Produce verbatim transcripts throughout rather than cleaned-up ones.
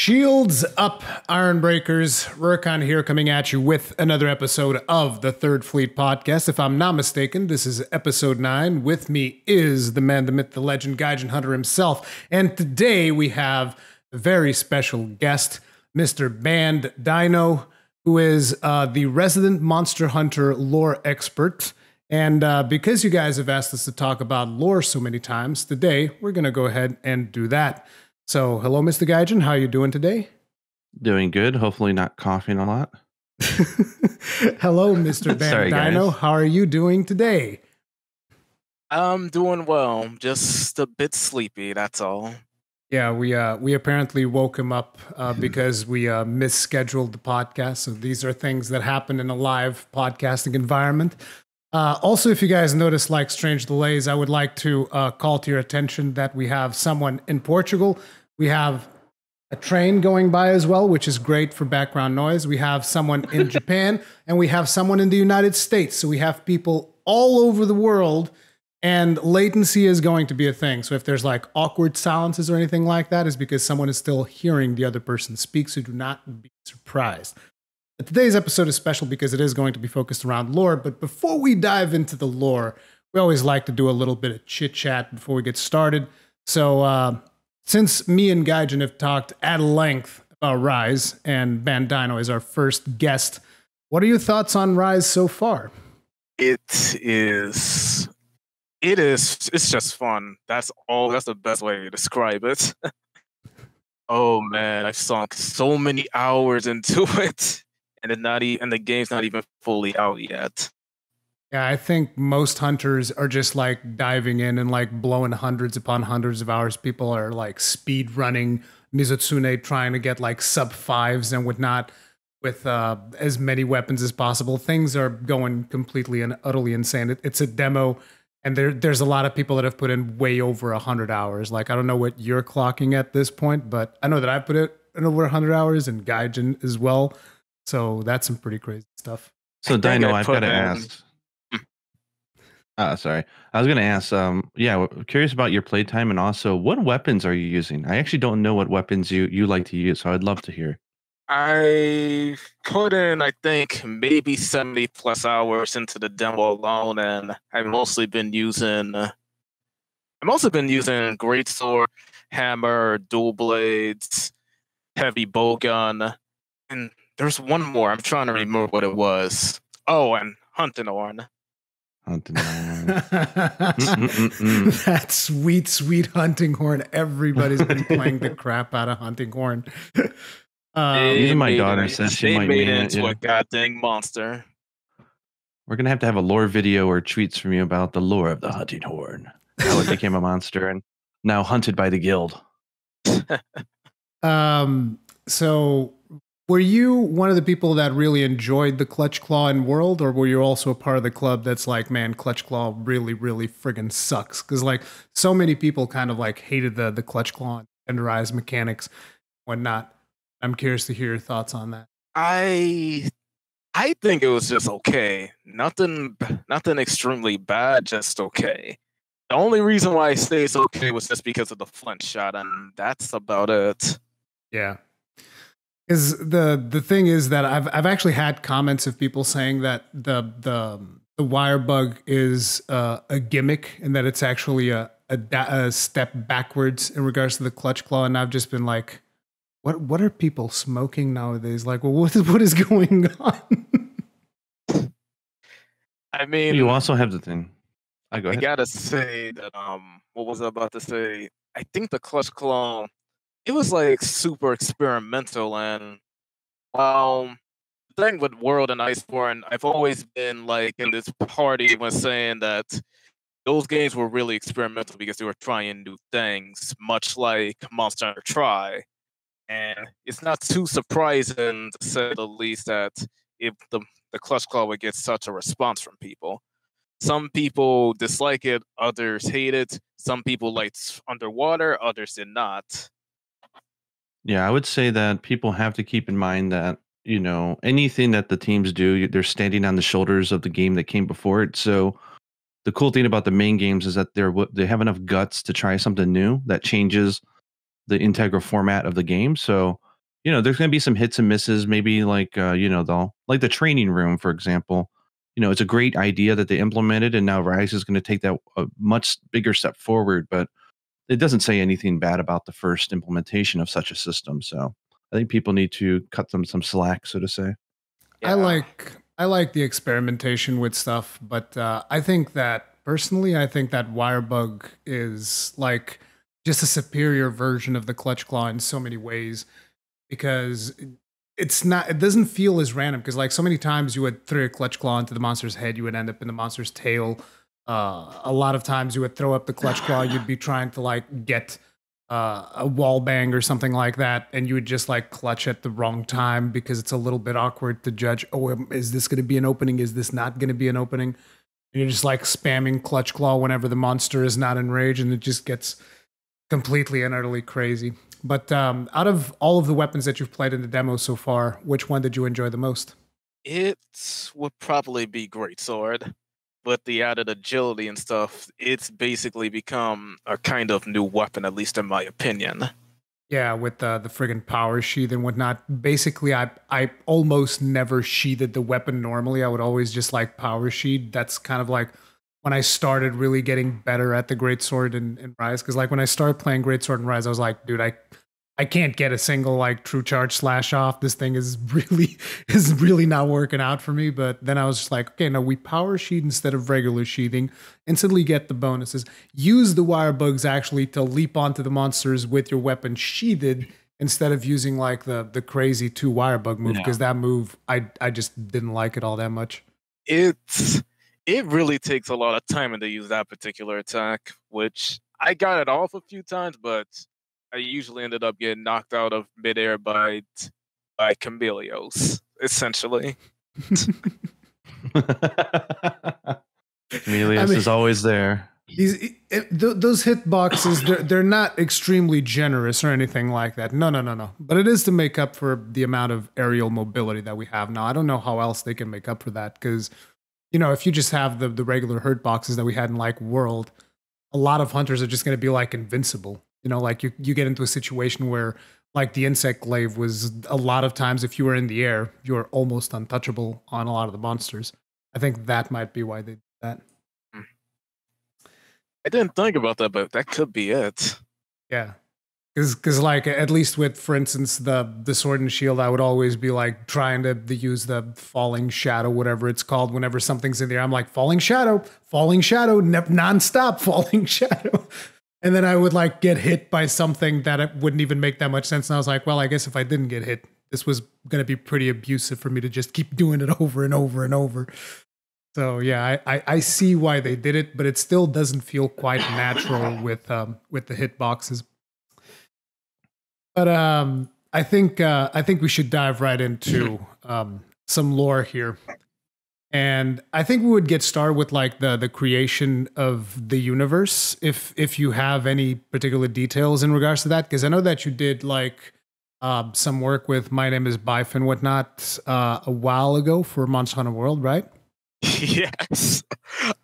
Shields up, Ironbreakers. Rurikon here, coming at you with another episode of the Third Fleet Podcast. If I'm not mistaken, this is episode nine. With me is the man, the myth, the legend, Gaijin Hunter himself. And today we have a very special guest, Mister Banned Dino, who is uh, the resident Monster Hunter lore expert. And uh, because you guys have asked us to talk about lore so many times, today we're going to go ahead and do that. So, hello, Mister Gaijin. How are you doing today? Doing good. Hopefully not coughing a lot. Hello, Mister Banned Dino. How are you doing today? I'm doing well. Just a bit sleepy, that's all. Yeah, we uh, we apparently woke him up uh, because we uh, misscheduled the podcast. So these are things that happen in a live podcasting environment. Uh, also, if you guys notice like strange delays, I would like to uh, call to your attention that we have someone in Portugal. We have a train going by as well, which is great for background noise. We have someone in Japan, and we have someone in the United States. So we have people all over the world, and latency is going to be a thing. So if there's like awkward silences or anything like that, it's because someone is still hearing the other person speak, so do not be surprised. But today's episode is special because it is going to be focused around lore. But before we dive into the lore, we always like to do a little bit of chit-chat before we get started. So, uh, since me and Gaijin have talked at length about Rise, and Banned Dino is our first guest, what are your thoughts on Rise so far? It is, it is, it's just fun. That's all, that's the best way to describe it. Oh man, I've sunk so many hours into it, and it's not even, and the game's not even fully out yet. Yeah, I think most hunters are just like diving in and like blowing hundreds upon hundreds of hours. People are like speed running Mizutsune, trying to get like sub fives and whatnot with uh, as many weapons as possible. Things are going completely and utterly insane. It, it's a demo, and there there's a lot of people that have put in way over a hundred hours. Like I don't know what you're clocking at this point, but I know that I put it in over a hundred hours, and Gaijin as well. So that's some pretty crazy stuff. So Dino, I've got to ask. Uh, sorry, I was going to ask. Um, yeah, curious about your playtime, and also what weapons are you using? I actually don't know what weapons you you like to use, so I'd love to hear. I put in, I think, maybe seventy plus hours into the demo alone, and I've mostly been using. Uh, I've also been using greatsword, hammer, dual blades, heavy bowgun, and there's one more. I'm trying to remember what it was. Oh, and hunting horn. Hunting horn. mm, mm, mm. That sweet, sweet hunting horn. Everybody's been playing the crap out of hunting horn. Um, even my daughter it, says she might be into it, yeah. A goddamn monster. We're gonna have to have a lore video or tweets from you about the lore of the hunting horn. How it became a monster and now hunted by the guild. um. So. Were you one of the people that really enjoyed the Clutch Claw in World, or were you also a part of the club that's like, man, Clutch Claw really, really friggin' sucks? Because like so many people kind of like hated the the Clutch Claw and Tenderized mechanics, whatnot. I'm curious to hear your thoughts on that. I I think it was just okay. Nothing, nothing extremely bad, just okay. The only reason why I say it's okay was just because of the flinch shot, and that's about it. Yeah. Is the the thing is that I've I've actually had comments of people saying that the the the wire bug is uh, a gimmick and that it's actually a, a a step backwards in regards to the Clutch Claw, and I've just been like, what what are people smoking nowadays? Like, well, what is, what is going on? I mean, you also have the thing. I, go I ahead. gotta say that um, what was I about to say? I think the Clutch Claw, it was like super experimental, and um, the thing with World and Iceborne, I've always been like in this party when saying that those games were really experimental because they were trying new things, much like Monster Hunter Tri. And it's not too surprising, to say the least, that if the, the Clutch Claw would get such a response from people. Some people dislike it, others hate it. Some people liked underwater, others did not. Yeah, I would say that people have to keep in mind that, you know, anything that the teams do, they're standing on the shoulders of the game that came before it. So the cool thing about the main games is that they're they have enough guts to try something new that changes the integral format of the game. So you know, there's going to be some hits and misses. Maybe like, uh, you know, they'll like the training room, for example. You know, it's a great idea that they implemented, and now Rise is going to take that a much bigger step forward. But it doesn't say anything bad about the first implementation of such a system. So I think people need to cut them some slack, so to say. Yeah. I like I like the experimentation with stuff, but uh, I think that personally, I think that Wirebug is like just a superior version of the Clutch Claw in so many ways, because it's not, it doesn't feel as random, because like so many times you would throw a Clutch Claw into the monster's head, you would end up in the monster's tail. Uh, a lot of times you would throw up the Clutch Claw, you'd be trying to like get uh, a wall bang or something like that, and you would just like clutch at the wrong time because it's a little bit awkward to judge, oh, is this going to be an opening? Is this not going to be an opening? And you're just like spamming Clutch Claw whenever the monster is not enraged, and it just gets completely and utterly crazy. But um, out of all of the weapons that you've played in the demo so far, which one did you enjoy the most? It would probably be Greatsword, but the added agility and stuff, it's basically become a kind of new weapon, at least in my opinion. Yeah, with uh, the friggin' power sheath and whatnot. Basically, I I almost never sheathed the weapon normally. I would always just like power sheath. That's kind of like when I started really getting better at the Greatsword and, and Rise, because like when I started playing Greatsword and Rise, I was like, dude, I I can't get a single like true charge slash off. This thing is really is really not working out for me. But then I was just like, okay, no, we power sheath instead of regular sheathing. Instantly get the bonuses. Use the wire bugs actually to leap onto the monsters with your weapon sheathed, instead of using like the the crazy two wire bug move, because no. that move I I just didn't like it all that much. It's It really takes a lot of time to use that particular attack, which I got it off a few times, but I usually ended up getting knocked out of midair by by Camellios, essentially. Camellios I mean, is always there. He's, it, it, those hit boxes, they're, they're not extremely generous or anything like that. No, no, no, no. But it is to make up for the amount of aerial mobility that we have now. I don't know how else they can make up for that, because you know, if you just have the, the regular hurt boxes that we had in like World, a lot of hunters are just going to be like invincible. You know, like you, you get into a situation where like the insect glaive was a lot of times, if you were in the air, you were almost untouchable on a lot of the monsters. I think that might be why they did that. I didn't think about that, but that could be it. Yeah. Because like at least with, for instance, the the Sword and Shield, I would always be like trying to, to use the falling shadow, whatever it's called. Whenever something's in there, I'm like falling shadow, falling shadow, ne nonstop falling shadow. And then I would like get hit by something that it wouldn't even make that much sense. And I was like, well, I guess if I didn't get hit, this was going to be pretty abusive for me to just keep doing it over and over and over. So, yeah, I, I, I see why they did it, but it still doesn't feel quite natural with um, with the hit boxes. But um, I think uh, I think we should dive right into um, some lore here, and I think we would get started with like the the creation of the universe. If if you have any particular details in regards to that, because I know that you did like uh, some work with My Name Is Bife and whatnot uh, a while ago for Monster Hunter World, right? Yes.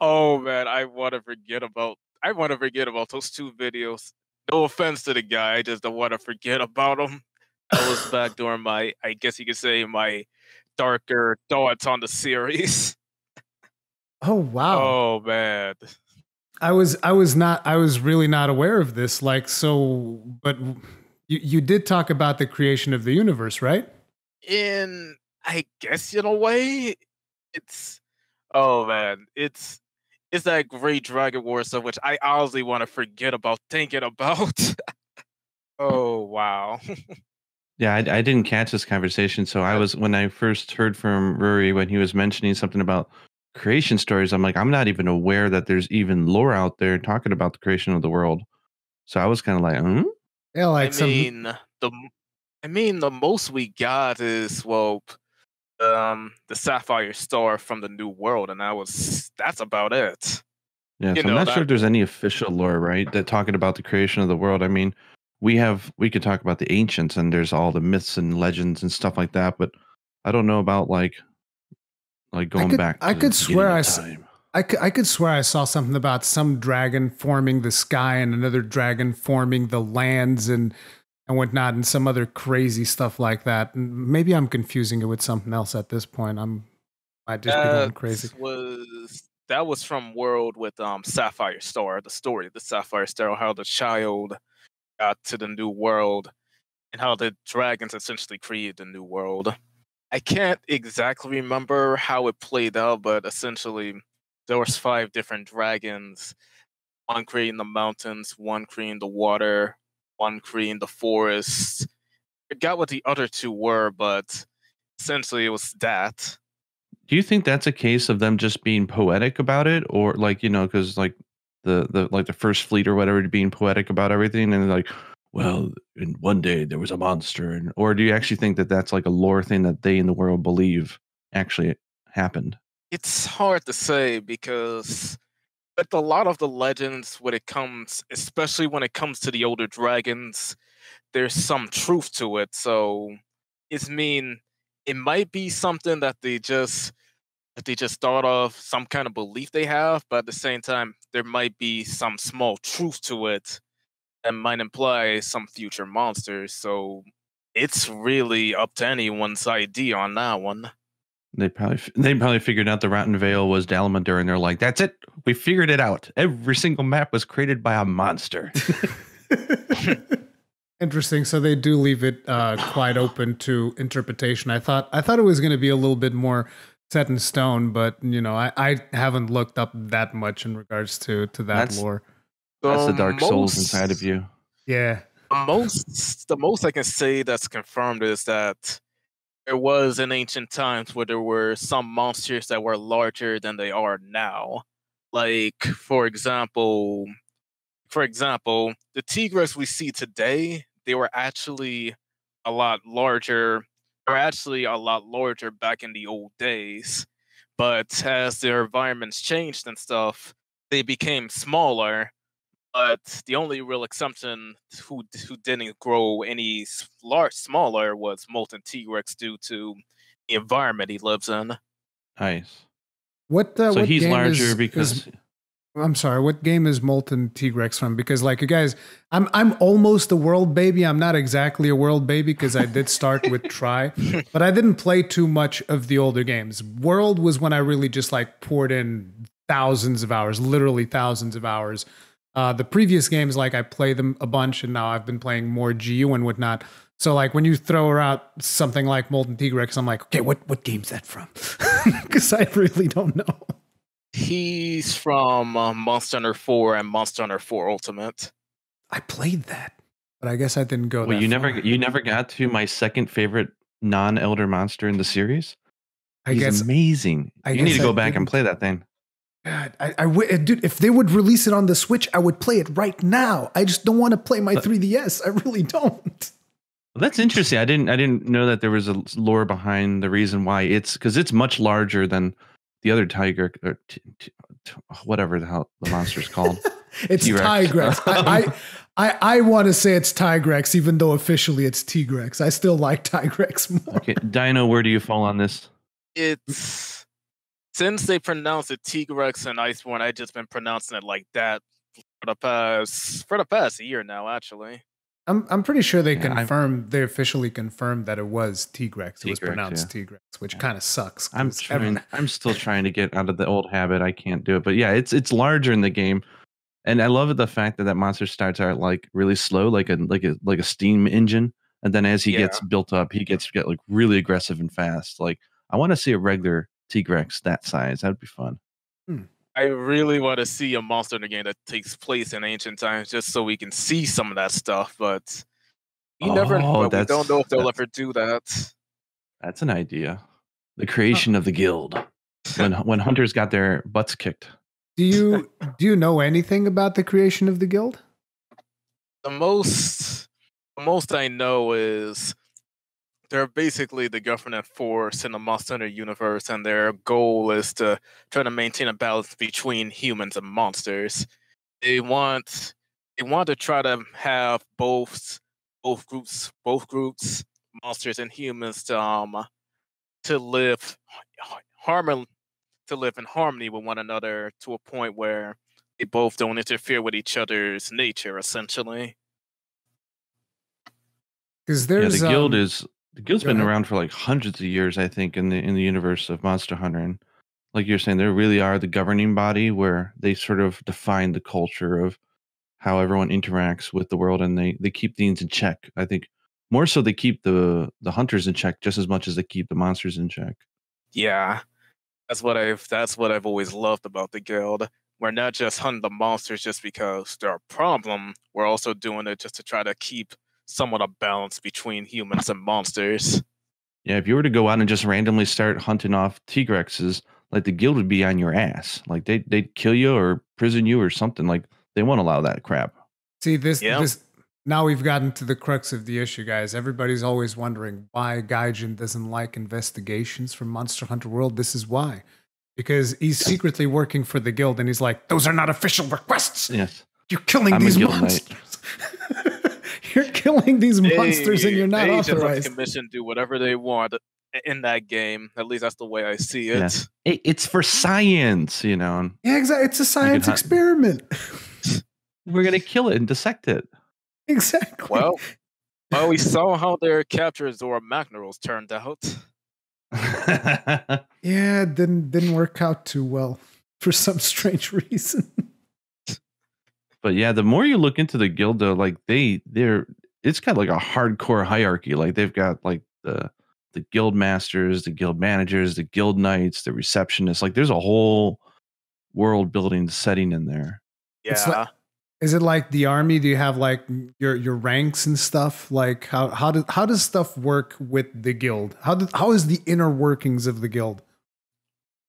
Oh man, I want to forget about I want to forget about those two videos. No offense to the guy, I just don't want to forget about him. I was back during my, I guess you could say, my darker thoughts on the series. Oh wow! Oh man, I was, I was not, I was really not aware of this. Like so, but you, you did talk about the creation of the universe, right? In, I guess, in a way, it's. Oh man, it's. It's that great Dragon War stuff, which I honestly want to forget about thinking about. Oh, wow. Yeah, I, I didn't catch this conversation. So I was, when I first heard from Rory, when he was mentioning something about creation stories, I'm like, I'm not even aware that there's even lore out there talking about the creation of the world. So I was kind of like, hmm? Yeah, like I, some... mean, the, I mean, the most we got is, well... Um, the Sapphire Star from the New World, and I was that's about it. Yeah, so know, I'm not that, sure if there's any official lore, right? That talking about the creation of the world. I mean, we have we could talk about the ancients, and there's all the myths and legends and stuff like that. But I don't know about like like going I could, back. To I could swear I I could, I could swear I saw something about some dragon forming the sky and another dragon forming the lands and. and whatnot, and some other crazy stuff like that. And maybe I'm confusing it with something else at this point. I'm I just that be going crazy. Was that was from World with um Sapphire Star, the story, the Sapphire Star, how the child got to the new world and how the dragons essentially created the new world. I can't exactly remember how it played out, but essentially there was five different dragons, one creating the mountains, one creating the water, one creating the forest. I forgot what the other two were, but essentially it was that. Do you think that's a case of them just being poetic about it, or like, you know, because like the the like the first fleet or whatever being poetic about everything, and like, well, and one day there was a monster, and or do you actually think that that's like a lore thing that they in the world believe actually happened? It's hard to say, because with a lot of the legends, when it comes, especially when it comes to the older dragons, there's some truth to it. So it's mean. It might be something that they just that they just thought of, some kind of belief they have, but at the same time, there might be some small truth to it that might imply some future monsters. So it's really up to anyone's idea on that one. They probably they probably figured out the Rotten Vale was Dalamandur, and they're like, "That's it, we figured it out. Every single map was created by a monster." Interesting. So they do leave it uh, quite open to interpretation. I thought I thought it was going to be a little bit more set in stone, but you know, I, I haven't looked up that much in regards to to that that's, lore. That's um, the Dark most, Souls inside of you. Yeah. Most the most I can say that's confirmed is that there was in ancient times where there were some monsters that were larger than they are now. Like for example. For example, the Tigres we see today, they were actually a lot larger. They were actually a lot larger back in the old days. But as their environments changed and stuff, they became smaller. But the only real exception who who didn't grow any large smaller was Molten T-Rex due to the environment he lives in. Nice. What? Uh, so what he's game larger is, because. Is... I'm sorry, what game is Molten T-Rex from? Because like you guys, I'm I'm almost a world baby. I'm not exactly a world baby because I did start with Try, but I didn't play too much of the older games. World was when I really just like poured in thousands of hours, literally thousands of hours. Uh, the previous games, like I played them a bunch, and now I've been playing more G U and whatnot. So like when you throw out something like Molten T-Rex, I'm like, okay, what, what game's that from? Because I really don't know. He's from uh, Monster Hunter four and Monster Hunter four Ultimate. I played that, but I guess I didn't go. Well, that you far. never, you never got to my second favorite non-elder monster in the series. I He's guess amazing. I you guess need to go I back didn't. and play that thing. God, I, I w dude, if they would release it on the Switch, I would play it right now. I just don't want to play my but, three D S. I really don't. Well, that's interesting. I didn't, I didn't know that there was a lore behind the reason why it's because it's much larger than. The other tiger, or t t t whatever the hell the monster's called. It's Tigrex. I, I, I, I want to say it's Tigrex, even though officially it's Tigrex. I still like Tigrex more. Okay, Dino, where do you fall on this? It's since they pronounce it Tigrex and Iceborne, I've just been pronouncing it like that for the past for the past year now, actually. I'm I'm pretty sure they yeah, confirmed I'm, they officially confirmed that it was Tigrex. It was pronounced yeah. Tigrex, which yeah. kind of sucks. I'm trying, I'm still trying to get out of the old habit. I can't do it, but yeah, it's it's larger in the game, and I love it, the fact that that monster starts out like really slow, like a like a like a steam engine, and then as he yeah. gets built up, he gets get like really aggressive and fast. Like I want to see a regular Tigrex that size. That'd be fun. Hmm. I really want to see a Monster Hunter game that takes place in ancient times just so we can see some of that stuff, but we, oh, never, but we don't know if they'll ever do that. That's an idea. The creation oh. of the guild. When, when hunters got their butts kicked. Do you, do you know anything about the creation of the guild? The most, the most I know is they're basically the governing force in the Monster Hunter universe, and their goal is to try to maintain a balance between humans and monsters. They want they want to try to have both both groups both groups monsters and humans to um to live harmon to live in harmony with one another to a point where they both don't interfere with each other's nature, essentially. Because there's yeah, the guild um, is the guild's been ahead. around for like hundreds of years, I think, in the in the universe of Monster Hunter. And like you're saying, there really are the governing body where they sort of define the culture of how everyone interacts with the world, and they they keep things in check. I think more so they keep the the hunters in check just as much as they keep the monsters in check. Yeah, that's what I've that's what I've always loved about the guild. We're not just hunting the monsters just because they're a problem. We're also doing it just to try to keep somewhat a balance between humans and monsters. Yeah, if you were to go out and just randomly start hunting off T-Rexes, like the guild would be on your ass. Like they they'd kill you or prison you or something. Like they won't allow that crap. See this yeah. this now we've gotten to the crux of the issue, guys. Everybody's always wondering why Gaijin doesn't like investigations from Monster Hunter World. This is why. Because he's secretly working for the guild and he's like, those are not official requests. Yes. You're killing I'm these monsters. You're killing these they, monsters and you're not they authorized. Just let the commission do whatever they want in that game. At least that's the way I see it. Yes. It it's for science, you know. Yeah, exactly. It's a science experiment. We're going to kill it and dissect it. Exactly. Well, well, we saw how their capture Zora Magnaros turned out. Yeah, it didn't didn't work out too well for some strange reason. But yeah, the more you look into the guild, though, like they they're it's got like a hardcore hierarchy. Like they've got like the the guild masters, the guild managers, the guild knights, the receptionists. Like there's a whole world building setting in there. Yeah. Is it like the army? Do you have like your your ranks and stuff? Like how how does how does stuff work with the guild? How do, how is the inner workings of the guild?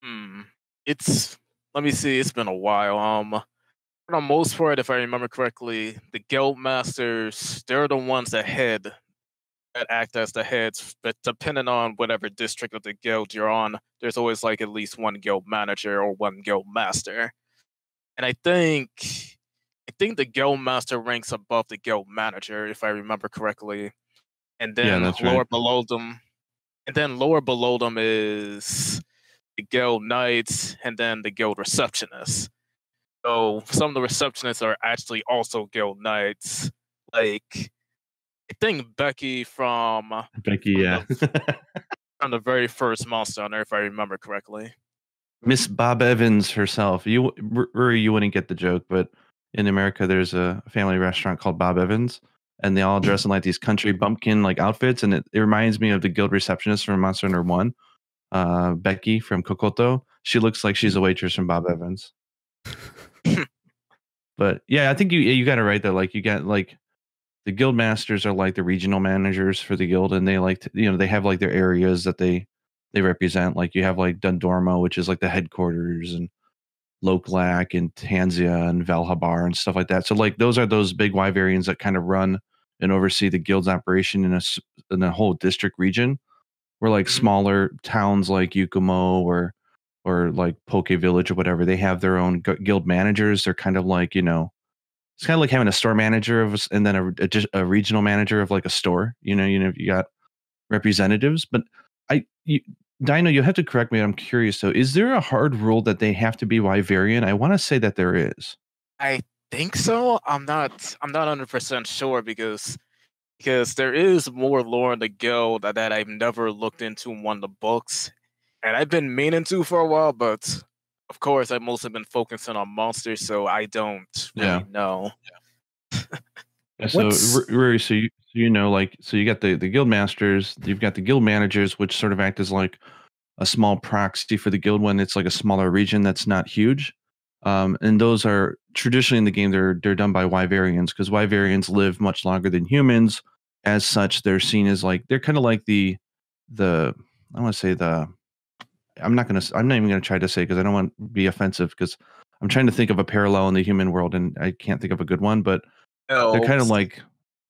Hmm. It's let me see. It's been a while. Um, for the most part, if I remember correctly, the guild masters they're the ones that head that act as the heads. But depending on whatever district of the guild you're on, there's always like at least one guild manager or one guild master. And I think. I think the guild master ranks above the guild manager, if I remember correctly, and then yeah, lower right. below them, and then lower below them is the guild knights, and then the guild receptionists. So some of the receptionists are actually also guild knights. Like I think Becky from Becky, from yeah, the, from the very first Monster Hunter, if I remember correctly, Miss Bob Evans herself. You, Rory, you wouldn't get the joke, but. In America, there's a family restaurant called Bob Evans, and they all dress in like these country bumpkin like outfits, and it, it reminds me of the guild receptionist from Monster Hunter One, uh, Becky from Kokoto. She looks like she's a waitress from Bob Evans. But yeah, I think you you got it right though. Like you got like the guild masters are like the regional managers for the guild, and they like to, you know they have like their areas that they they represent. Like you have like Dundormo, which is like the headquarters, and Loklak and Tanzia and Valhabar and stuff like that. So like those are those big wyverians that kind of run and oversee the guild's operation in a in a whole district region. Where like smaller towns like Yukumo or or like Poke Village or whatever, they have their own guild managers. They're kind of like you know, it's kind of like having a store manager of and then a a, a regional manager of like a store. You know, you know you got representatives, but I you. Dino, you'll have to correct me. I'm curious, though. Is there a hard rule that they have to be Wyverian? I want to say that there is. I think so. I'm not. I'm not one hundred percent sure because because there is more lore in the guild that, that I've never looked into in one of the books, and I've been meaning to for a while. But of course, I've mostly been focusing on monsters, so I don't really yeah. know. Yeah. So, Rory, so you, so you know, like, so you got the, the guild masters, you've got the guild managers, which sort of act as like a small proxy for the guild when it's like a smaller region that's not huge. Um, and those are traditionally in the game, they're, they're done by Wyverians because Wyverians live much longer than humans. As such, they're seen as like, they're kind of like the, the, I want to say the, I'm not going to, I'm not even going to try to say because I don't want to be offensive because I'm trying to think of a parallel in the human world and I can't think of a good one, but. Elves. They're kind of like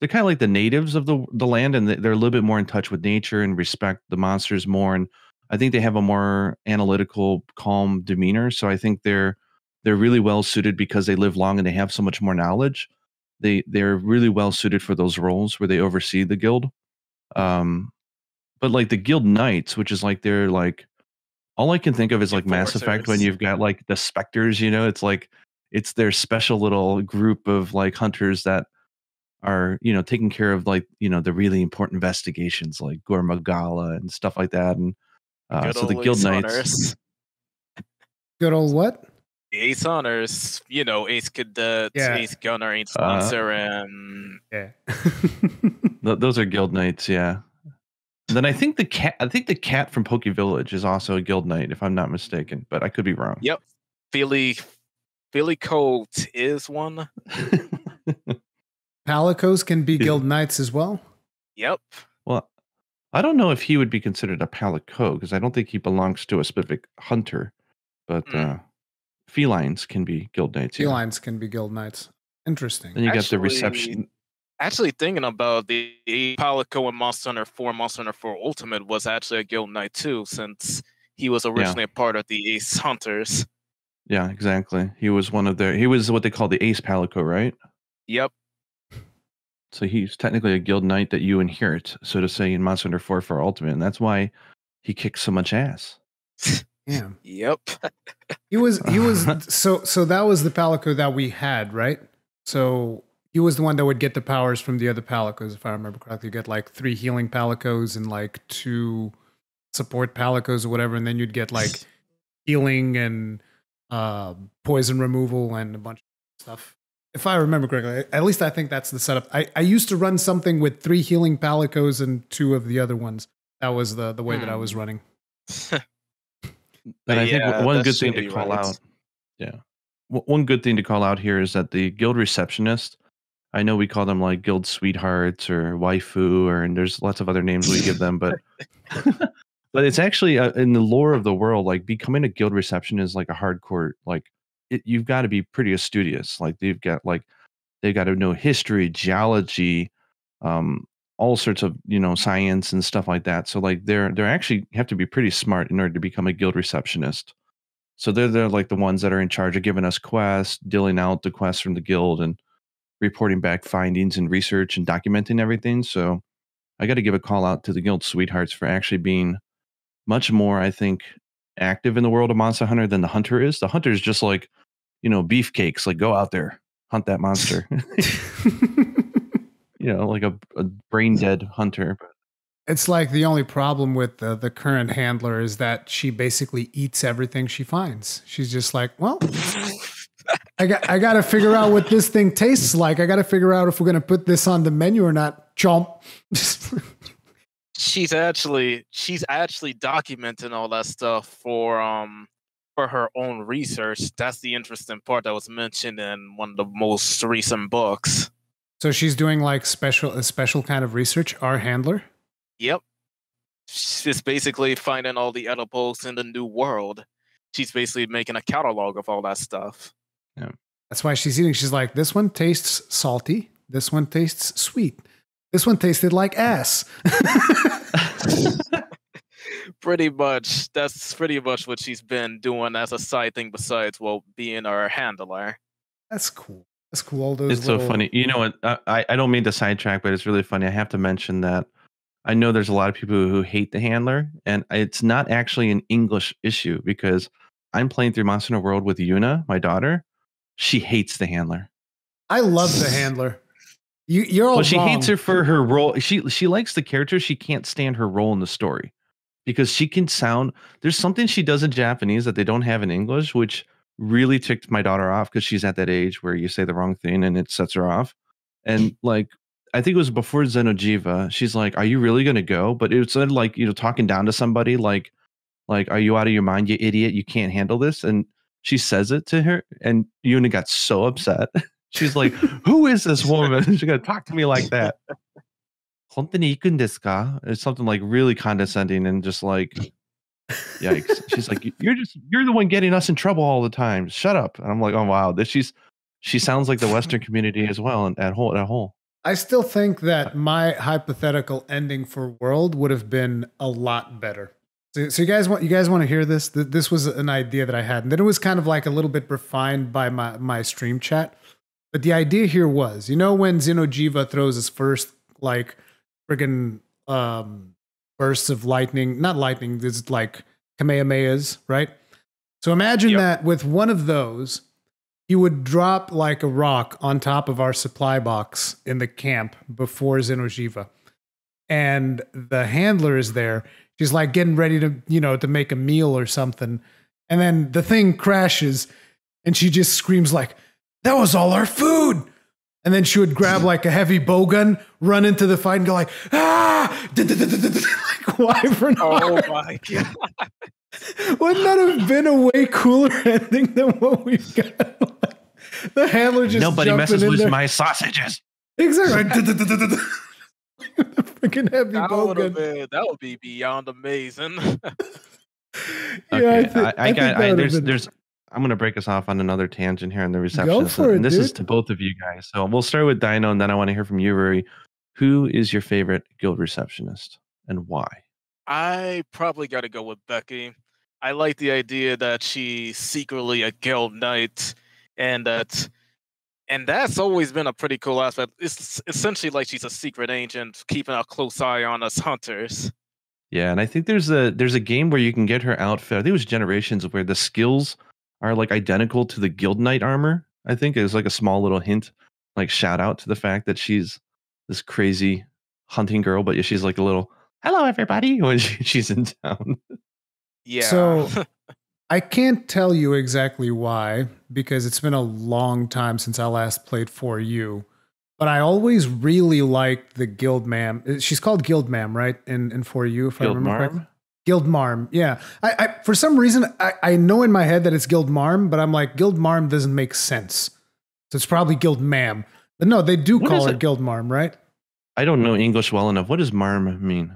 they're kind of like the natives of the the land, and they're a little bit more in touch with nature and respect the monsters more. And I think they have a more analytical, calm demeanor. So I think they're they're really well suited because they live long and they have so much more knowledge. They they're really well suited for those roles where they oversee the guild. Um, but like the guild knights, which is like they're like all I can think of is like Mass Effect when you've got like the specters. You know, it's like. It's their special little group of like hunters that are, you know, taking care of, like, you know, the really important investigations like Gormagala and stuff like that. And uh, so the Guild Knights. Good old what? The Ace Honors. You know, Ace Cadet, yeah. Ace Gunner, Ace Sponsor, uh, and... Yeah. Th those are Guild Knights, yeah. And then I think the cat I think the cat from Poke Village is also a Guild Knight, if I'm not mistaken, but I could be wrong. Yep. Philly Philly Colt is one. Palicos can be Guild Knights as well. Yep. Well, I don't know if he would be considered a Palico, because I don't think he belongs to a specific hunter. But mm. uh, felines can be Guild Knights. Felines yeah. can be Guild Knights. Interesting. And you actually, got the reception. Actually, thinking about the, the Palico in Monster Hunter four, Monster Hunter four Ultimate was actually a Guild Knight too, since he was originally yeah. a part of the Ace Hunters. Yeah, exactly. He was one of their. He was what they call the Ace Palico, right? Yep. So he's technically a Guild Knight that you inherit, so to say, in Monster Hunter four for Ultimate, and that's why he kicks so much ass. Yeah. Yep. he was. He was. So. So that was the Palico that we had, right? So he was the one that would get the powers from the other Palicos, if I remember correctly. You get like three healing Palicos and like two support Palicos or whatever, and then you'd get like healing and uh, poison removal and a bunch of stuff. If I remember correctly, at least I think that's the setup. I, I used to run something with three healing Palicos and two of the other ones. That was the, the way hmm. that I was running. And I yeah, think one good thing to call right. out. Yeah. One good thing to call out here is that the guild receptionist, I know we call them like guild sweethearts or waifu, or and there's lots of other names we give them, but but it's actually uh, in the lore of the world, like becoming a guild receptionist is like a hardcore, like, It, you've got to be pretty studious. Like they've got like they've got to know history, geology, um, all sorts of, you know, science and stuff like that. So like they're they're actually have to be pretty smart in order to become a guild receptionist. So they're they're like the ones that are in charge of giving us quests, dealing out the quests from the guild, and reporting back findings and research and documenting everything. So I got to give a call out to the guild sweethearts for actually being much more, I think, active in the world of Monster Hunter than the hunter is. The hunter is just like, you know, beefcakes, like go out there, hunt that monster. You know, like a, a brain dead hunter. It's like the only problem with the, the current handler is that she basically eats everything she finds. She's just like, well, I got I got to figure out what this thing tastes like. I got to figure out if we're going to put this on the menu or not. Chomp. She's actually she's actually documenting all that stuff for um for her own research. That's the interesting part that was mentioned in one of the most recent books. So she's doing like special a special kind of research, our handler? Yep. She's basically finding all the edibles in the new world. She's basically making a catalog of all that stuff. Yeah. That's why she's eating. She's like, this one tastes salty, this one tastes sweet. This one tasted like ass. Pretty much. That's pretty much what she's been doing as a side thing besides, well, being our handler. That's cool. That's cool. All those it's little... so funny. You know what? I, I don't mean to sidetrack, but it's really funny. I have to mention that I know there's a lot of people who hate the handler, and it's not actually an English issue because I'm playing through Monster Hunter World with Yuna, my daughter. She hates the handler. I love the handler. You, you're all well, she wrong. hates her for her role. She she likes the character. She can't stand her role in the story because she can sound. There's something she does in Japanese that they don't have in English, which really ticked my daughter off because she's at that age where you say the wrong thing and it sets her off. And like, I think it was before Zenojiva. She's like, "Are you really gonna go?" But it's like, you know, talking down to somebody, like, like, "Are you out of your mind, you idiot? You can't handle this." And she says it to her, and Yuna got so upset. She's like, who is this woman? She's going to talk to me like that. It's something like really condescending and just like, yikes. She's like, you're just, you're the one getting us in trouble all the time. Shut up. And I'm like, oh, wow. This, she's, she sounds like the Western community as well. And at whole, at whole. I still think that my hypothetical ending for World would have been a lot better. So, so you guys want, you guys want to hear this? This was an idea that I had. And then it was kind of like a little bit refined by my, my stream chat. But the idea here was, you know, when Zenojiva throws his first, like, friggin' um, bursts of lightning, not lightning, it's like Kamehamehas, right? So imagine yep. that with one of those, He would drop like a rock on top of our supply box in the camp before Zenojiva. And the handler is there. She's like getting ready to, you know, to make a meal or something. And then the thing crashes and she just screams like, that was all our food. And then she would grab like a heavy bow gun, run into the fight and go like, ah, like Wyvern. Oh my God. Wouldn't that have been a way cooler ending than what we've got? The handler just nobody messes with my sausages. Exactly. Freaking heavy bogan. Been, that would be beyond amazing. Yeah, okay, I, th I, I, I got. I, there's, been... there's. I'm gonna break us off on another tangent here on the reception. Go for it, and this dude. is to both of you guys. So we'll start with Dino, and then I want to hear from you, Ruri. Who is your favorite guild receptionist, and why? I probably got to go with Becky. I like the idea that she's secretly a guild knight, and that, and that's always been a pretty cool aspect. It's essentially like she's a secret agent, keeping a close eye on us hunters. Yeah, and I think there's a there's a game where you can get her outfit. I think it was Generations where the skills are like identical to the guild knight armor. I think it's like a small little hint, like shout out to the fact that she's this crazy hunting girl, but yeah, she's like a little. Hello, everybody, when she's in town. Yeah. So I can't tell you exactly why, because it's been a long time since I last played four U, but I always really liked the Guildmam. She's called Guildmam, right? In, in four U, if Guildmarm? I remember correctly. Guildmarm, yeah. I, I, for some reason, I, I know in my head that it's Guildmarm, but I'm like, Guildmarm doesn't make sense. So it's probably Guildmam. But no, they do what call it Guildmarm, right? I don't know English well enough. What does marm mean?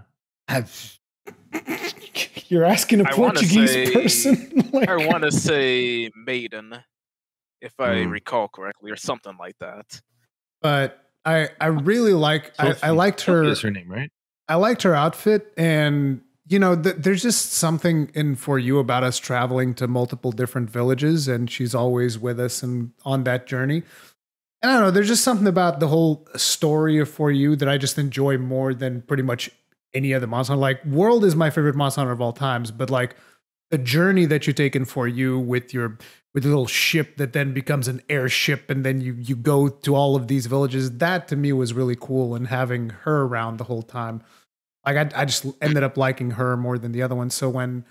You're asking a I Portuguese say, person. Like, I want to say maiden, if I hmm. recall correctly, or something like that. But I, I really like. Sophie. I, I liked her. Is her name right? I liked her outfit, and you know, th there's just something in four U about us traveling to multiple different villages, and she's always with us and on that journey. And I don't know. There's just something about the whole story of four U that I just enjoy more than pretty much any other Monster Hunter. Like, World is my favorite Monster Hunter of all times, but like the journey that you take in four U with your with your little ship that then becomes an airship, and then you you go to all of these villages, that to me was really cool, and having her around the whole time. Like, I, I just ended up liking her more than the other one. So when,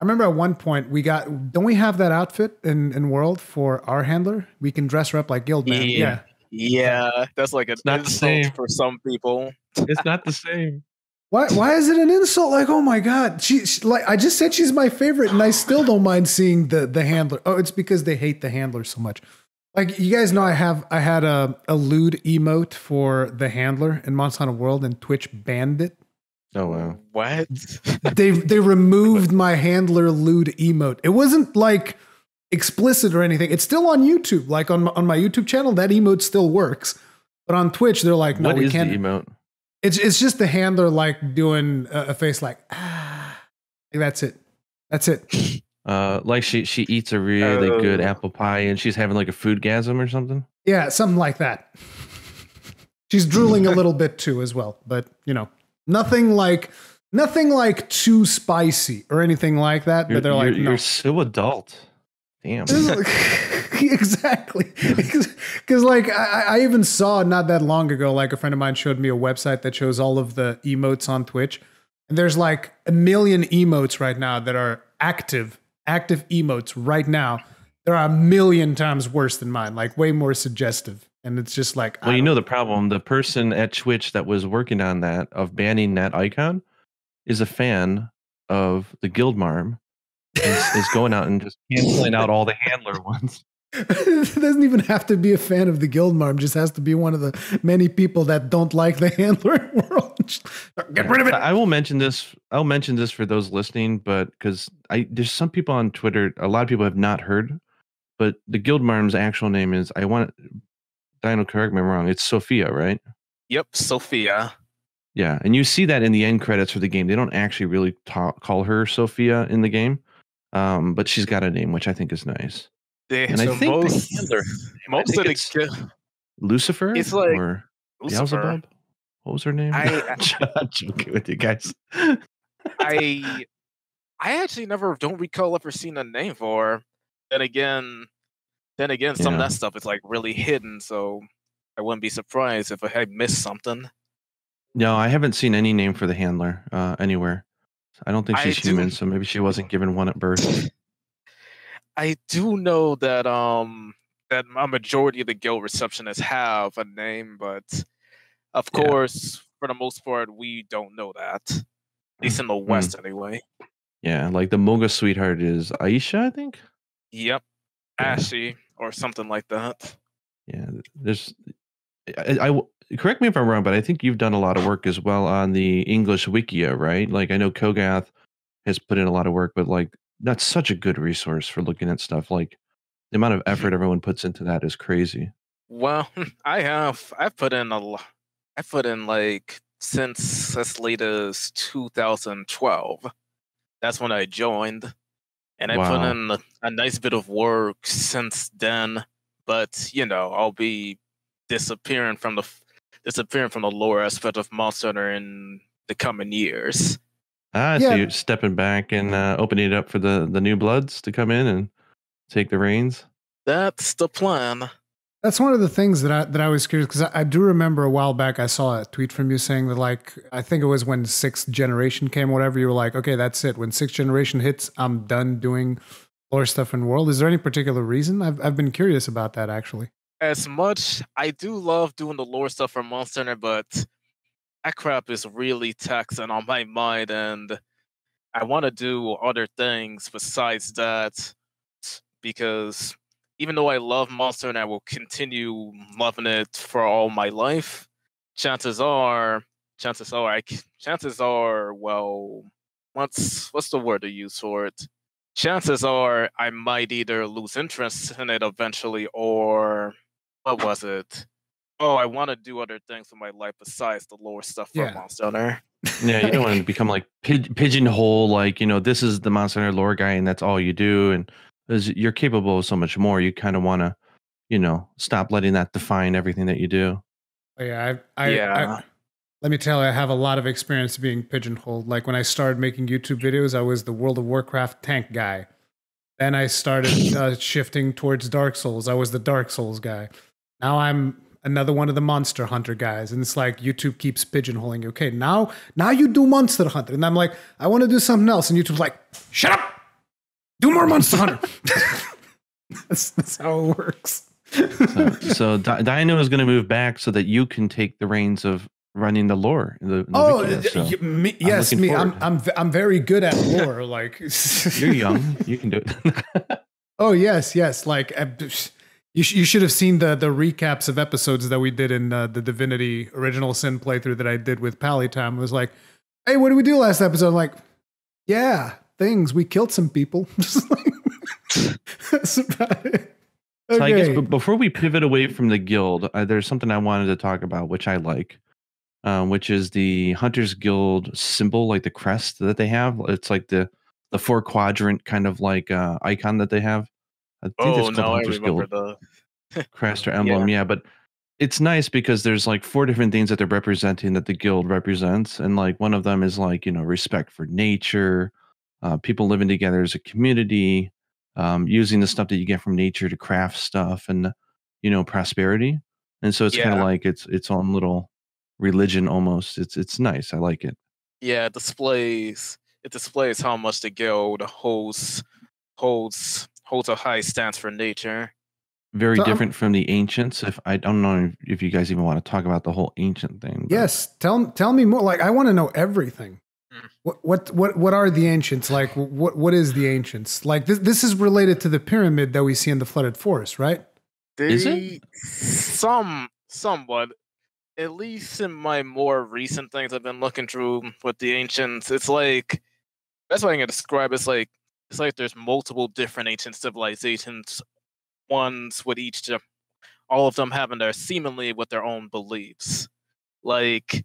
I remember at one point we got, don't we have that outfit in, in World for our handler? We can dress her up like Guildman. Yeah. Yeah. yeah. That's like an it's not insult the same. for some people. It's not the same. Why? Why is it an insult? Like, oh my God, she, she like I just said she's my favorite, and I still don't mind seeing the the handler. Oh, it's because they hate the handler so much. Like, you guys know, I have I had a a lewd emote for the handler in Monster Hunter World, and Twitch banned it. Oh wow! What? they they removed my handler lewd emote. It wasn't like explicit or anything. It's still on YouTube. Like on my, on my YouTube channel, that emote still works. But on Twitch, they're like, no, what we is can't the emote. It's it's just the handler like doing a face like ah, like that's it, that's it. Uh, like she she eats a really uh, good apple pie and she's having like a foodgasm or something. Yeah, something like that. She's drooling a little bit too as well, but you know, nothing like nothing like too spicy or anything like that. You're, but they're you're, like, no. You're so adult. Damn. Exactly. Because like I, I even saw not that long ago, like a friend of mine showed me a website that shows all of the emotes on Twitch. And there's like a million emotes right now that are active, active emotes right now. There are a million times worse than mine, like way more suggestive. And it's just like, well, you know, know the problem. The person at Twitch that was working on that of banning that icon is a fan of the Guildmarm. Is, is going out and just canceling out all the handler ones. It doesn't even have to be a fan of the Guildmarm. Just has to be one of the many people that don't like the handler world. Get rid of it. I will mention this. I'll mention this for those listening, but because I there's some people on Twitter. A lot of people have not heard, but the Guildmarm's actual name is. I want Dino, correct me if I'm wrong. It's Sophia, right? Yep, Sophia. Yeah, and you see that in the end credits for the game. They don't actually really talk, call her Sophia in the game. Um, but she's got a name, which I think is nice. Yeah, and so I think most, the handler, most I think of it's the Lucifer, it's like or Beelzebub. What was her name? I, I, I'm joking with you guys. I, I actually never don't recall ever seeing a name for her. And again, then again, some yeah. of that stuff is like really hidden, so I wouldn't be surprised if I had missed something. No, I haven't seen any name for the handler uh, anywhere. I don't think she's I human, do... so maybe she wasn't given one at birth. I do know that um that a majority of the guild receptionists have a name, but of yeah. course, for the most part, we don't know that. At least in the West, mm. anyway. Yeah, like the Moga sweetheart is Aisha, I think? Yep. Yeah. Ashy, or something like that. Yeah, there's... I, I, correct me if I'm wrong, but I think you've done a lot of work as well on the English Wikia, right? Like, I know Kogath has put in a lot of work, but, like, that's such a good resource for looking at stuff. Like, the amount of effort everyone puts into that is crazy. Well, I have. I've put in a lot. I put in, like, since as late as two thousand twelve. That's when I joined. And I wow. put in a, a nice bit of work since then. But, you know, I'll be disappearing from the disappearing from the lore aspect of Monster Hunter in the coming years. Ah, so yeah. you're stepping back and uh, opening it up for the, the new bloods to come in and take the reins? That's the plan. That's one of the things that I, that I was curious, because I, I do remember a while back I saw a tweet from you saying that, like, I think it was when Sixth Generation came, whatever, you were like, okay, that's it. When Sixth Generation hits, I'm done doing lore stuff in World. Is there any particular reason? I've, I've been curious about that, actually. As much, I do love doing the lore stuff for Monster Hunter, but that crap is really taxing on my mind, and I want to do other things besides that, because even though I love Monster Hunter and I will continue loving it for all my life, chances are, chances are, I, chances are, well, what's what's the word to use for it? Chances are I might either lose interest in it eventually, or what was it? Oh, I want to do other things with my life besides the lore stuff for yeah. Monster Hunter. Yeah, you don't want to become like pig pigeonhole, like, you know, this is the Monster Hunter lore guy and that's all you do, and you're capable of so much more. You kind of want to, you know, stop letting that define everything that you do. Oh, yeah, I, I, yeah. I, let me tell you, I have a lot of experience being pigeonholed. Like, when I started making YouTube videos, I was the World of Warcraft tank guy. Then I started uh, shifting towards Dark Souls. I was the Dark Souls guy. Now I'm another one of the Monster Hunter guys. And it's like, YouTube keeps pigeonholing you. Okay, now, now you do Monster Hunter. And I'm like, I want to do something else. And YouTube's like, shut up! Do more Monster Hunter. that's, that's how it works. so so Di Dino is going to move back so that you can take the reins of running the lore. The, the oh, Wikia, so me, yes, I'm me. Forward. I'm I'm I'm very good at lore. Like, you're young, you can do it. oh yes, yes. Like, you sh you should have seen the the recaps of episodes that we did in uh, the Divinity Original Sin playthrough that I did with Pally Time. It was like, hey, what did we do last episode? I'm like, yeah. Things we killed some people. That's about it. Okay. So I guess, but before we pivot away from the guild, uh, there's something I wanted to talk about, which I like, um, which is the Hunters Guild symbol, like the crest that they have. It's like the the four quadrant kind of like uh, icon that they have. I think oh it's no, Hunters I remember Guild the crest or emblem. Yeah. yeah, but it's nice because there's like four different things that they're representing that the guild represents, and like one of them is like you know respect for nature. Uh, people living together as a community, um, using the stuff that you get from nature to craft stuff and, you know, prosperity. And so it's yeah. kind of like it's its own little religion almost. It's it's nice. I like it. Yeah, it displays it displays how much the guild holds holds holds a high stance for nature. Very so, different um, from the ancients. If I don't know if you guys even want to talk about the whole ancient thing. But. Yes, tell tell me more. Like, I want to know everything. What what what what are the ancients like? What what is the ancients like? This this is related to the pyramid that we see in the Flooded Forest, right? They, is it some somewhat? At least in my more recent things I've been looking through with the ancients, it's like that's what I can describe. It's like it's like there's multiple different ancient civilizations, ones with each, all of them having their seemingly with their own beliefs. Like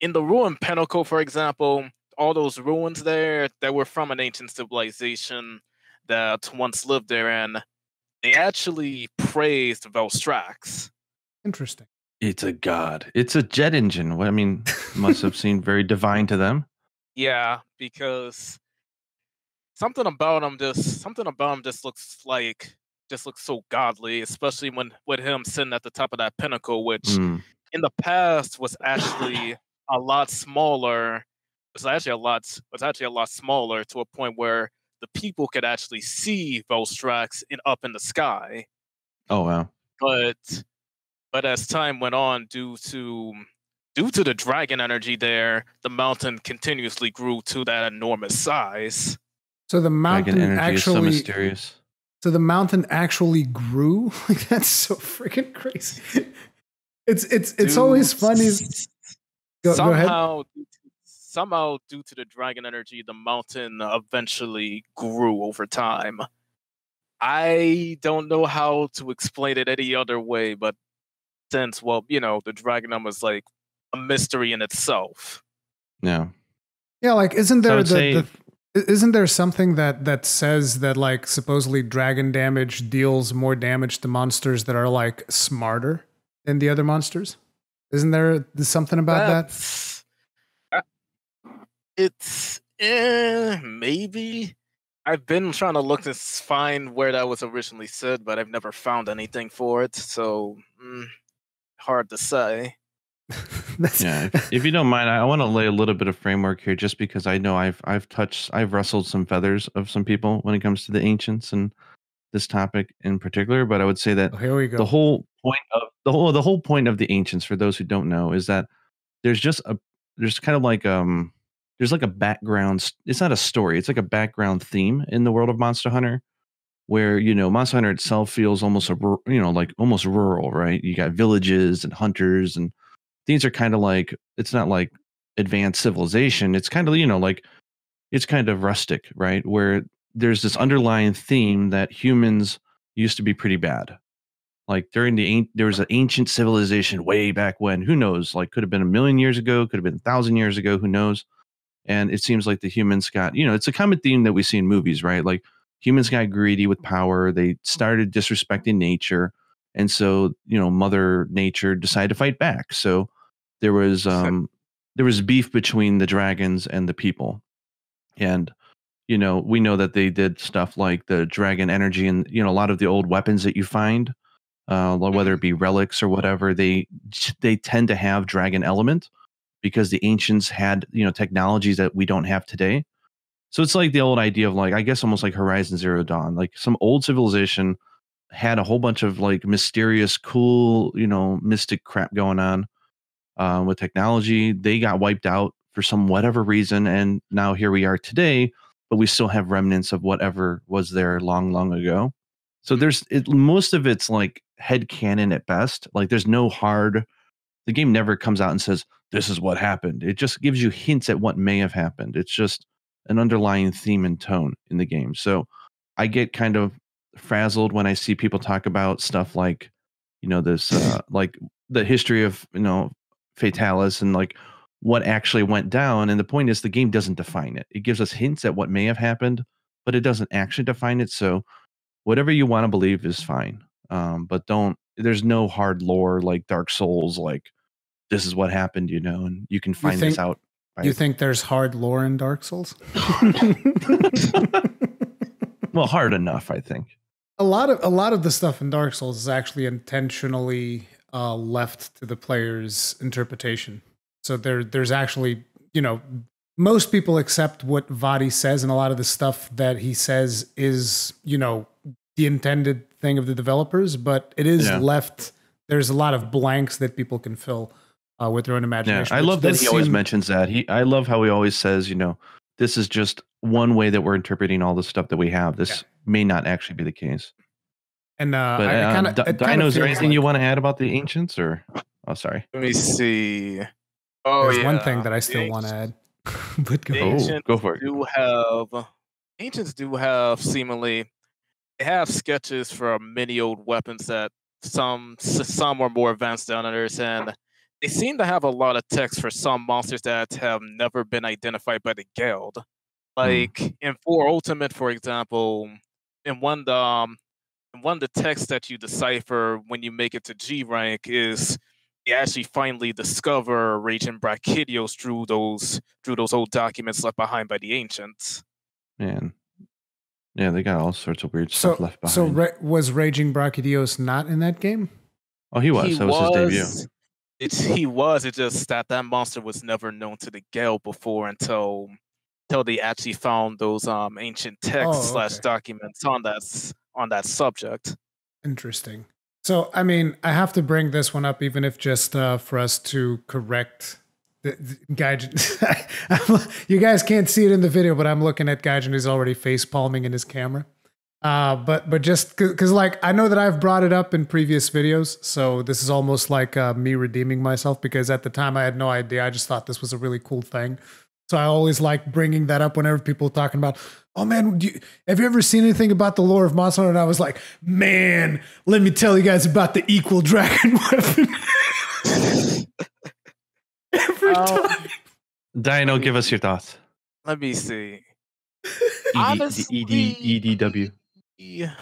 in the ruined Pinnacle, for example. All those ruins there that were from an ancient civilization that once lived there, and they actually praised Velstrax. Interesting. It's a god. It's a jet engine. I mean, must have seemed very divine to them. Yeah, because something about him just something about him just looks like just looks so godly, especially when with him sitting at the top of that pinnacle, which mm. in the past was actually a lot smaller. It's actually a lot. It's actually a lot smaller to a point where the people could actually see Vostrax in up in the sky. Oh wow! But but as time went on, due to due to the dragon energy there, the mountain continuously grew to that enormous size. So the mountain dragon energy actually is so mysterious. So the mountain actually grew. Like that's so freaking crazy. It's it's it's Dude, always funny. Go, somehow. Go ahead. Somehow, due to the dragon energy, the mountain eventually grew over time. I don't know how to explain it any other way, but since, well, you know, the dragon number is like a mystery in itself. Yeah. Yeah, like, isn't there the, say, the, isn't there something that, that says that, like, supposedly dragon damage deals more damage to monsters that are, like, smarter than the other monsters? Isn't there something about that? It's eh, maybe. I've been trying to look to find where that was originally said, but I've never found anything for it, so mm, hard to say. Yeah, if, if you don't mind, I want to lay a little bit of framework here, just because I know I've I've touched, I've wrestled some feathers of some people when it comes to the ancients and this topic in particular. But I would say that oh, here we go. the whole point of the whole the whole point of the ancients, for those who don't know, is that there's just a there's kind of like um. There's like a background, it's not a story, it's like a background theme in the world of Monster Hunter, where, you know, Monster Hunter itself feels almost, a, you know, like almost rural, right? You got villages and hunters, and things are kind of like, it's not like advanced civilization. It's kind of, you know, like, it's kind of rustic, right? Where there's this underlying theme that humans used to be pretty bad. Like during the, there was an ancient civilization way back when, who knows, like could have been a million years ago, could have been a thousand years ago, who knows? And it seems like the humans got, you know, it's a common theme that we see in movies, right? Like humans got greedy with power. They started disrespecting nature. And so, you know, Mother Nature decided to fight back. So there was um, there was beef between the dragons and the people. And, you know, we know that they did stuff like the dragon energy and, you know, a lot of the old weapons that you find, uh, whether it be relics or whatever, they they tend to have dragon element, because the ancients had, you know, technologies that we don't have today. So it's like the old idea of like, I guess almost like Horizon Zero Dawn, like some old civilization had a whole bunch of like mysterious, cool, you know, mystic crap going on uh, with technology. They got wiped out for some whatever reason. And now here we are today, but we still have remnants of whatever was there long, long ago. So there's it, most of it's like headcanon at best. Like there's no hard, the game never comes out and says, this is what happened. It just gives you hints at what may have happened. It's just an underlying theme and tone in the game. So I get kind of frazzled when I see people talk about stuff like, you know, this, uh, like the history of, you know, Fatalis and like what actually went down. And the point is the game doesn't define it. It gives us hints at what may have happened, but it doesn't actually define it. So whatever you want to believe is fine. Um, but don't, there's no hard lore like Dark Souls, like, this is what happened, you know, and you can find you think, this out. By you think there's hard lore in Dark Souls? Well, hard enough, I think. A lot of a lot of the stuff in Dark Souls is actually intentionally uh, left to the player's interpretation. So there, there's actually, you know, most people accept what Vadi says, and a lot of the stuff that he says is, you know, the intended thing of the developers, but it is yeah. left. There's a lot of blanks that people can fill. Uh, with their own imagination. Yeah, I love that he always seem... mentions that. He, I love how he always says, you know, this is just one way that we're interpreting all the stuff that we have. This yeah. may not actually be the case. And uh, but, I, I kind of, um, Dino, is there anything like... you want to add about the ancients? Or oh, sorry. Let me see. Oh, There's yeah. one thing that I still want to add. But go, oh, go for it. Do have ancients do have seemingly they have sketches for many old weapons that some some are more advanced than others, and they seem to have a lot of text for some monsters that have never been identified by the guild. Like mm. in four Ultimate, for example, in one um, in one of the texts that you decipher when you make it to G rank is you actually finally discover Raging Brachydios through those through those old documents left behind by the ancients. Man, Yeah, they got all sorts of weird so, stuff left behind. So ra was Raging Brachydeos not in that game? Oh, he was. He that was, was his debut. It's, he was. It's just that that monster was never known to the Gale before until, until they actually found those um ancient texts oh, okay. slash documents on that on that subject. Interesting. So, I mean, I have to bring this one up, even if just uh, for us to correct the, the Gaijin. You guys can't see it in the video, but I'm looking at Gaijin who's already face palming in his camera. Uh, but but just because, like, I know that I've brought it up in previous videos, so this is almost like uh, me redeeming myself, because at the time I had no idea. I just thought this was a really cool thing. So I always like bringing that up whenever people are talking about, oh man, do you, have you ever seen anything about the lore of Monster Hunter? And I was like, man, let me tell you guys about the equal dragon weapon. Every um, time. Dino, give us your thoughts. Let me see. E D, honestly, E D, E D W. Yeah,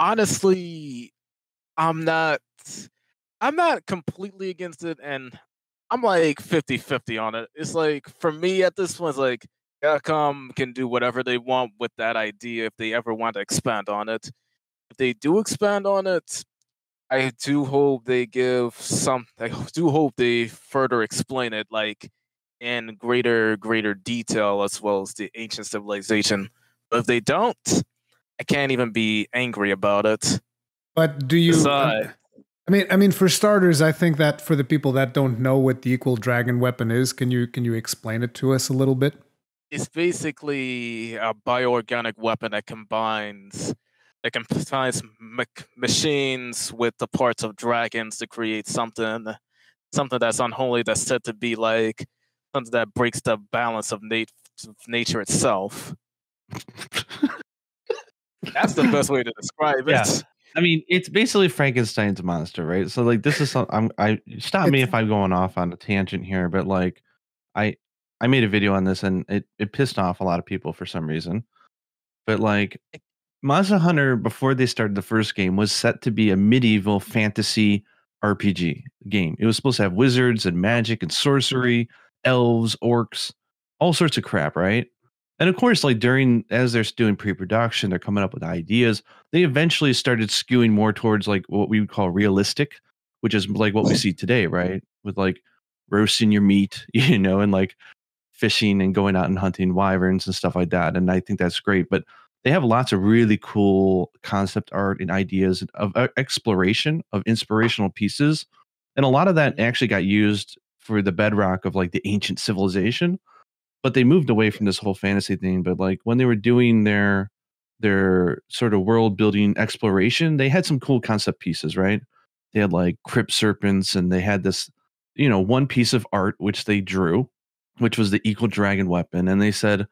honestly, I'm not. I'm not completely against it, and I'm like fifty fifty on it. It's like, for me at this point, it's like Capcom can do whatever they want with that idea if they ever want to expand on it. If they do expand on it, I do hope they give some. I do hope they further explain it, like in greater greater detail, as well as the ancient civilization. But if they don't, I can't even be angry about it. But do you? Besides, I mean, I mean, for starters, I think that for the people that don't know what the equal dragon weapon is, can you can you explain it to us a little bit? It's basically a bioorganic weapon that combines that combines ma machines with the parts of dragons to create something something that's unholy, that's said to be like something that breaks the balance of nat of nature itself. That's the best way to describe it. Yeah. I mean, it's basically Frankenstein's monster, right? So, like, this is some, I'm, I stop me if I'm going off on a tangent here, but like, I I made a video on this and it it pissed off a lot of people for some reason. But like, Monster Hunter, before they started the first game, was set to be a medieval fantasy R P G game. It was supposed to have wizards and magic and sorcery, elves, orcs, all sorts of crap, right? And of course, like during, as they're doing pre-production, they're coming up with ideas. They eventually started skewing more towards like what we would call realistic, which is like what we see today, right? With like roasting your meat, you know, and like fishing and going out and hunting wyverns and stuff like that. And I think that's great. But they have lots of really cool concept art and ideas of exploration, of inspirational pieces. And a lot of that actually got used for the bedrock of like the ancient civilization. But they moved away from this whole fantasy thing. But like when they were doing their their sort of world building exploration, they had some cool concept pieces, right? They had like crypt serpents, and they had this, you know, one piece of art which they drew, which was the equal dragon weapon. And they said,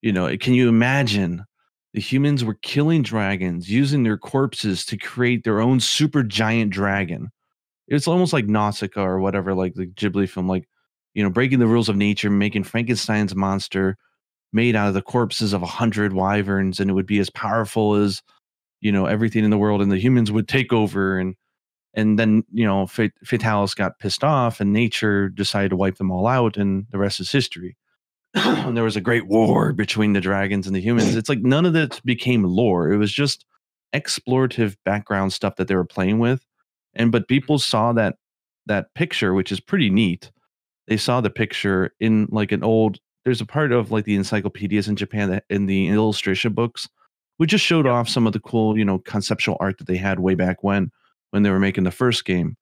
you know, can you imagine the humans were killing dragons, using their corpses to create their own super giant dragon? It's almost like Nausicaa or whatever, like the Ghibli film, like, you know, breaking the rules of nature, making Frankenstein's monster made out of the corpses of a hundred wyverns, and it would be as powerful as, you know, everything in the world, and the humans would take over. And and then, you know, Fatalis got pissed off, and nature decided to wipe them all out, and the rest is history. And there was a great war between the dragons and the humans. It's like none of that became lore. It was just explorative background stuff that they were playing with. And but people saw that that picture, which is pretty neat. They saw the picture in like an old, there's a part of like the encyclopedias in Japan that in the illustration books, which just showed off some of the cool, you know, conceptual art that they had way back when, when they were making the first game.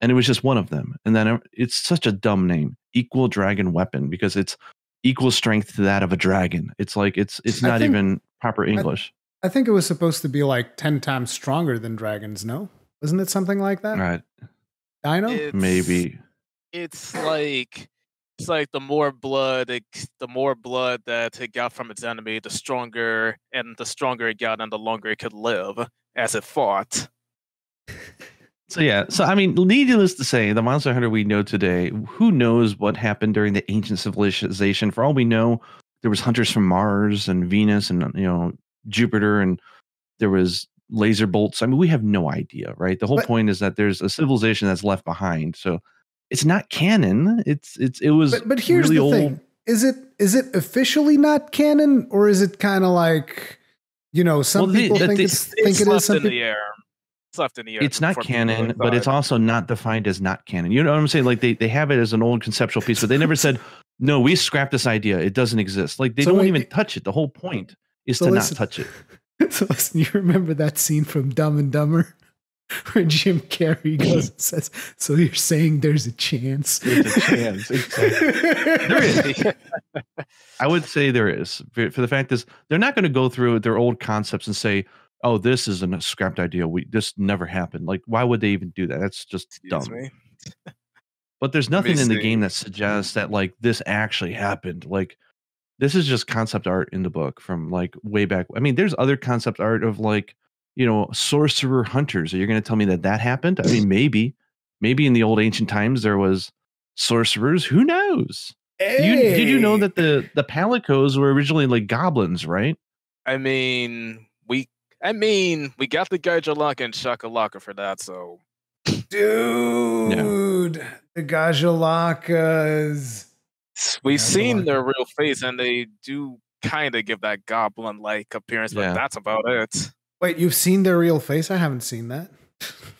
And it was just one of them. And then it's such a dumb name, Equal Dragon Weapon, because it's equal strength to that of a dragon. It's like, it's, it's not think, even proper English. I, I think it was supposed to be like ten times stronger than dragons. No, wasn't it something like that? Right. I know. Maybe. It's like it's like the more blood, it, the more blood that it got from its enemy, the stronger and the stronger it got, and the longer it could live as it fought. So yeah, so I mean, needless to say, the Monster Hunter we know today, who knows what happened during the ancient civilization? For all we know, there was hunters from Mars and Venus, and you know, Jupiter, and there was laser bolts. I mean, we have no idea, right? The whole but point is that there's a civilization that's left behind. So. It's not canon. It's it's it was. But, but here's really the old. thing: is it is it officially not canon, or is it kind of like You know, some well, people the, think the, it's, it's think it is something. In the air. It's left in the air. It's not canon, but it's also not defined as not canon. You know what I'm saying? Like they, they have it as an old conceptual piece, but they never said, no, we scrapped this idea. It doesn't exist. Like they so don't wait, even touch it. The whole point is so to listen, not touch it. So listen, you remember that scene from Dumb and Dumber where Jim Carrey goes and says, so you're saying there's a chance. There's a chance. Exactly. There is. I would say there is. For, for the fact is they're not going to go through their old concepts and say, oh, this is a scrapped idea. We this never happened. Like, why would they even do that? That's just Excuse dumb. Me. But there's nothing in the game that suggests that like this actually happened. Like, this is just concept art in the book from like way back. I mean, there's other concept art of like, you know, sorcerer hunters. Are you going to tell me that that happened? I mean, maybe, maybe in the old ancient times there was sorcerers. Who knows? Hey. You, did you know that the the Palicos were originally like goblins, right? I mean, we. I mean, we got the Gajalaka and Shakalaka for that, so. Dude, yeah. The Gajalakas. We've Gajalaka. seen their real face, and they do kind of give that goblin-like appearance, but yeah. that's about it. Wait, you've seen their real face? I haven't seen that.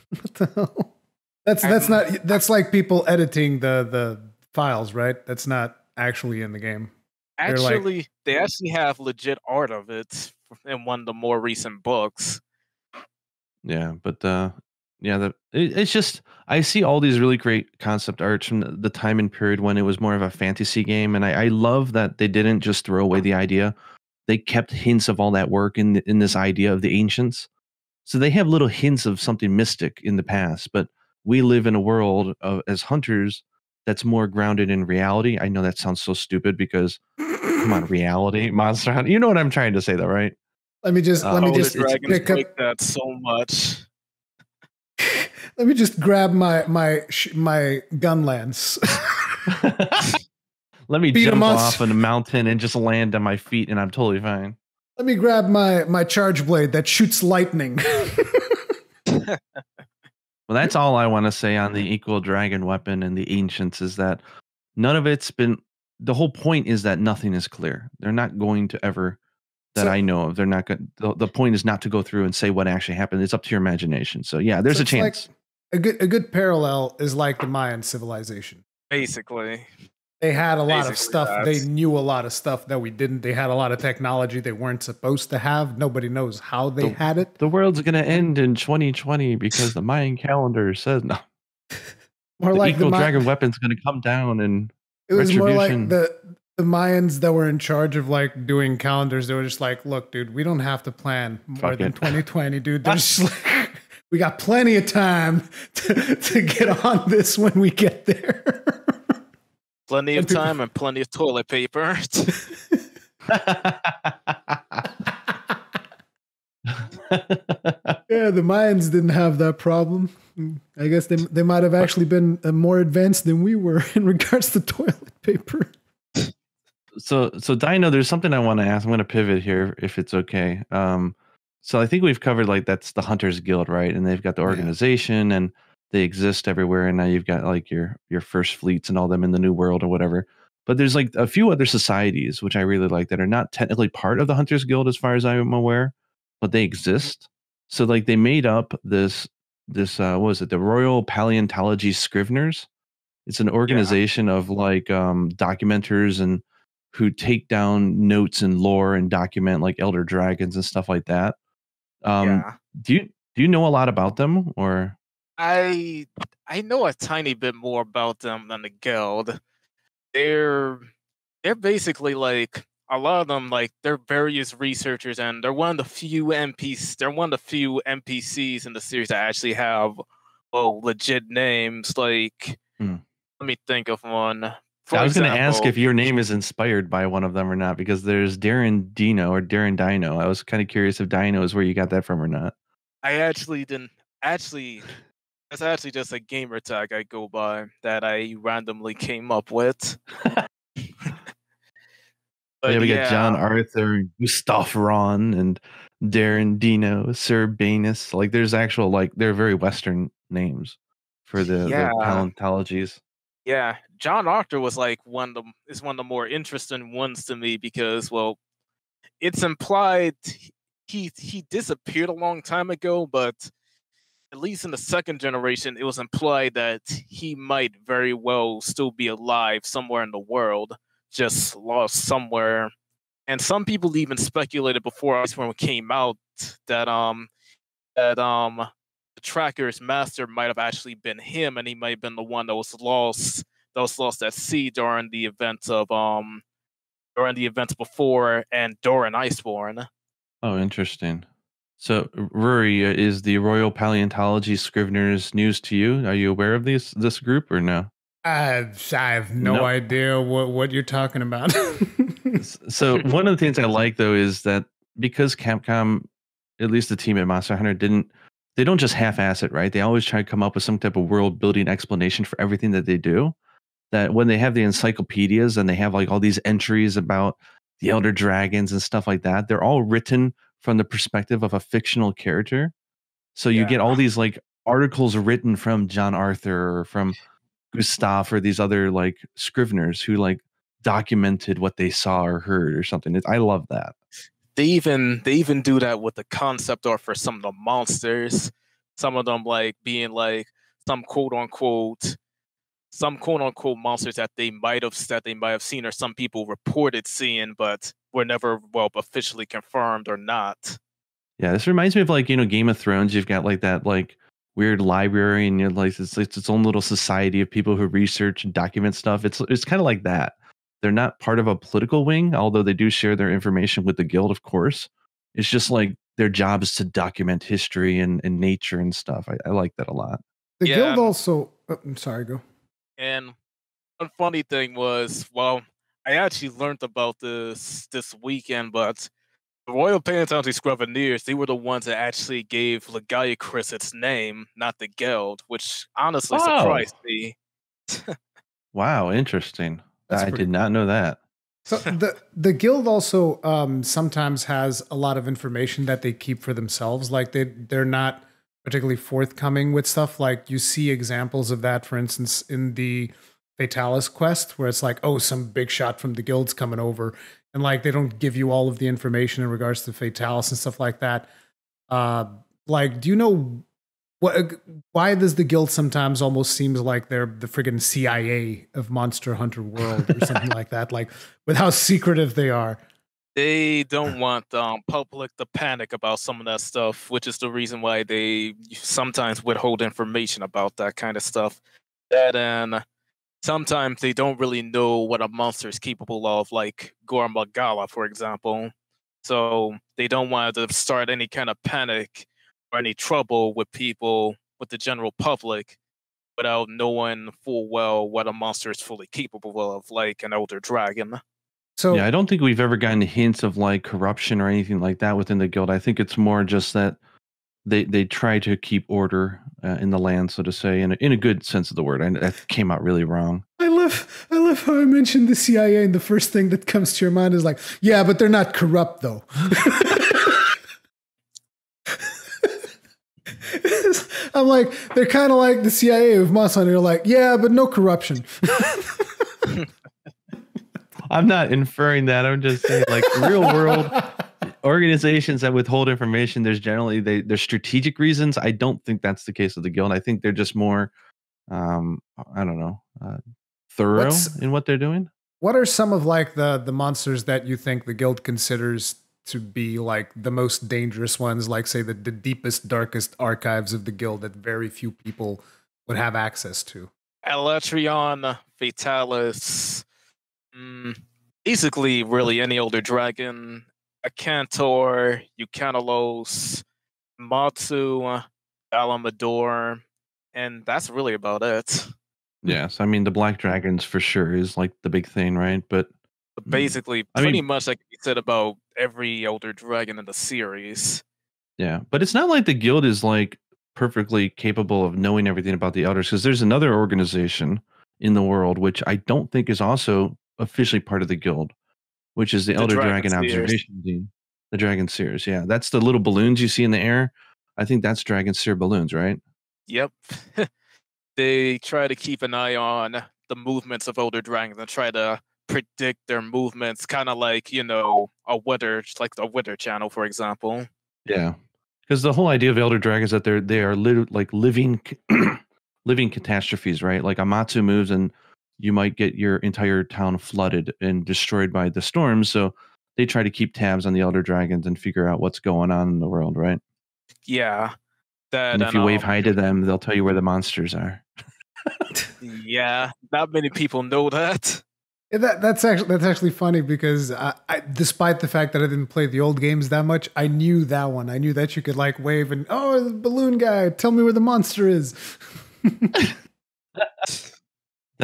What the hell? That's that's I'm, not. That's like people editing the the files, right? That's not actually in the game. Actually, like, they actually have legit art of it. In one of the more recent books. Yeah, but uh yeah, the it, it's just I see all these really great concept arts from the, the time and period when it was more of a fantasy game, and I, I love that they didn't just throw away the idea. They kept hints of all that work in the, in this idea of the ancients. So they have little hints of something mystic in the past, but we live in a world of as hunters that's more grounded in reality. I know that sounds so stupid because come on, reality, Monster Hunter. You know what I'm trying to say, though, right? Let me just let uh, me just pick up that so much. Let me just grab my my my gun lance. Let me Beat jump off on a mountain and just land on my feet, and I'm totally fine. Let me grab my my charge blade that shoots lightning. Well, that's all I want to say on the equal dragon weapon and the ancients is that none of it's been. The whole point is that nothing is clear. They're not going to ever, that so, I know of, they're not going the, the point is not to go through and say what actually happened. It's up to your imagination. So yeah, there's so a chance. Like a good a good parallel is like the Mayan civilization. Basically. They had a lot Basically, of stuff. That's... They knew a lot of stuff that we didn't. They had a lot of technology they weren't supposed to have. Nobody knows how they the, had it. The world's going to end in twenty twenty because the Mayan calendar says no. More the like equal the Mayan... dragon weapon's going to come down and It was more like the, the Mayans that were in charge of like doing calendars. They were just like, look, dude, we don't have to plan more Fuck than it. twenty twenty, dude. There's like, we got plenty of time to, to get on this when we get there. Plenty of time and plenty of toilet paper. Yeah, the Mayans didn't have that problem. I guess they they might have actually been more advanced than we were in regards to toilet paper. So, so Dino, there's something I want to ask. I'm going to pivot here, if it's okay. Um, so I think we've covered like that's the Hunters Guild, right? And they've got the organization, yeah. and they exist everywhere. And now you've got like your your first fleets and all them in the New World or whatever. But there's like a few other societies which I really like that are not technically part of the Hunters Guild, as far as I'm aware. But they exist. So like they made up this, this uh, what was it? The Royal Paleontology Scriveners. It's an organization yeah. of like um, documenters and who take down notes and lore and document like elder dragons and stuff like that. Um, yeah. Do you do you know a lot about them or? I I know a tiny bit more about them than the guild. They're they're basically like. A lot of them, like, they're various researchers, and they're one of the few N P Cs. They're one of the few N P Cs in the series that actually have, well, legit names. Like, hmm. let me think of one. For I was going to ask if your name is inspired by one of them or not, because there's Darren Dino or Darren Dino. I was kind of curious if Dino is where you got that from or not. I actually didn't. Actually, that's actually just a gamer tag I go by that I randomly came up with. But yeah, we yeah. got John Arthur, Gustav Ron, and Darren Dino, Sir Banus. Like, there's actual, like, they're very Western names for the, yeah. the paleontologies. Yeah, John Arthur was, like, one of the, is one of the more interesting ones to me because, well, it's implied he he disappeared a long time ago, but at least in the second generation, it was implied that he might very well still be alive somewhere in the world, just lost somewhere. And some people even speculated before Iceborne came out that um that um the Tracker's master might have actually been him, and he might have been the one that was lost that was lost at sea during the events of um during the events before and during Iceborne. Oh, interesting. So, Rory, is the Royal Paleontology Scriveners news to you? Are you aware of these this group or no? I, I have no nope. idea what, what you're talking about. So one of the things I like, though, is that because Capcom, at least the team at Monster Hunter, didn't, they don't just half-ass it, right? They always try to come up with some type of world-building explanation for everything that they do. That when they have the encyclopedias and they have like all these entries about the Elder Dragons and stuff like that, they're all written from the perspective of a fictional character. So you yeah. get all these like articles written from John Arthur or from Gustav or these other like scriveners who like documented what they saw or heard or something. It, I love that. They even they even do that with the concept art for some of the monsters. Some of them like being like some quote unquote some quote unquote monsters that they might have that they might have seen or some people reported seeing, but were never well officially confirmed or not. Yeah, this reminds me of like, you know, Game of Thrones. You've got like that like weird library and you're like it's it's its own little society of people who research and document stuff. It's it's kind of like that. They're not part of a political wing, although they do share their information with the guild, of course. It's just like their job is to document history and, and nature and stuff. I, I like that a lot. The yeah. guild also oh, I'm sorry, go. And one funny thing was, well, I actually learned about this this weekend, but the Royal Paleontology Scriveners, they were the ones that actually gave Lagiacris its name, not the guild, which honestly oh. surprised me. Wow, interesting. That's I pretty... did not know that. So the, the guild also um, sometimes has a lot of information that they keep for themselves. Like they, they're not particularly forthcoming with stuff. Like you see examples of that, for instance, in the Fatalis quest, where it's like, oh, some big shot from the guild's coming over, and like they don't give you all of the information in regards to Fatalis and stuff like that. Uh, like, do you know what? Why does the guild sometimes almost seems like they're the friggin' C I A of Monster Hunter World or something like that? Like, with how secretive they are. They don't want um, public to panic about some of that stuff, which is the reason why they sometimes withhold information about that kind of stuff. That and sometimes they don't really know what a monster is capable of, like Gormagala, for example. So they don't want to start any kind of panic or any trouble with people, with the general public, without knowing full well what a monster is fully capable of, like an Elder Dragon. So, yeah, I don't think we've ever gotten hints of like corruption or anything like that within the guild. I think it's more just that they they try to keep order uh, in the land, so to say, in a, in a good sense of the word. I, that came out really wrong. I love I love how I mentioned the C I A, and the first thing that comes to your mind is like, yeah, but they're not corrupt though. I'm like, they're kind of like the C I A of Monster Hunter. You're like, yeah, but no corruption. I'm not inferring that. I'm just saying, like, real world organizations that withhold information, there's generally they there's strategic reasons. I don't think that's the case of the guild. I think they're just more, um, I don't know, uh, thorough What's, in what they're doing. What are some of like the the monsters that you think the guild considers to be like the most dangerous ones? Like, say the the deepest, darkest archives of the guild that very few people would have access to. Alatrion, Fatalis. Mm, basically, really any Elder Dragon, Akantor, Eucanalos, Matsu, Alamador, and that's really about it. Yes, I mean the Black Dragons for sure is like the big thing, right? But basically, I pretty mean, much like you said about every Elder Dragon in the series. Yeah, but it's not like the guild is like perfectly capable of knowing everything about the elders, because there's another organization in the world which I don't think is also officially part of the guild, which is the, the Elder Dragon, Dragon Observation Team. The Dragon Seers, yeah. That's the little balloons you see in the air. I think that's Dragon Seer balloons, right? Yep. They try to keep an eye on the movements of Elder Dragons and try to predict their movements, kind of like, you know, a weather, like the Weather Channel, for example. Yeah, because the whole idea of Elder Dragon is that they're they are li like living living catastrophes, right? Like Amatsu moves, and you might get your entire town flooded and destroyed by the storm. So they try to keep tabs on the Elder Dragons and figure out what's going on in the world, right? Yeah. That, and if you know. wave hi to them, they'll tell you where the monsters are. Yeah, not many people know that. Yeah, that that's actually that's actually funny because I, I, despite the fact that I didn't play the old games that much, I knew that one. I knew that you could like wave and oh, the balloon guy, tell me where the monster is. Then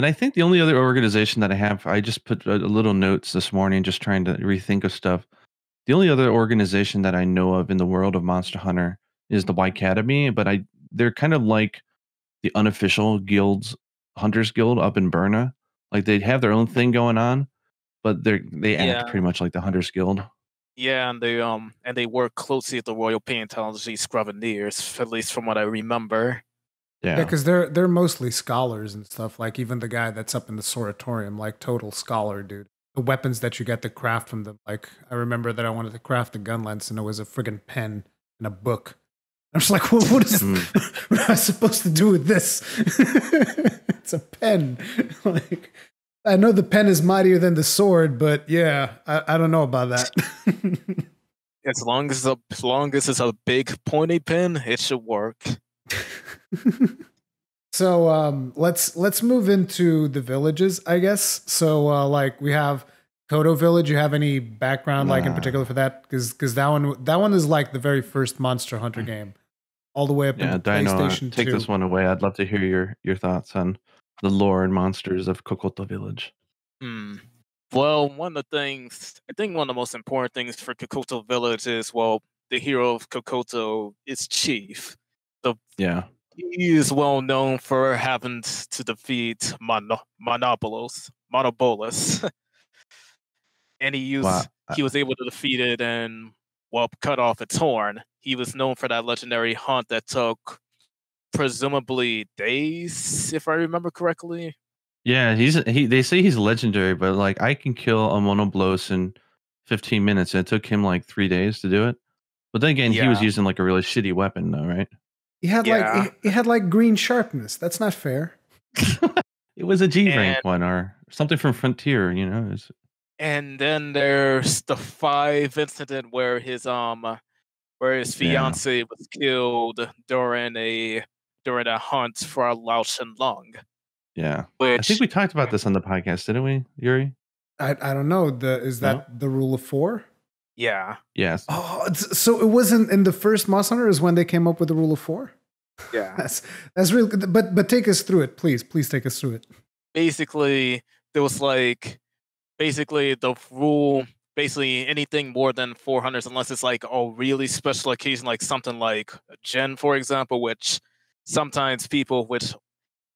I think the only other organization that I have, I just put a, a little notes this morning, just trying to rethink of stuff. The only other organization that I know of in the world of Monster Hunter is the Wycademy, but I they're kind of like the unofficial guilds, Hunters Guild up in Burna. Like they have their own thing going on, but they they act yeah. pretty much like the Hunters Guild. Yeah, and they um and they work closely with the Royal Paleontology Scrovaneers, at least from what I remember. Yeah, because yeah, they're they're mostly scholars and stuff. Like even the guy that's up in the Soratorium, like total scholar dude. The weapons that you get to craft from them. Like I remember that I wanted to craft a gun lance, and it was a friggin' pen and a book. I'm just like, well, what is what am I supposed to do with this? It's a pen. Like, I know the pen is mightier than the sword, but yeah, I, I don't know about that. As long as, the, as long as it's a big pointy pen, it should work. So um, let's let's move into the villages, I guess. So uh, like we have Kodo Village. You have any background nah. like in particular for that? Because because that one that one is like the very first Monster Hunter game. All the way up yeah, to PlayStation Take two. This one away. I'd love to hear your your thoughts on the lore and monsters of Kokoto Village. Hmm. Well, one of the things, I think one of the most important things for Kokoto Village is, well, the hero of Kokoto is Chief. The, yeah. He is well known for having to defeat Mono, Monobolus. Monobolus. And he, used, wow. he was able to defeat it and, well, cut off its horn. He was known for that legendary hunt that took presumably days, if I remember correctly. Yeah, he's he. They say he's legendary, but like I can kill a Monoblos in fifteen minutes, and it took him like three days to do it. But then again, yeah. he was using like a really shitty weapon, though, right? He had yeah. like he, he had like green sharpness. That's not fair. It was a G rank and, one or something from Frontier, you know. It's... And then there's the five incident where his um. where his fiancée yeah. was killed during a during a hunt for Lao Shenlong. Yeah, which, I think we talked about this on the podcast, didn't we, Yuri? I I don't know. The is that no? the rule of four? Yeah. Yes. Oh, it's, so it wasn't in the first Monster Hunter is when they came up with the rule of four. Yeah, that's that's really good. But but take us through it, please. Please take us through it. Basically, there was like basically the rule. Basically, anything more than four hundreds, unless it's like a really special occasion, like something like Gen, for example, which sometimes people, which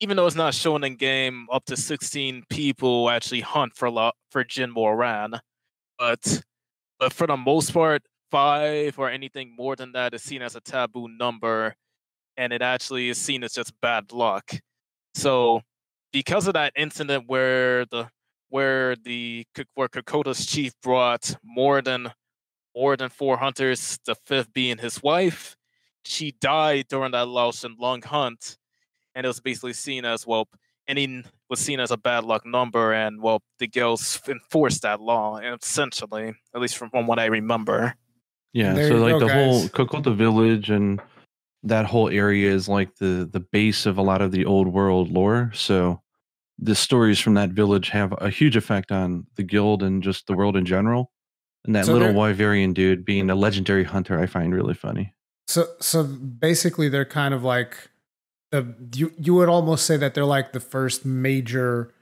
even though it's not shown in game, up to sixteen people actually hunt for for Gen Moran. But, but for the most part, five or anything more than that is seen as a taboo number, and it actually is seen as just bad luck. So, because of that incident where the where the where Kokoto's chief brought more than more than four hunters, the fifth being his wife. She died during that Lao Shenlong hunt, and it was basically seen as well, and he was seen as a bad luck number, and well, the girls enforced that law, essentially, at least from, from what I remember. Yeah, there so like go, the guys. whole Kokoto village and that whole area is like the the base of a lot of the old world lore, so the stories from that village have a huge effect on the guild and just the world in general. And that so little Wyverian dude being a legendary hunter, I find really funny. So, so basically they're kind of like, the, you, you would almost say that they're like the first major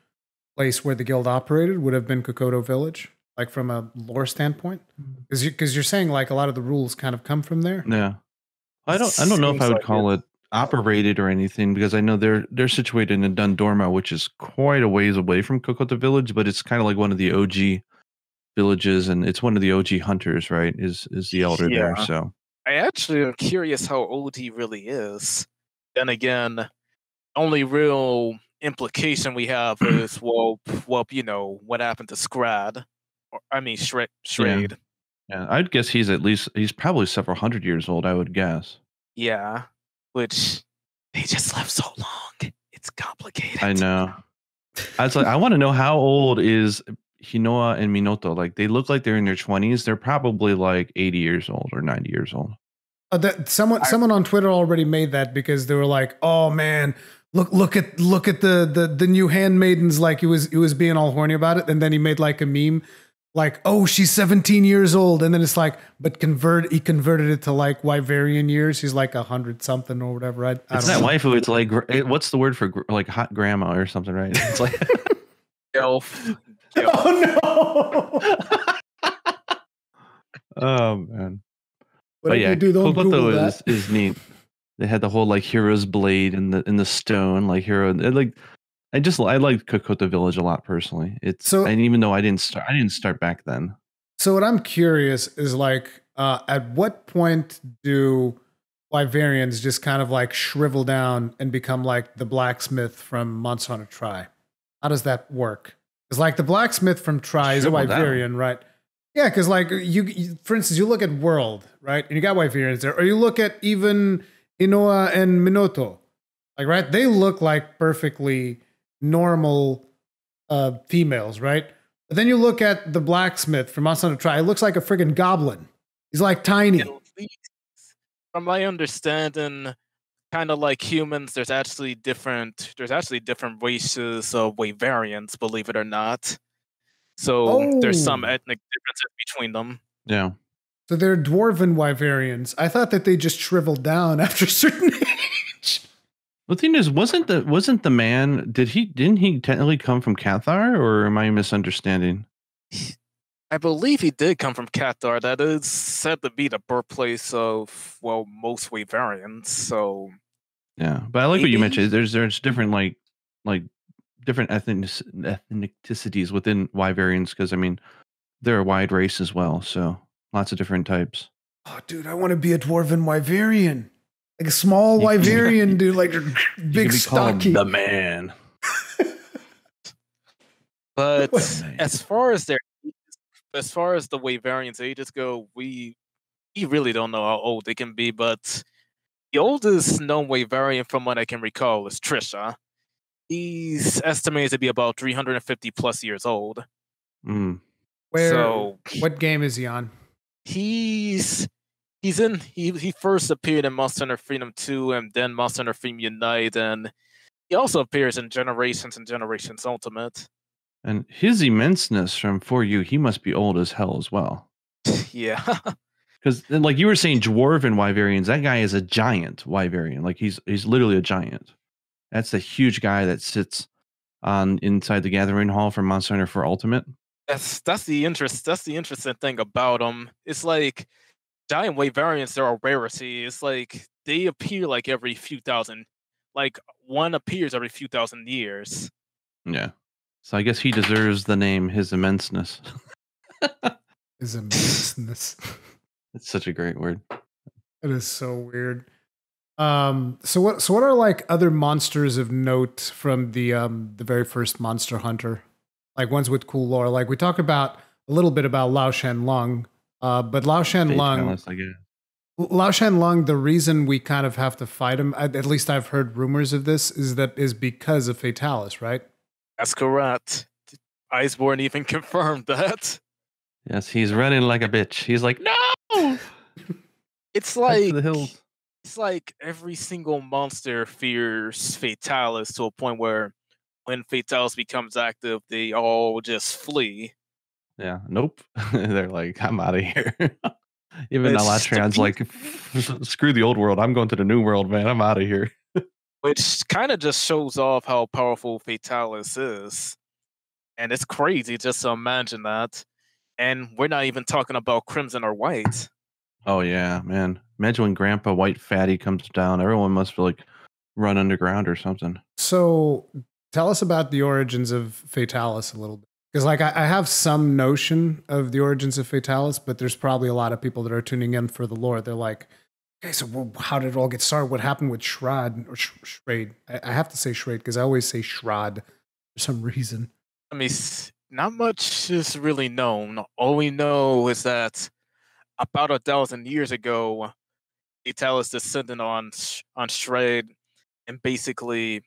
place where the guild operated would have been Kokoto Village, like from a lore standpoint. Cause you, cause you're saying like a lot of the rules kind of come from there. Yeah. I don't, I don't know if I would call it operated or anything, because I know they're they're situated in Dundorma, which is quite a ways away from Kokoto Village, but it's kind of like one of the O G villages, and it's one of the O G hunters, right? Is is the elder yeah. there? So I actually am curious how old he really is. Then again, only real implication we have is well, well, you know what happened to Scrad? Or, I mean, Shred, Shred. Yeah. Yeah, I'd guess he's at least he's probably several hundred years old, I would guess. Yeah, which they just live so long. It's complicated. I know. I was like, I want to know how old is Hinoa and Minato. Like, they look like they're in their twenties. They're probably like eighty years old or ninety years old. Uh, that someone I, someone on Twitter already made that because they were like, "Oh man, look look at look at the the the new handmaidens." Like, he was he was being all horny about it, and then he made like a meme. Like, oh, she's seventeen years old, and then it's like, but convert he converted it to like Wyverian years. She's like a hundred something or whatever. I, I it's don't not know. Waifu. It's like, what's the word for gr like hot grandma or something, right? It's like elf. elf. Oh no! Oh man! What but yeah, Kokoto is is neat. They had the whole like hero's blade in the in the stone, like hero, like. I just I liked Kokoto Village a lot personally. It's so, and even though I didn't start I didn't start back then. So what I'm curious is like, uh, at what point do Wyverians just kind of like shrivel down and become like the blacksmith from Monster Hunter Tri? How does that work? Because like the blacksmith from Tri is a Wyverian, down. right? Yeah, because like you, you, for instance, you look at World, right, and you got Wyverians there, or you look at even Inoue and Minato, like right, they look like perfectly normal uh females, right? But then you look at the blacksmith from Monster Hunter Tri, it looks like a friggin' goblin. He's like tiny. From my understanding, kind of like humans, there's actually different there's actually different races of Wyverians, believe it or not. So oh. there's some ethnic differences between them. Yeah. So they're dwarven Wyverians. I thought that they just shriveled down after a certain age. The thing is, wasn't the wasn't the man? Did he? Didn't he technically come from Cathar, or am I misunderstanding? I believe he did come from Cathar. That is said to be the birthplace of well, most Wyverians. So, yeah, but I like maybe. what you mentioned. There's there's different like like different ethnic ethnicities within Wyverians because I mean they're a wide race as well. So lots of different types. Oh, dude, I want to be a dwarven Wyverian. Like a small Wyverian dude, like big stocky. The man. But what? as far as their, as far as the Wyverians' ages go, we we really don't know how old they can be. But the oldest known Wyverian, from what I can recall, is Trisha. He's estimated to be about three hundred and fifty plus years old. Mm. Where? So, what game is he on? He's. He's in. He he first appeared in Monster Hunter Freedom two, and then Monster Hunter Freedom Unite, and he also appears in Generations and Generations Ultimate. And his immenseness from four U, he must be old as hell as well. Yeah, because like you were saying, dwarven Wyverians. That guy is a giant Wyverian. Like he's he's literally a giant. That's the huge guy that sits on inside the Gathering Hall for Monster Hunter for Ultimate. That's that's the interest. That's the interesting thing about him. It's like. Giant Wyverians, they're a rarity. It's like they appear like every few thousand, like one appears every few thousand years. Yeah. So I guess he deserves the name His Immenseness. His Immenseness. It's such a great word. It is so weird. Um. So what? So what are like other monsters of note from the um the very first Monster Hunter, like ones with cool lore? Like we talk about a little bit about Lao Shenlong. Uh, but Lao Shenlong, Lao Shenlong, the reason we kind of have to fight him, at least I've heard rumors of this, is that is because of Fatalis, right? That's correct. Iceborne even confirmed that. Yes, he's running like a bitch. He's like, no! It's like, it's like every single monster fears Fatalis to a point where when Fatalis becomes active, they all just flee. Yeah, nope. They're like, I'm out of here. Even Alatreon's like, screw the old world. I'm going to the new world, man. I'm out of here. Which kind of just shows off how powerful Fatalis is. And it's crazy just to imagine that. And we're not even talking about Crimson or White. Oh, yeah, man. Imagine when Grandpa White Fatty comes down. Everyone must be like, run underground or something. So tell us about the origins of Fatalis a little bit. Because like I, I have some notion of the origins of Fatalis, but there's probably a lot of people that are tuning in for the lore. They're like, okay, so well, how did it all get started? What happened with Shrad or Sh Shrade? I, I have to say Shrade because I always say Shrad for some reason. I mean, not much is really known. All we know is that about a thousand years ago, Italis descended on on Shred, and basically,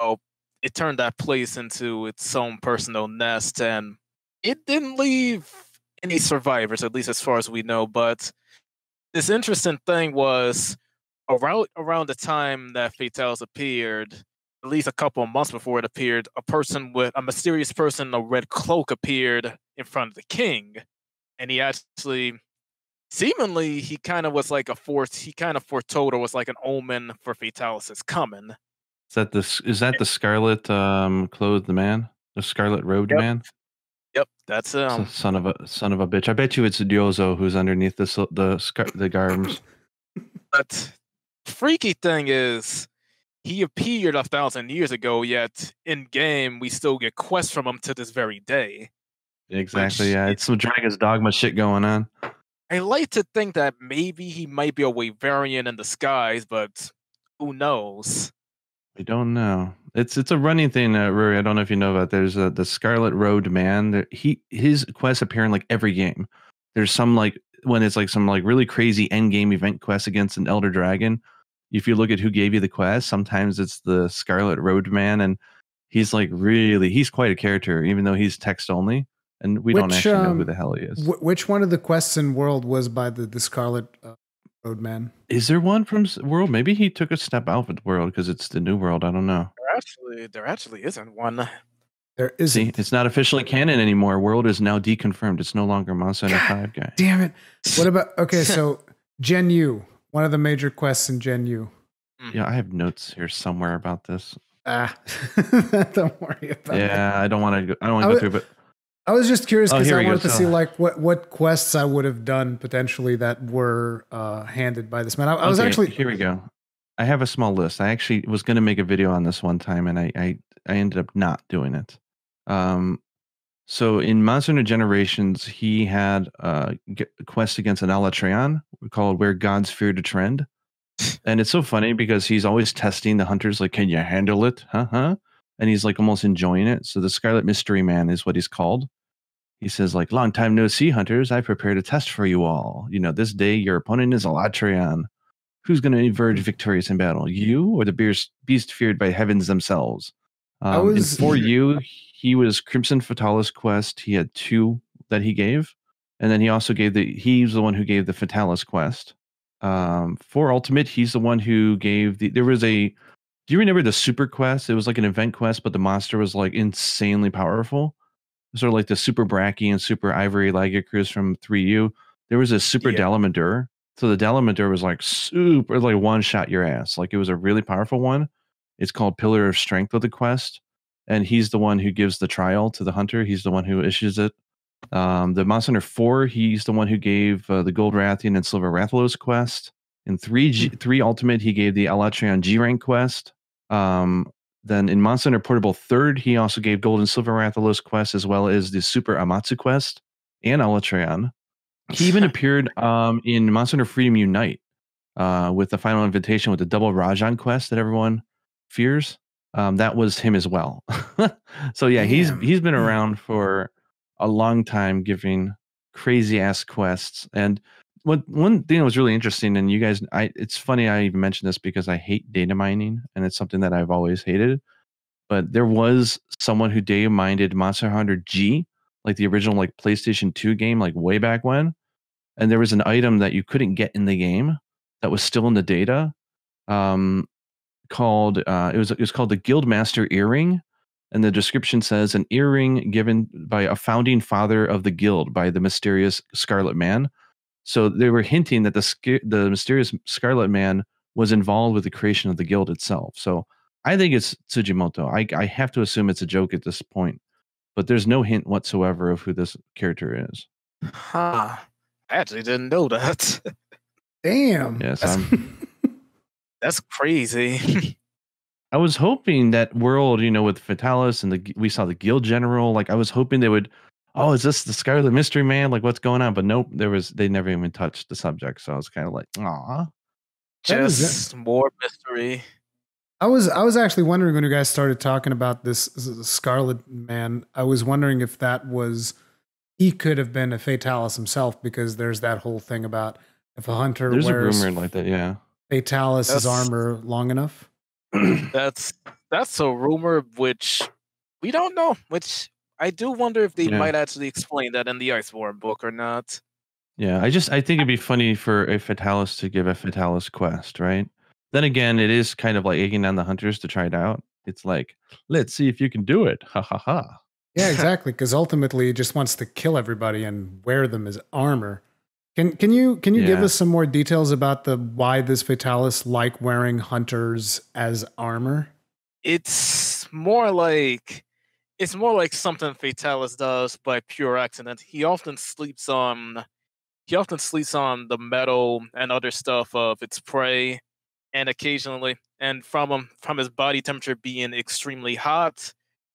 oh, it turned that place into its own personal nest, and it didn't leave any survivors, at least as far as we know. But this interesting thing was around around the time that Fatalis appeared, at least a couple of months before it appeared, a person with a mysterious person in a red cloak appeared in front of the king, and he actually, seemingly, he kind of was like a force. He kind of foretold, or was like an omen for Fatalis' coming. Is that this? Is that the scarlet um, clothed man, the scarlet robed yep. man? Yep, that's um son of a son of a bitch. I bet you it's Diozo who's underneath the the scar the garms. But the freaky thing is, he appeared a thousand years ago, yet in game we still get quests from him to this very day. Exactly, which, yeah. It's some Dragon's Dogma shit going on. I like to think that maybe he might be a Wyverian in disguise, but who knows? We don't know. It's it's a running thing, uh, Rory. I don't know if you know about. There's a, the Scarlet Road man. There, he his quests appear in like every game. There's some like when it's like some like really crazy end game event quest against an Elder Dragon. If you look at who gave you the quest, sometimes it's the Scarlet Roadman, and he's like really, he's quite a character, even though he's text only, and we which, don't actually um, know who the hell he is. Which one of the quests in World was by the, the Scarlet uh, Roadman? Is there one from World? Maybe he took a step out with World because it's the new World. I don't know. There actually, there actually isn't one. There isn't. See, it's not officially canon anymore. World is now deconfirmed. It's no longer Monster Hunter five guy. Damn it. What about, okay, so Gen U. One of the major quests in Gen U. Yeah, I have notes here somewhere about this. Ah, don't worry about yeah, it. Yeah, I don't want to. I don't want to go through. But I was just curious because oh, I wanted to see like what what quests I would have done potentially that were uh, handed by this man. I, I okay, was actually here. We go. I have a small list. I actually was going to make a video on this one time, and I I, I ended up not doing it. Um, so in Monster Hunter Generations, he had uh, a quest against an Alatreon called Where Gods Fear to Trend. And it's so funny because he's always testing the hunters, like, can you handle it? Huh? huh? And he's like almost enjoying it. So the Scarlet Mystery Man is what he's called. He says, like, long time no see, hunters. I prepared a test for you all. You know, this day your opponent is Alatreon. Who's going to emerge victorious in battle? You or the beast feared by heavens themselves? Um, I was... For you... He was Crimson Fatalis quest. He had two that he gave. And then he also gave the, he's the one who gave the Fatalis quest. Um, for Ultimate, he's the one who gave the, there was a, do you remember the super quest? It was like an event quest, but the monster was like insanely powerful. Sort of like the super Bracky and super Ivory Lagiacrus from three U. There was a super yeah. Dalamadur. So the Dalamadur was like super, like one shot your ass. Like it was a really powerful one. It's called Pillar of Strength with the quest. And he's the one who gives the trial to the hunter. He's the one who issues it. Um, the Monster Hunter four, he's the one who gave uh, the Gold Rathian and Silver Rathalos quest. In three G, three Ultimate, he gave the Alatreon G rank quest. Um, then in Monster Hunter Portable third, he also gave Gold and Silver Rathalos quest, as well as the Super Amatsu quest and Alatreon. He even appeared um, in Monster Hunter Freedom Unite uh, with the final invitation with the double Rajan quest that everyone fears. Um, that was him as well. So yeah, he's he's been around for a long time, giving crazy ass quests. And one one thing that was really interesting, and you guys, I it's funny I even mentioned this because I hate data mining, and it's something that I've always hated. But there was someone who data mined Monster Hunter G, like the original like PlayStation two game, like way back when. And there was an item that you couldn't get in the game that was still in the data. Um, called uh it was it was called the Guildmaster Earring, and the description says an earring given by a founding father of the guild by the mysterious Scarlet Man. So they were hinting that the the mysterious Scarlet Man was involved with the creation of the guild itself. So I think it's Tsujimoto. I I have to assume it's a joke at this point, but there's no hint whatsoever of who this character is. Huh. I actually didn't know that. Damn. Yes. I'm That's crazy. I was hoping that World, you know, with Fatalis and the we saw the Guild General. Like I was hoping they would. Oh, is this the Scarlet Mystery Man? Like what's going on? But nope, there was they never even touched the subject. So I was kind of like, ah, just more mystery. I was I was actually wondering when you guys started talking about this Scarlet Man. I was wondering if that was he could have been a fatalis himself, because there's that whole thing about if a hunter there's wears a rumor like that, yeah, fatalis's armor long enough. That's that's a rumor which we don't know. Which I do wonder if they yeah. might actually explain that in the Iceborne book or not. Yeah, I just I think it'd be funny for a fatalis to give a fatalis quest, right? Then again, it is kind of like egging on the hunters to try it out. It's like, let's see if you can do it. Ha ha ha. Yeah, exactly. Because ultimately, he just wants to kill everybody and wear them as armor. Can can you can you yeah. give us some more details about the why this fatalis like wearing hunters as armor? It's more like it's more like something fatalis does by pure accident. He often sleeps on he often sleeps on the metal and other stuff of its prey, and occasionally, and from him from his body temperature being extremely hot,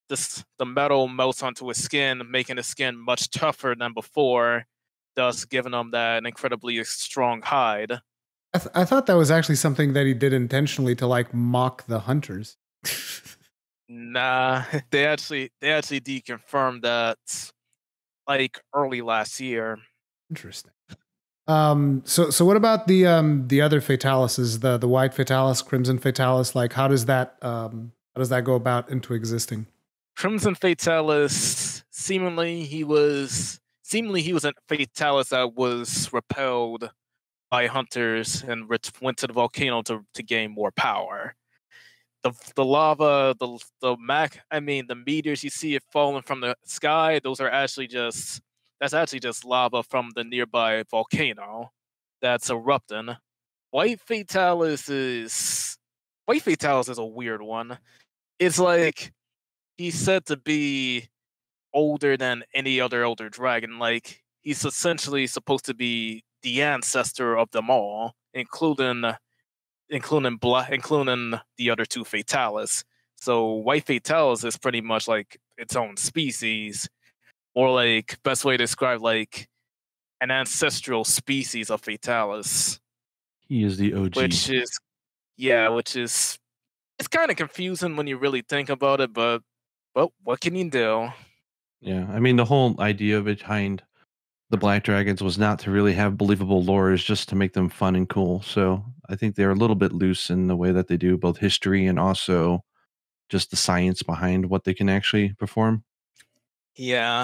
This, the metal melts onto his skin, making his skin much tougher than before, thus giving him that incredibly strong hide. I, th I thought that was actually something that he did intentionally to like mock the hunters. Nah, they actually they actually deconfirmed that like early last year. Interesting. Um. So so what about the um the other fatalises, the the white fatalis, crimson fatalis? Like, how does that um how does that go about into existing? Crimson fatalis, seemingly he was seemingly he was a fatalis that was repelled by hunters and went to the volcano to, to gain more power. The the lava, the the mac, I mean the meteors you see it falling from the sky, those are actually just that's actually just lava from the nearby volcano that's erupting. White fatalis is white fatalis is a weird one. It's like he's said to be older than any other older dragon. Like, he's essentially supposed to be the ancestor of them all, including including black, including the other two fatalis. So white fatalis is pretty much like its own species, or like best way to describe like an ancestral species of fatalis. He is the O G, which is yeah, which is it's kind of confusing when you really think about it, but. Well, what can you do? Yeah, I mean, the whole idea behind the Black Dragons was not to really have believable lore, is just to make them fun and cool. So I think they're a little bit loose in the way that they do both history and also just the science behind what they can actually perform. Yeah,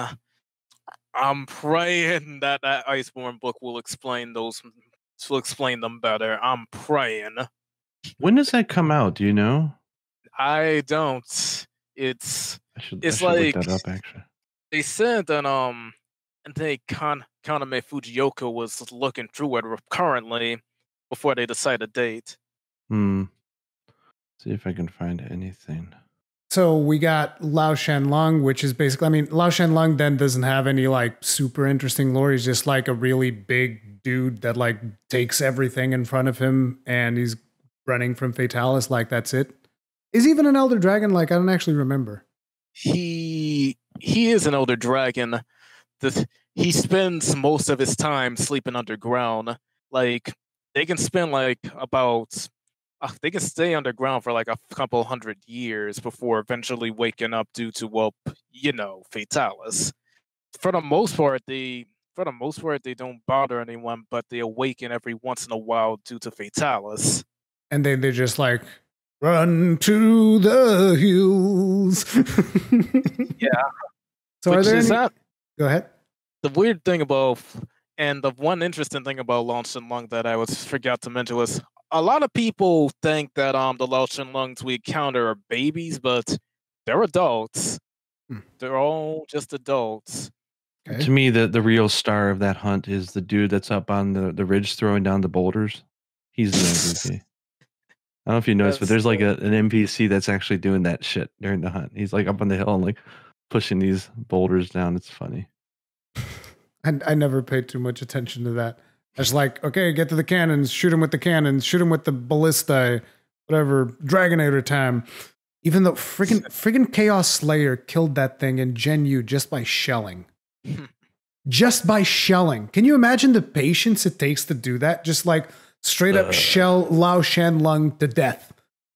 I'm praying that that Iceborne book will explain those, will explain them better. I'm praying. When does that come out? Do you know? I don't. It's. I should, it's I should like look that up, they said that um, and they Kan Kaname Fujioka was looking through it currently before they decide a date. Hmm. See if I can find anything. So we got Lao Shanlong, which is basically, I mean, Lao Shanlong then doesn't have any like super interesting lore. He's just like a really big dude that like takes everything in front of him, and he's running from fatalis. Like, that's it. Is even an elder dragon? Like, I don't actually remember. He he is an elder dragon. This, he spends most of his time sleeping underground. Like, they can spend like about uh, they can stay underground for like a couple hundred years before eventually waking up due to, well, you know, fatalis. For the most part, they for the most part they don't bother anyone, but they awaken every once in a while due to fatalis. And then they're just like, run to the hills. Yeah. So Which are there? Any... Not... Go ahead. The weird thing about, and the one interesting thing about Lao Shanlong that I was forgot to mention was a lot of people think that um the Lao Shanlongs we encounter are babies, but they're adults. Hmm. They're all just adults. Okay. To me, the the real star of that hunt is the dude that's up on the the ridge throwing down the boulders. He's the M V P. I don't know if you noticed, that's but there's like a, an N P C that's actually doing that shit during the hunt. He's like up on the hill and like pushing these boulders down. It's funny. And I never paid too much attention to that. I was like, okay, get to the cannons, shoot him with the cannons, shoot him with the ballista, whatever, Dragonator time. Even though freaking freaking Chaos Slayer killed that thing in Gen U just by shelling. Just by shelling. Can you imagine the patience it takes to do that? Just like... Straight up uh, shell Lao Shanlong to death.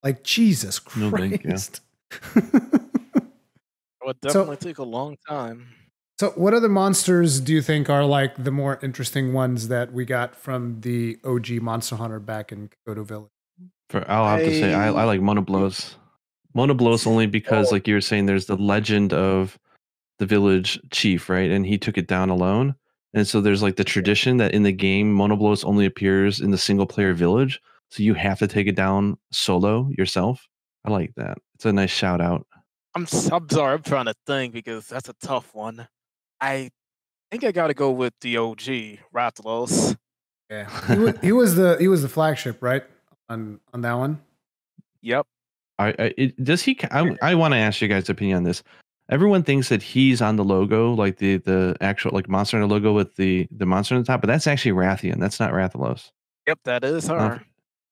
Like, Jesus Christ. No, it would definitely so, take a long time. So what other monsters do you think are like the more interesting ones that we got from the O G Monster Hunter back in Kokoto Village? For, I'll have I, to say I, I like Monoblos. Monoblos only because, oh. like you were saying, there's the legend of the village chief, right? And he took it down alone. And so there's like the tradition that in the game, Monoblos only appears in the single player village. So you have to take it down solo yourself. I like that. It's a nice shout out. I'm, I'm sorry. I'm trying to think because that's a tough one. I think I got to go with the O G Rathalos. Yeah, he was, he was the he was the flagship, right? On on that one. Yep. I, I it, does he? I I want to ask you guys' opinion on this. Everyone thinks that he's on the logo, like the the actual like Monster Hunter logo with the the monster on the top, but that's actually Rathian. That's not Rathalos. Yep, that is her. I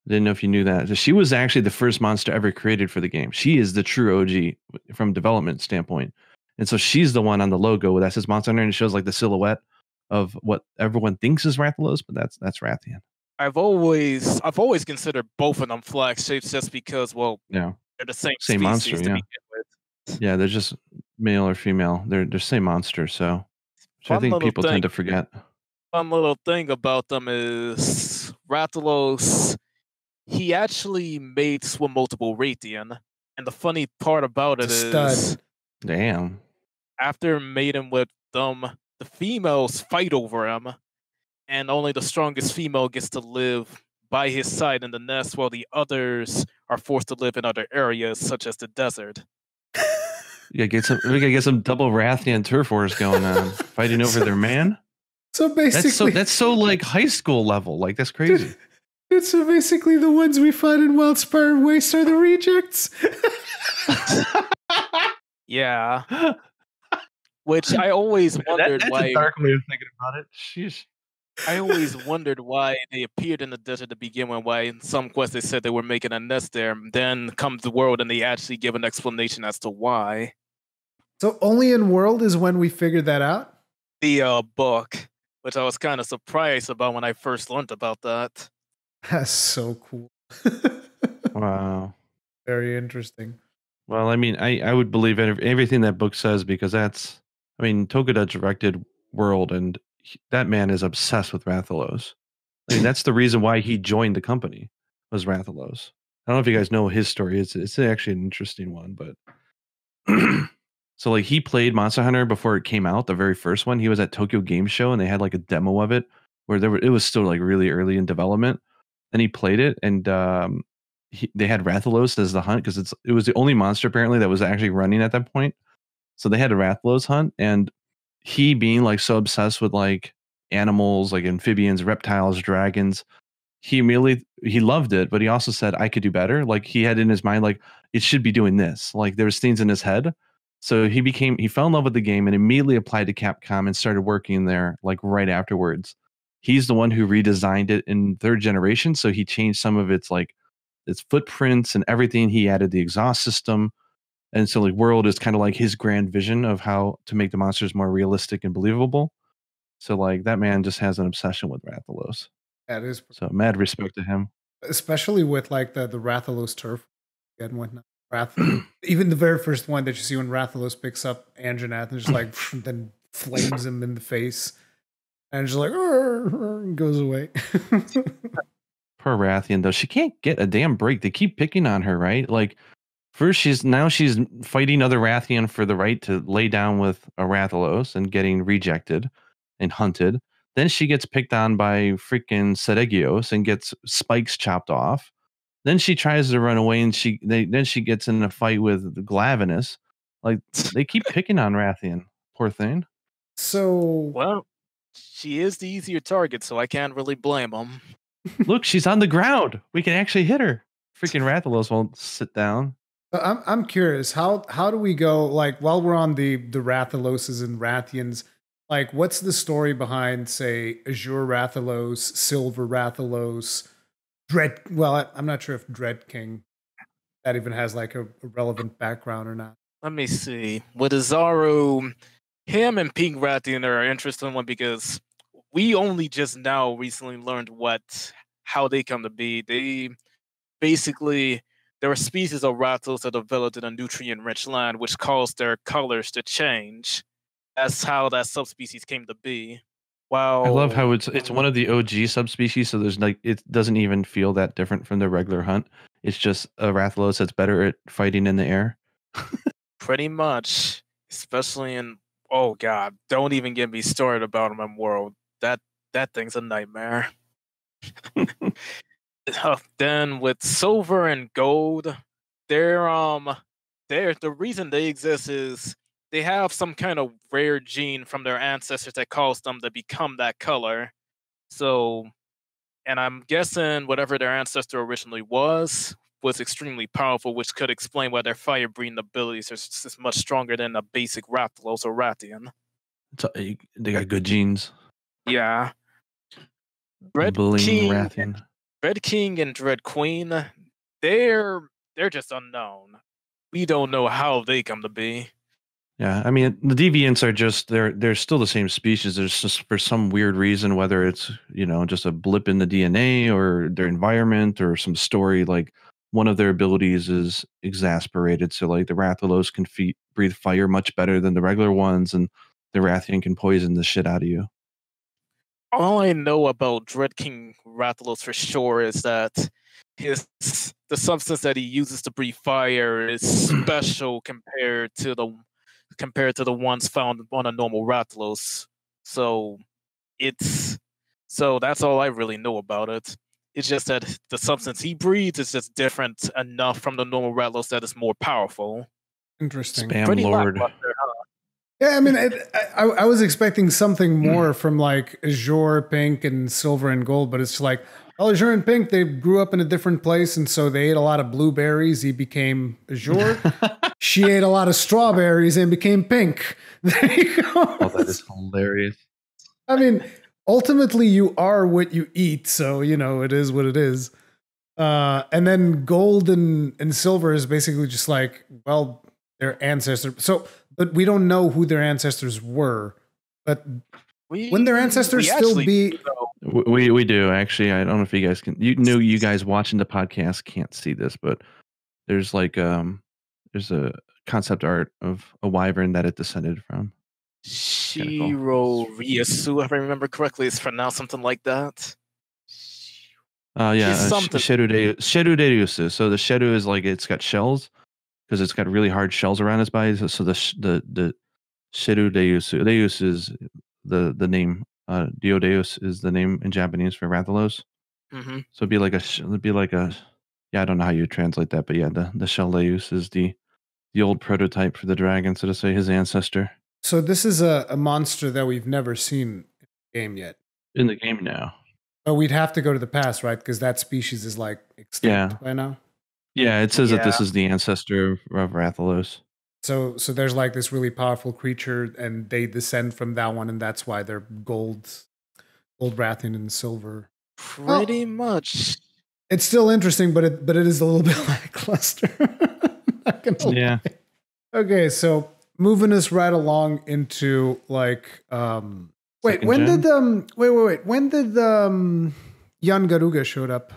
didn't know if you knew that. She was actually the first monster ever created for the game. She is the true O G from development standpoint. And so she's the one on the logo that says Monster Hunter, and it shows like the silhouette of what everyone thinks is Rathalos, but that's that's Rathian. I've always I've always considered both of them flag shapes just because, well, yeah, they're the same, same monster, to yeah. begin with. Yeah, they're just male or female. They're they're same monster, so which I think people thing, tend to forget. One little thing about them is Rathalos, he actually mates with multiple Rathian, and the funny part about it's it is stud. Damn. After mating with them, the females fight over him, and only the strongest female gets to live by his side in the nest, while the others are forced to live in other areas, such as the desert. Yeah, get some. We gotta get some double Rathian turf wars going on, fighting over so, their man. So basically, that's so, that's so like high school level. Like that's crazy. Dude, dude, so basically, the ones we find in Wildspire and Waste are the rejects. Yeah. Which I always wondered that, that's why a dark way of thinking about it. Sheesh. I always wondered why they appeared in the desert to begin with, why in some quests they said they were making a nest there, then comes the world and they actually give an explanation as to why. So only in world is when we figured that out? The uh, book, which I was kind of surprised about when I first learned about that. That's so cool. Wow. Very interesting. Well, I mean, I, I would believe everything that book says because that's, I mean, Togeda directed World, and he, that man is obsessed with Rathalos. I mean, that's the reason why he joined the company, was Rathalos. I don't know if you guys know his story. It's it's actually an interesting one, but so like he played Monster Hunter before it came out, the very first one. He was at Tokyo Game Show, and they had like a demo of it where there were, it was still like really early in development, and he played it, and um. He, they had Rathalos as the hunt because it's it was the only monster apparently that was actually running at that point. So they had a Rathalos hunt, and he being like so obsessed with like animals, like amphibians, reptiles, dragons, he really he loved it, but he also said I could do better. Like he had in his mind like it should be doing this. Like there was things in his head. So he became he fell in love with the game and immediately applied to Capcom and started working there like right afterwards. He's the one who redesigned it in third generation, so he changed some of its like its footprints and everything. He added the exhaust system. And so like World is kind of like his grand vision of how to make the monsters more realistic and believable. So like that man just has an obsession with Rathalos. That is so mad respect to him. Especially with like the, the Rathalos turf and whatnot. Rathalos. Even the very first one that you see when Rathalos picks up Anjanath and just like then flames him in the face. And just like and goes away. Her Rathian though, she can't get a damn break. They keep picking on her, right? Like first she's now she's fighting other Rathian for the right to lay down with a Rathalos and getting rejected and hunted. Then she gets picked on by freaking Seregios and gets spikes chopped off. Then she tries to run away and she they, then she gets in a fight with Glavinus. Like they keep picking on Rathian, poor thing. So well, she is the easier target, so I can't really blame them. Look, she's on the ground. We can actually hit her. Freaking Rathalos won't sit down. I'm I'm curious. How how do we go? Like while we're on the the Rathaloses and Rathians, like what's the story behind say Azure Rathalos, Silver Rathalos, Dread? Well, I, I'm not sure if Dread King that even has like a, a relevant background or not. Let me see. With Azaru, him and Pink Rathian are an interesting one because we only just now recently learned what how they come to be. They basically there are species of Rathalos that developed in a nutrient-rich land, which caused their colors to change. that's how that subspecies came to be. Wow. I love how it's it's one of the O G subspecies, so there's like it doesn't even feel that different from the regular hunt. It's just a Rathalos that's better at fighting in the air. Pretty much, especially in oh god, don't even get me started about him in World. That that thing's a nightmare. uh, then with Silver and Gold, they're um they're the reason they exist is they have some kind of rare gene from their ancestors that caused them to become that color. So, and I'm guessing whatever their ancestor originally was, was extremely powerful, which could explain why their fire-breathing abilities are just much stronger than a basic Rathalos or Rathian. So they got good genes. Yeah. Red King, Rathian. Red King and Red Queen, they're, they're just unknown. We don't know how they come to be. Yeah, I mean, the deviants are just, they're, they're still the same species. There's just for some weird reason, whether it's, you know, just a blip in the D N A or their environment or some story, like one of their abilities is exasperated. So like the Rathalos can feed, breathe fire much better than the regular ones, and the Rathian can poison the shit out of you. All I know about Dread King Rathalos for sure is that his the substance that he uses to breathe fire is special compared to the compared to the ones found on a normal Rathalos. So it's so that's all I really know about it. It's just that the substance he breathes is just different enough from the normal Rathalos that it's more powerful. Interesting. Spam Lord. Huh? Yeah, I mean, it, I, I was expecting something more mm. from like Azure, Pink, and Silver and Gold, but it's like, well, Azure and Pink, they grew up in a different place, and so they ate a lot of blueberries. He became Azure. She ate a lot of strawberries and became Pink. There you go. Oh, that is hilarious. I mean, ultimately, you are what you eat, so, you know, it is what it is. Uh, and then Gold and, and Silver is basically just like, well, their ancestor. So, but we don't know who their ancestors were, but... We, Wouldn't their ancestors still be? We we do actually. I don't know if you guys can. You know, you guys watching the podcast can't see this, but there's like um, there's a concept art of a wyvern that it descended from. Shiro Ryasu, if I remember correctly, is pronounced something like that. Oh uh, yeah, Sheru Deryusu. So the Sheru is like it's got shells because it's got really hard shells around its body. So the the the Sheru Deryusu Deryusu is the the name. uh Diodeus is the name in Japanese for Rathalos. Mm-hmm. So it'd be like a it'd be like a yeah, I don't know how you translate that, but yeah, the the Shelldeus is the the old prototype for the dragon, so to say, his ancestor. So this is a, a monster that we've never seen in the game yet. In the game now. But we'd have to go to the past, right? Because that species is like extinct yeah. by now. Yeah, it says yeah. that this is the ancestor of, of Rathalos. So, so there's like this really powerful creature, and they descend from that one, and that's why they're gold, gold Rathian and silver. Pretty well, much. It's still interesting, but it but it is a little bit lackluster. Yeah. Lie. Okay, so moving us right along into like, um, wait, Second when gen? did um, wait, wait, wait, when did um, Yan Garuga showed up?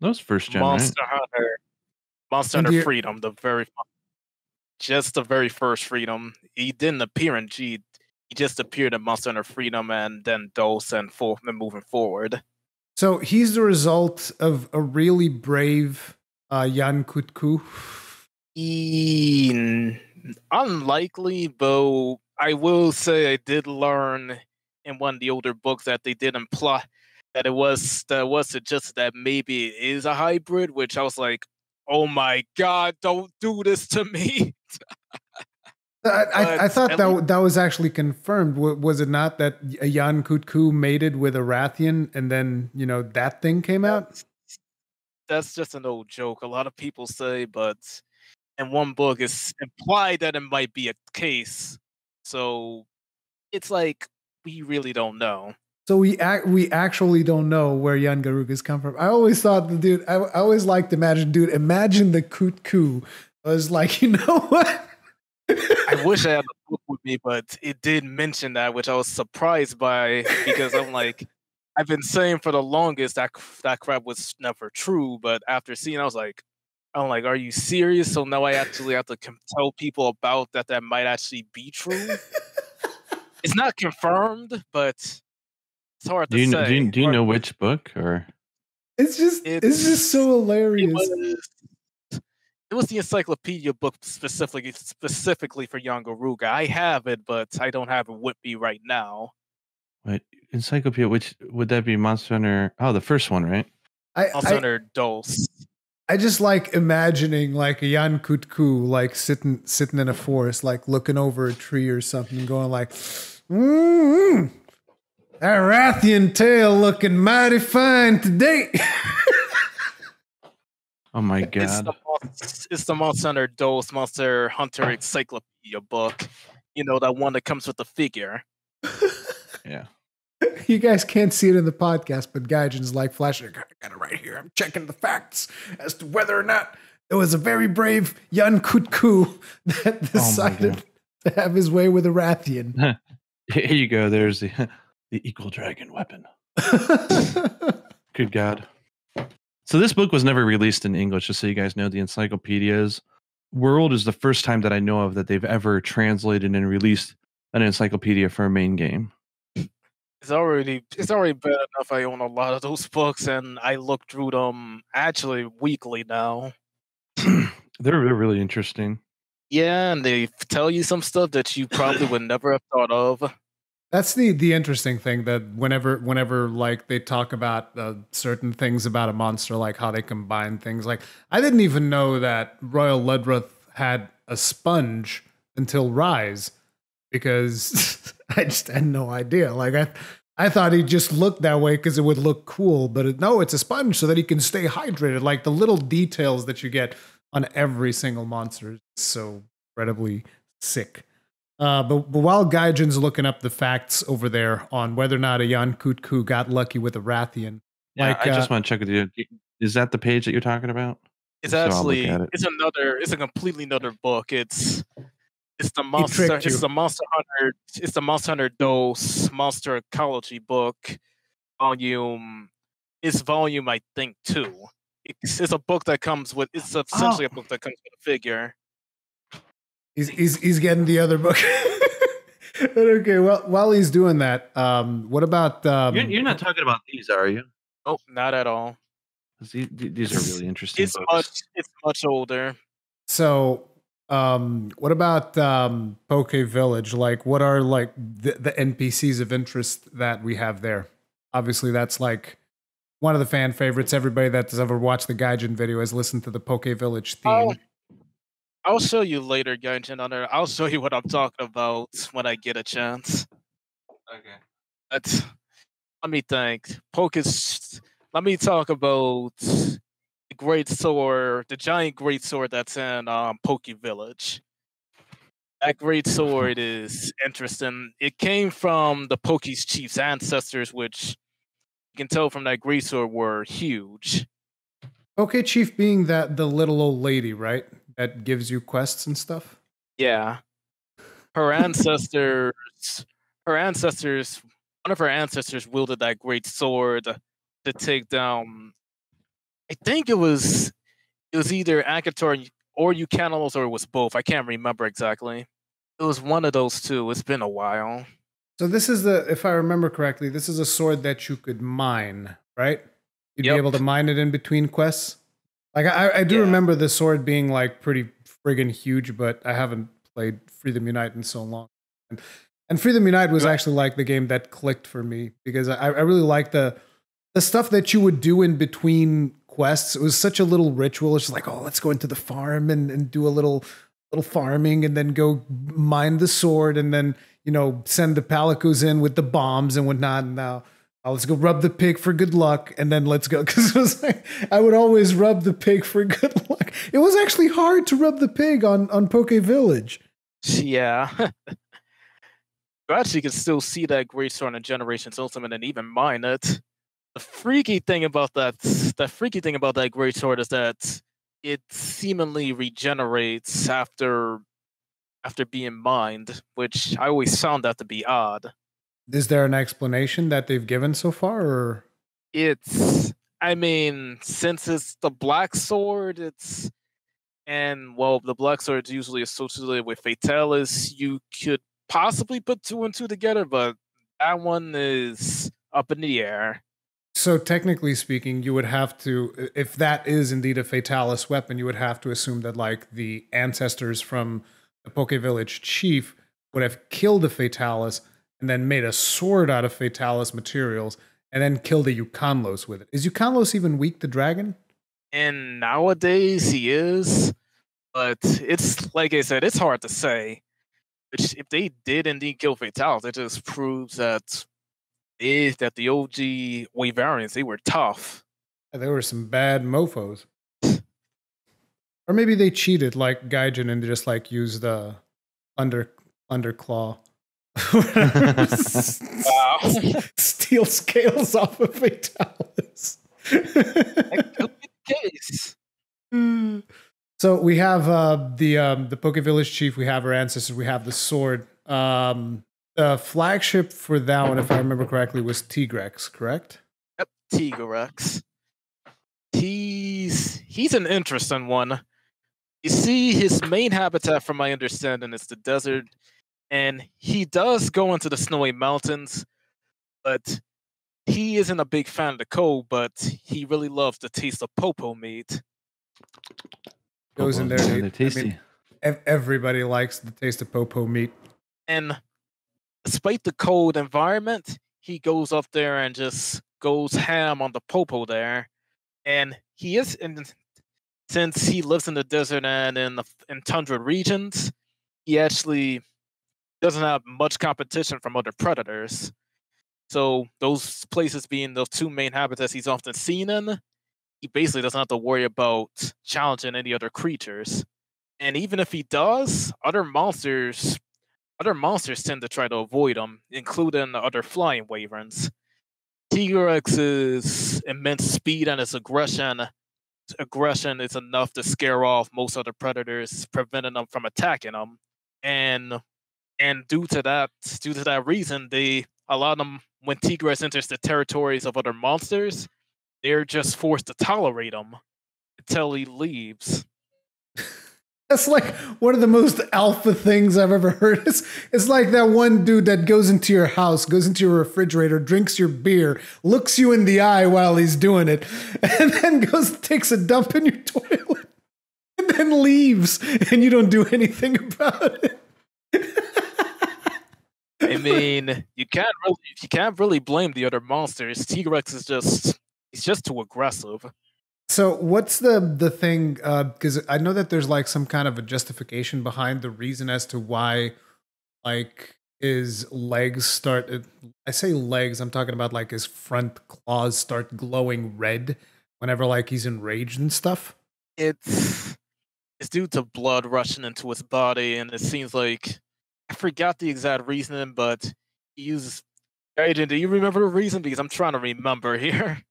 That was first gen. Monster right? Hunter, Monster and Hunter the, Freedom, the very. Just the very first Freedom. He didn't appear in G. He just appeared in Monster Hunter Freedom and then Dulce and, for, and moving forward. So he's the result of a really brave uh, Yan Kutku. He, unlikely, though I will say I did learn in one of the older books that they did imply that it was, that it was suggested that maybe it is a hybrid, which I was like, oh my God, don't do this to me. I, I, I thought that least, that was actually confirmed. Was it not that a Yan Kutku mated with a Rathian and then, you know, that thing came out? That's just an old joke. A lot of people say, but in one book it's implied that it might be a case. So it's like, we really don't know. So we act, we actually don't know where Yan Garuga's come from. I always thought the dude, I, I always liked to imagine, dude, imagine the Kutku. I was like, you know what? I wish I had a book with me, but it did mention that, which I was surprised by because I'm like, I've been saying for the longest that that crap was never true. But after seeing, I was like, I'm like, are you serious? So now I actually have to tell people about that that might actually be true. It's not confirmed, but it's hard to do you, say. Do you, do you know which book? Or it's just it's, it's just so hilarious. It was, it was the encyclopedia book specifically specifically for Yongaruga. I have it, but I don't have it with me right now. Wait, encyclopedia? Which would that be? Monster Hunter? Oh, the first one, right? I, Monster I, Hunter Dulce. I just like imagining like a Yan Kutku like sitting sitting in a forest, like looking over a tree or something, going like, mm-hmm, that Rathian tail looking mighty fine today. Oh my god! It's the, it's the Monster Hunter Dulce, Monster Hunter Encyclopedia book. You know, that one that comes with the figure. Yeah. You guys can't see it in the podcast, but Gaijin's like flashing. I got it right here. I'm checking the facts as to whether or not there was a very brave Yan Kutku that decided oh to have his way with a Rathian. Here you go. There's the, the equal dragon weapon. Good God. So this book was never released in English, just so you guys know. The encyclopedias world is the first time that I know of that they've ever translated and released an encyclopedia for a main game. It's already it's already bad enough I own a lot of those books, and I look through them actually weekly now. they're, they're really interesting. Yeah, and they tell you some stuff that you probably would never have thought of. That's the the interesting thing, that whenever whenever like they talk about uh, certain things about a monster, like how they combine things. Like, I didn't even know that Royal Ludruth had a sponge until Rise, because I just had no idea. Like, I I thought he just looked that way because it would look cool, but it, no, it's a sponge so that he can stay hydrated. Like, the little details that you get on every single monster is so incredibly sick. Uh, but, but while Gaijin's looking up the facts over there on whether or not a Yan Kutku got lucky with a Rathian. Yeah, like, I just uh, want to check with you. Is that the page that you're talking about? It's actually, so it. it's another, it's a completely another book. It's... It's the monster. It's the Monster Hunter. It's the Monster Hunter Dulce Monster Ecology book, volume. It's volume, I think, two. It's, it's a book that comes with. It's essentially oh. a book that comes with a figure. He's he's, he's getting the other book. Okay. Well, while he's doing that, um, what about? Um, you're, you're not talking about these, are you? Oh, not at all. These, these are really interesting. It's books. much. It's much older. So. Um, what about um, Poke Village? Like, what are like the, the N P Cs of interest that we have there? Obviously, that's like one of the fan favorites. Everybody that's ever watched the Gaijin video has listened to the Poke Village theme. I'll, I'll show you later, Gaijin. Hunter. I'll show you what I'm talking about when I get a chance. Okay. But let me think. Poke is. Let me talk about. Great sword, the giant great sword that's in um, Poke Village. That great sword is interesting. It came from the Poke's chief's ancestors, which you can tell from that great sword were huge. Okay, chief being that the little old lady, right? That gives you quests and stuff. Yeah, her ancestors, her ancestors, one of her ancestors wielded that great sword to take down. I think it was it was either Akator or Eucanalos, or it was both. I can't remember exactly. It was one of those two. It's been a while. So this is the, if I remember correctly, this is a sword that you could mine, right? You'd yep. be able to mine it in between quests. Like I, I do yeah. remember the sword being like pretty friggin' huge, but I haven't played Freedom Unite in so long. And, and Freedom Unite was yep. actually like the game that clicked for me, because I, I really liked the the stuff that you would do in between quests. It was such a little ritual. It's like, oh, let's go into the farm and, and do a little little farming, and then go mine the sword, and then, you know, send the palicos in with the bombs and whatnot. And now oh, let's go rub the pig for good luck, and then let's go. Because it was like, I would always rub the pig for good luck. It was actually hard to rub the pig on on Poke Village. Yeah. You actually can still see that great sword in Generations Ultimate and even mine it. The freaky thing about that, the freaky thing about that great sword is that it seemingly regenerates after, after being mined, which I always found that to be odd. Is there an explanation that they've given so far? Or? It's, I mean, since it's the black sword, it's, and well, the black sword is usually associated with Fatalis. You could possibly put two and two together, but that one is up in the air. So technically speaking, you would have to, if that is indeed a Fatalis weapon, you would have to assume that like the ancestors from the Poke Village Chief would have killed a Fatalis and then made a sword out of Fatalis materials and then killed a Yukonlos with it. Is Yukonlos even weak to dragon? And nowadays he is, but it's, like I said, it's hard to say. If they did indeed kill Fatalis, it just proves that is that the O G Wyverians, they were tough. Yeah, they were some bad mofos. Or maybe they cheated like Gaijin and just like used the under underclaw. Wow. Steal scales off of Fatalis. That could be the case. Mm. So we have uh, the um, the Poke Village Chief, we have our ancestors, we have the sword. Um, the flagship for that one, if I remember correctly, was Tigrex, correct? Yep, Tigrex. He's, he's an interesting one. You see, his main habitat, from my understanding, is the desert, and he does go into the snowy mountains, but he isn't a big fan of the cold, but he really loves the taste of popo meat. Goes in there. They're tasty. I mean, everybody likes the taste of popo meat. And despite the cold environment, he goes up there and just goes ham on the popo there. And he is, in, since he lives in the desert and in the in tundra regions, he actually doesn't have much competition from other predators. So those places being those two main habitats he's often seen in, he basically doesn't have to worry about challenging any other creatures. And even if he does, other monsters other monsters tend to try to avoid him, including the other flying wyverns. Tigrex's immense speed and his aggression his aggression is enough to scare off most other predators, preventing them from attacking him. And and due to that due to that reason, they a lot of them, when Tigrex enters the territories of other monsters, they're just forced to tolerate him until he leaves. That's like one of the most alpha things I've ever heard. It's, it's like that one dude that goes into your house, goes into your refrigerator, drinks your beer, looks you in the eye while he's doing it, and then goes and takes a dump in your toilet, and then leaves, and you don't do anything about it. I mean, you can't really, you can't really blame the other monsters. Tigrex is just... He's just too aggressive. So what's the the thing? Because uh, I know that there's like some kind of a justification behind the reason as to why, like, his legs start. I say legs. I'm talking about like his front claws start glowing red whenever like he's enraged and stuff. It's it's due to blood rushing into his body, and it seems like I forgot the exact reason, but he uses. Agent, do you remember the reason? Because I'm trying to remember here.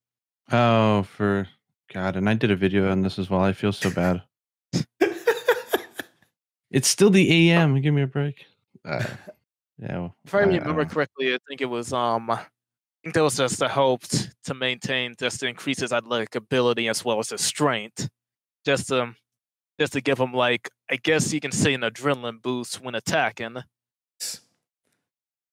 Oh, for God. And I did a video on this as well. I feel so bad. It's still the A M. Give me a break. Uh, yeah. Well, if I remember uh, correctly, I think it was, um, I think that was just to help to maintain, just to increase his athletic ability as well as his strength. Just to, just to give him, like, I guess you can say an adrenaline boost when attacking.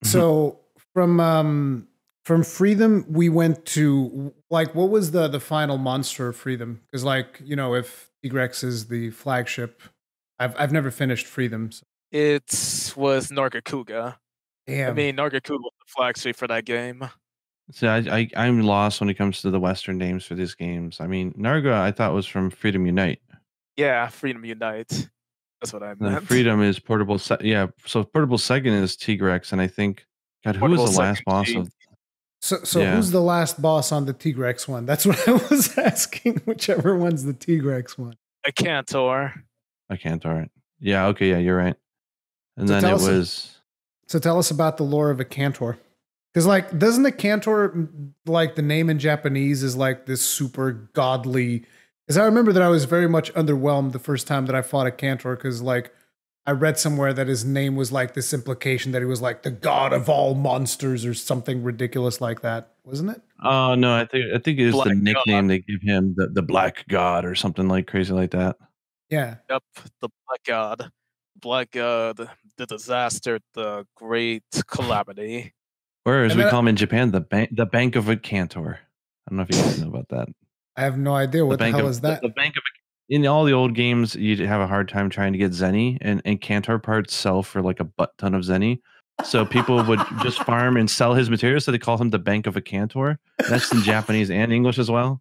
So from, um, From Freedom, we went to, like, what was the, the final monster of Freedom? Because, like, you know, if Tigrex is the flagship, I've, I've never finished Freedom. So. It was Nargacuga. Damn. I mean, Nargacuga was the flagship for that game. So I, I, I'm lost when it comes to the Western names for these games. I mean, Narga, I thought, was from Freedom Unite. Yeah, Freedom Unite. That's what I meant. Freedom is Portable Se Yeah, so Portable Second is Tigrex, and I think, God, who Portable was the last boss of... So, so yeah. Who's the last boss on the Tigrex one? That's what I was asking. Whichever one's the Tigrex one. A Cantor. A Cantor. Yeah. Okay. Yeah, you're right. And so then it us, was. So tell us about the lore of a Cantor, because like, doesn't a Cantor, like the name in Japanese is like this super godly? Because I remember that I was very much underwhelmed the first time that I fought a Cantor, because like I read somewhere that his name was like this implication that he was like the god of all monsters or something ridiculous like that, wasn't it? Oh, uh, no, I think I think it is the nickname god. They give him, the, the Black God or something like crazy like that. Yeah. Yep, the Black God. like uh, the, the disaster, the great calamity. Or as and we then, call them in Japan, the bank, the Bank of Akantor. I don't know if you guys know about that. I have no idea what the, the hell of, is that. The, the Bank of in all the old games, you'd have a hard time trying to get Zenny, and and Kantor parts sell for like a butt ton of Zenny. So people would just farm and sell his materials. So they call him the Bank of Akantor. That's in Japanese and English as well.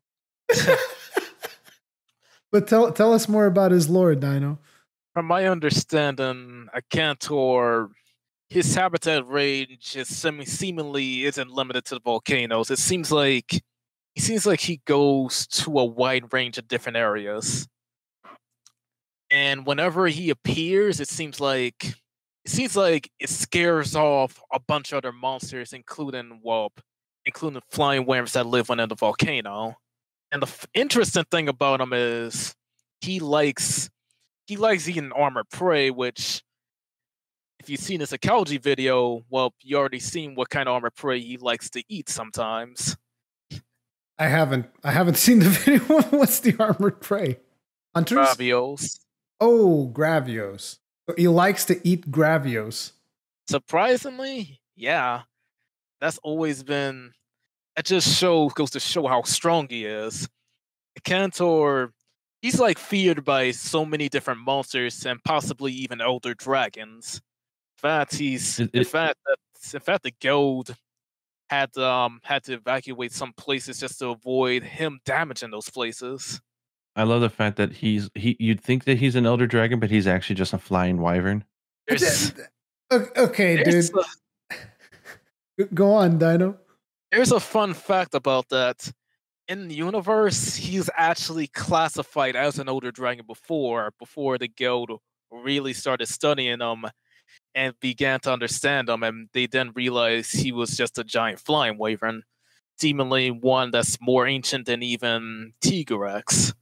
But tell tell us more about his lore, Dino. From my understanding, Akantor, his habitat range is semi seemingly isn't limited to the volcanoes. It seems like it seems like he goes to a wide range of different areas. And whenever he appears, it seems like It seems like it scares off a bunch of other monsters, including Wulp, including flying worms that live within the volcano. And the f interesting thing about him is he likes he likes eating armored prey, which, if you've seen his ecology video, well, you already seen what kind of armored prey he likes to eat sometimes. I haven't. I haven't seen the video. What's the armored prey? Hunters? Gravios. Oh, Gravios. He likes to eat Gravios. Surprisingly, yeah. That's always been... That just show, goes to show how strong he is. Akantor, he's like feared by so many different monsters and possibly even older dragons. In fact, he's... It, it, in, fact, in fact, the guild had, um, had to evacuate some places just to avoid him damaging those places. I love the fact that he's he. You'd think that he's an elder dragon, but he's actually just a flying wyvern. There's, okay, there's dude. A, Go on, Dino. Here's a fun fact about that. In the universe, he's actually classified as an elder dragon before, before the guild really started studying him and began to understand him, and they then realized he was just a giant flying wyvern, seemingly one that's more ancient than even Tigrex.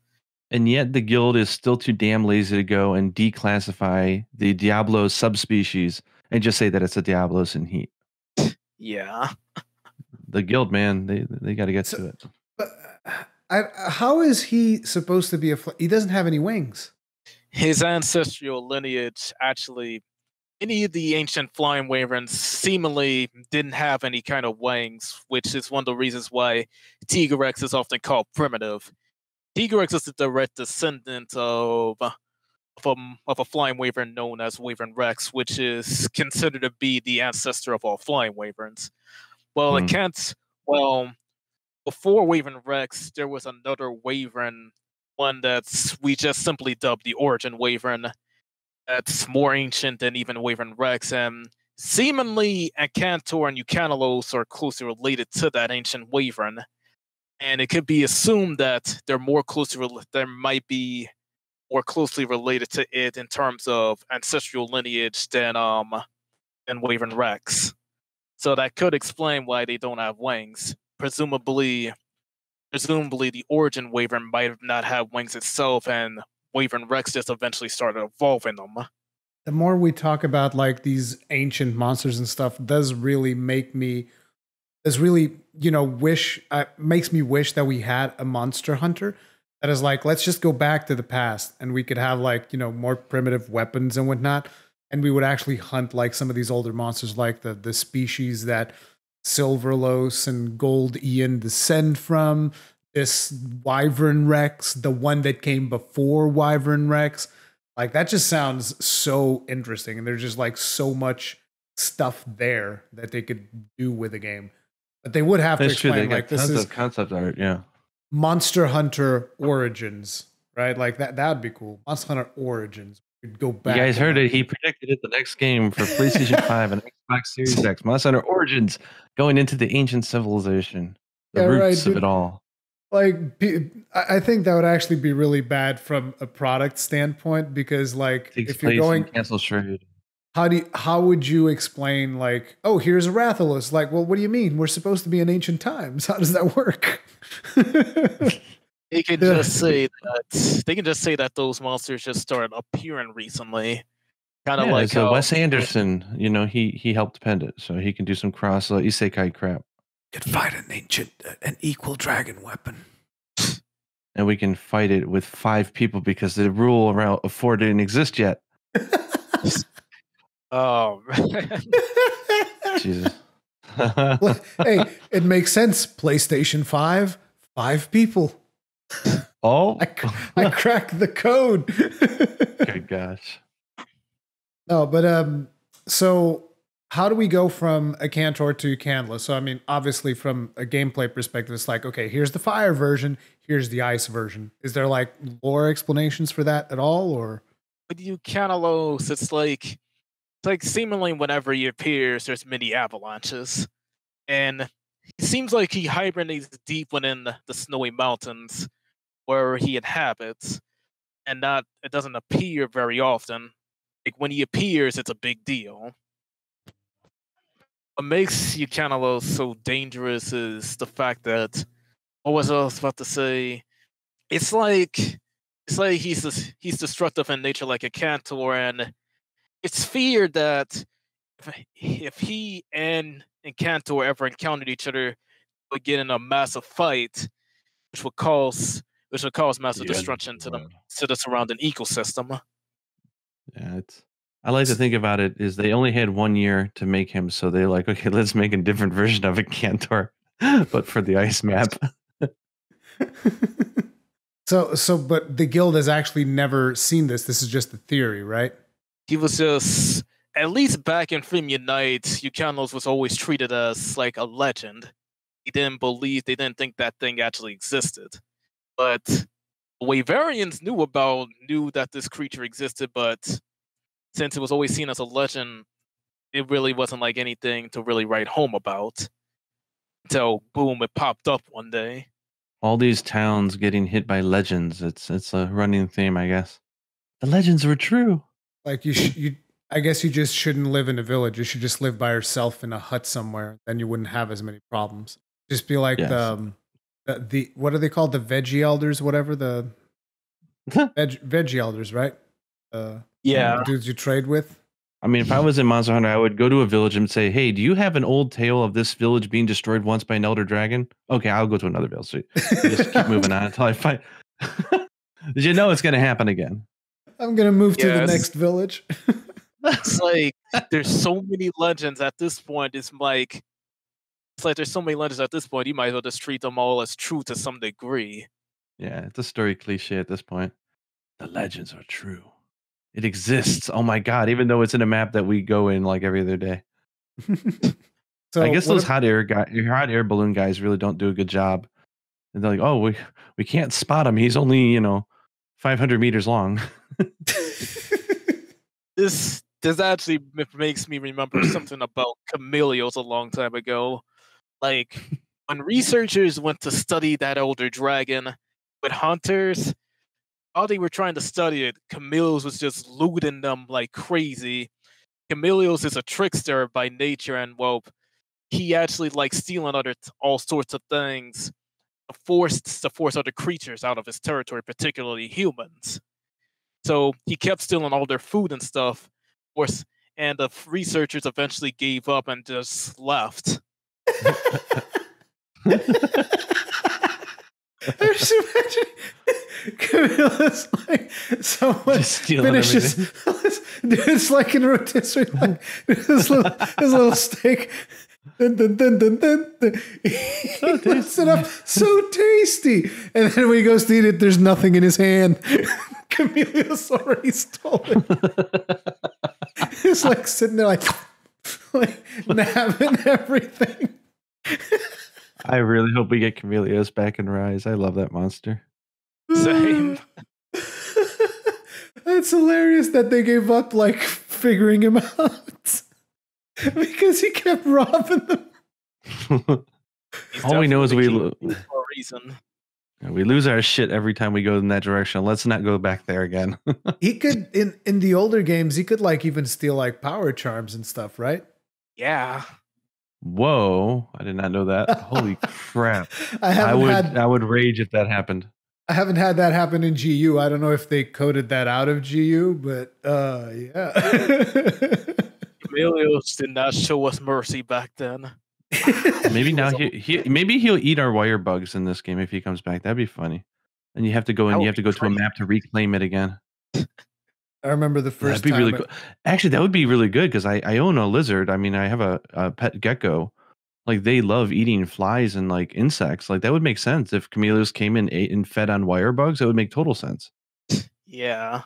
And yet the guild is still too damn lazy to go and declassify the Diablo subspecies and just say that it's a Diablos in heat. Yeah. The guild, man, they they got to get so, to it. But I, how is he supposed to be a... He doesn't have any wings. His ancestral lineage, actually, any of the ancient flying wyverns seemingly didn't have any kind of wings, which is one of the reasons why Tigrex is often called primitive. Tigrex is the direct descendant of, of, a, of a flying wyvern known as Wyvern Rex, which is considered to be the ancestor of all flying wyverns. Well, mm. it can't... Well, before Wyvern Rex, there was another wyvern, one that's we just simply dubbed the Origin Wyvern, that's more ancient than even Wyvern Rex, and seemingly Akantor and Eucanalos are closely related to that ancient wyvern. And it could be assumed that they're more closely, there might be more closely related to it in terms of ancestral lineage than um than Wyvern Rex. So that could explain why they don't have wings. Presumably, presumably the Origin Wyvern might have not had wings itself, and Wyvern Rex just eventually started evolving them. The more we talk about like these ancient monsters and stuff, does really make me. Is really, you know, wish, uh, makes me wish that we had a monster hunter that is like, let's just go back to the past and we could have like, you know, more primitive weapons and whatnot. And we would actually hunt like some of these older monsters, like the, the species that Silverlos and Gold Ian descend from, this Wyvern Rex, the one that came before Wyvern Rex. Like that just sounds so interesting. And there's just like so much stuff there that they could do with the game. But they would have That's to explain, like, this is concept art, yeah. Monster Hunter Origins, right? Like, that that would be cool. Monster Hunter Origins. We'd go back. You guys heard it. He predicted it, the next game for PlayStation five and Xbox Series X. Monster Hunter Origins, going into the ancient civilization, the yeah, roots right, of it all. Like, I think that would actually be really bad from a product standpoint, because, like, Takes if you're going... Cancel trade. How do you, how would you explain, like, oh, here's a Rathalos? Like, well, what do you mean? We're supposed to be in ancient times. How does that work? They can just say that they can just say that those monsters just started appearing recently. Kind of yeah, like so how, Wes Anderson, you know, he he helped pen it, so he can do some cross uh, isekai crap. You could fight an ancient, uh, an equal dragon weapon. And we can fight it with five people because the rule around four didn't exist yet. Oh, man. Jesus. Hey, it makes sense. PlayStation five, five people. Oh, I, I cracked the code. Good gosh. No, but um, so how do we go from a Cantor to Candla? So, I mean, obviously from a gameplay perspective, it's like, okay, here's the fire version, here's the ice version. Is there like lore explanations for that at all? Or with you Cantalos, it's like, it's like seemingly whenever he appears, there's mini avalanches. And it seems like he hibernates deep within the snowy mountains where he inhabits. And not it doesn't appear very often. Like when he appears, it's a big deal. What makes Eucanalos so dangerous is the fact that, what was I was about to say? It's like it's like he's he's destructive in nature like a Cantor, and it's feared that if he and Cantor ever encountered each other, they would get in a massive fight, which would cause which would cause massive yeah, destruction to the to the surrounding ecosystem. Yeah, it's, I like to think about it is they only had one year to make him, so they're like, okay, let's make a different version of a Cantor, but for the ice map. so so but the guild has actually never seen this. This is just a theory, right? He was just, at least back in Freem Unite, Eucanalos was always treated as like a legend. He didn't believe, they didn't think that thing actually existed. But Wyverians knew about, knew that this creature existed, but since it was always seen as a legend, it really wasn't like anything to really write home about. Until, boom, it popped up one day. All these towns getting hit by legends. It's, it's a running theme, I guess. The legends were true. Like you, sh you, I guess you just shouldn't live in a village. You should just live by yourself in a hut somewhere. Then you wouldn't have as many problems. Just be like yes. the, um, the, the, what are they called? The veggie elders, whatever the veg, veggie elders, right? Uh, yeah. Dudes you trade with. I mean, if I was in Monster Hunter, I would go to a village and say, hey, do you have an old tale of this village being destroyed once by an elder dragon? Okay, I'll go to another village. So just keep moving on until I fight. Because you know it's going to happen again. I'm going to move yes. to the next village. It's like, there's so many legends at this point. It's like, it's like there's so many legends at this point. You might as well just treat them all as true to some degree. Yeah, it's a story cliche at this point. The legends are true. It exists. Oh my God. Even though it's in a map that we go in like every other day. So I guess those if... hot air guy, hot air balloon guys really don't do a good job. And they're like, oh, we, we can't spot him. He's only, you know, five hundred meters long. This this actually makes me remember something about Camellios a long time ago. Like when researchers went to study that older dragon with hunters, all they were trying to study it, Camellios was just looting them like crazy. Camellios is a trickster by nature, and well, he actually likes stealing other all sorts of things. Forced to force other creatures out of his territory, particularly humans. So he kept stealing all their food and stuff. And the researchers eventually gave up and just left. I just imagine Camilla's like, someone finishes. It's like in rotisserie, like this little, this little steak. Dun, dun, dun, dun, dun, dun. So he lifts it up, so tasty, and then when he goes to eat it, there's nothing in his hand. Camellios already stole it. It's like sitting there, like, like nabbing everything. I really hope we get Camellios back in Rise. I love that monster. Same. That's hilarious that they gave up like figuring him out. Because he kept robbing them. All we know is we lo for a reason. We lose our shit every time we go in that direction. Let's not go back there again. He could in in the older games, he could like even steal like power charms and stuff, right? Yeah. Whoa! I did not know that. Holy crap! I, I would had, I would rage if that happened. I haven't had that happen in G U. I don't know if they coded that out of G U, but uh, yeah. Camellios did not show us mercy back then. Maybe now he, he maybe he'll eat our wire bugs in this game if he comes back. That'd be funny. And you have to go and you have to go to a map to reclaim it again. I remember the first. That'd be time really I, cool. Actually, that would be really good because I, I own a lizard. I mean, I have a, a pet gecko. Like they love eating flies and like insects. Like that would make sense if camellias came in, ate, and fed on wire bugs. That would make total sense. Yeah.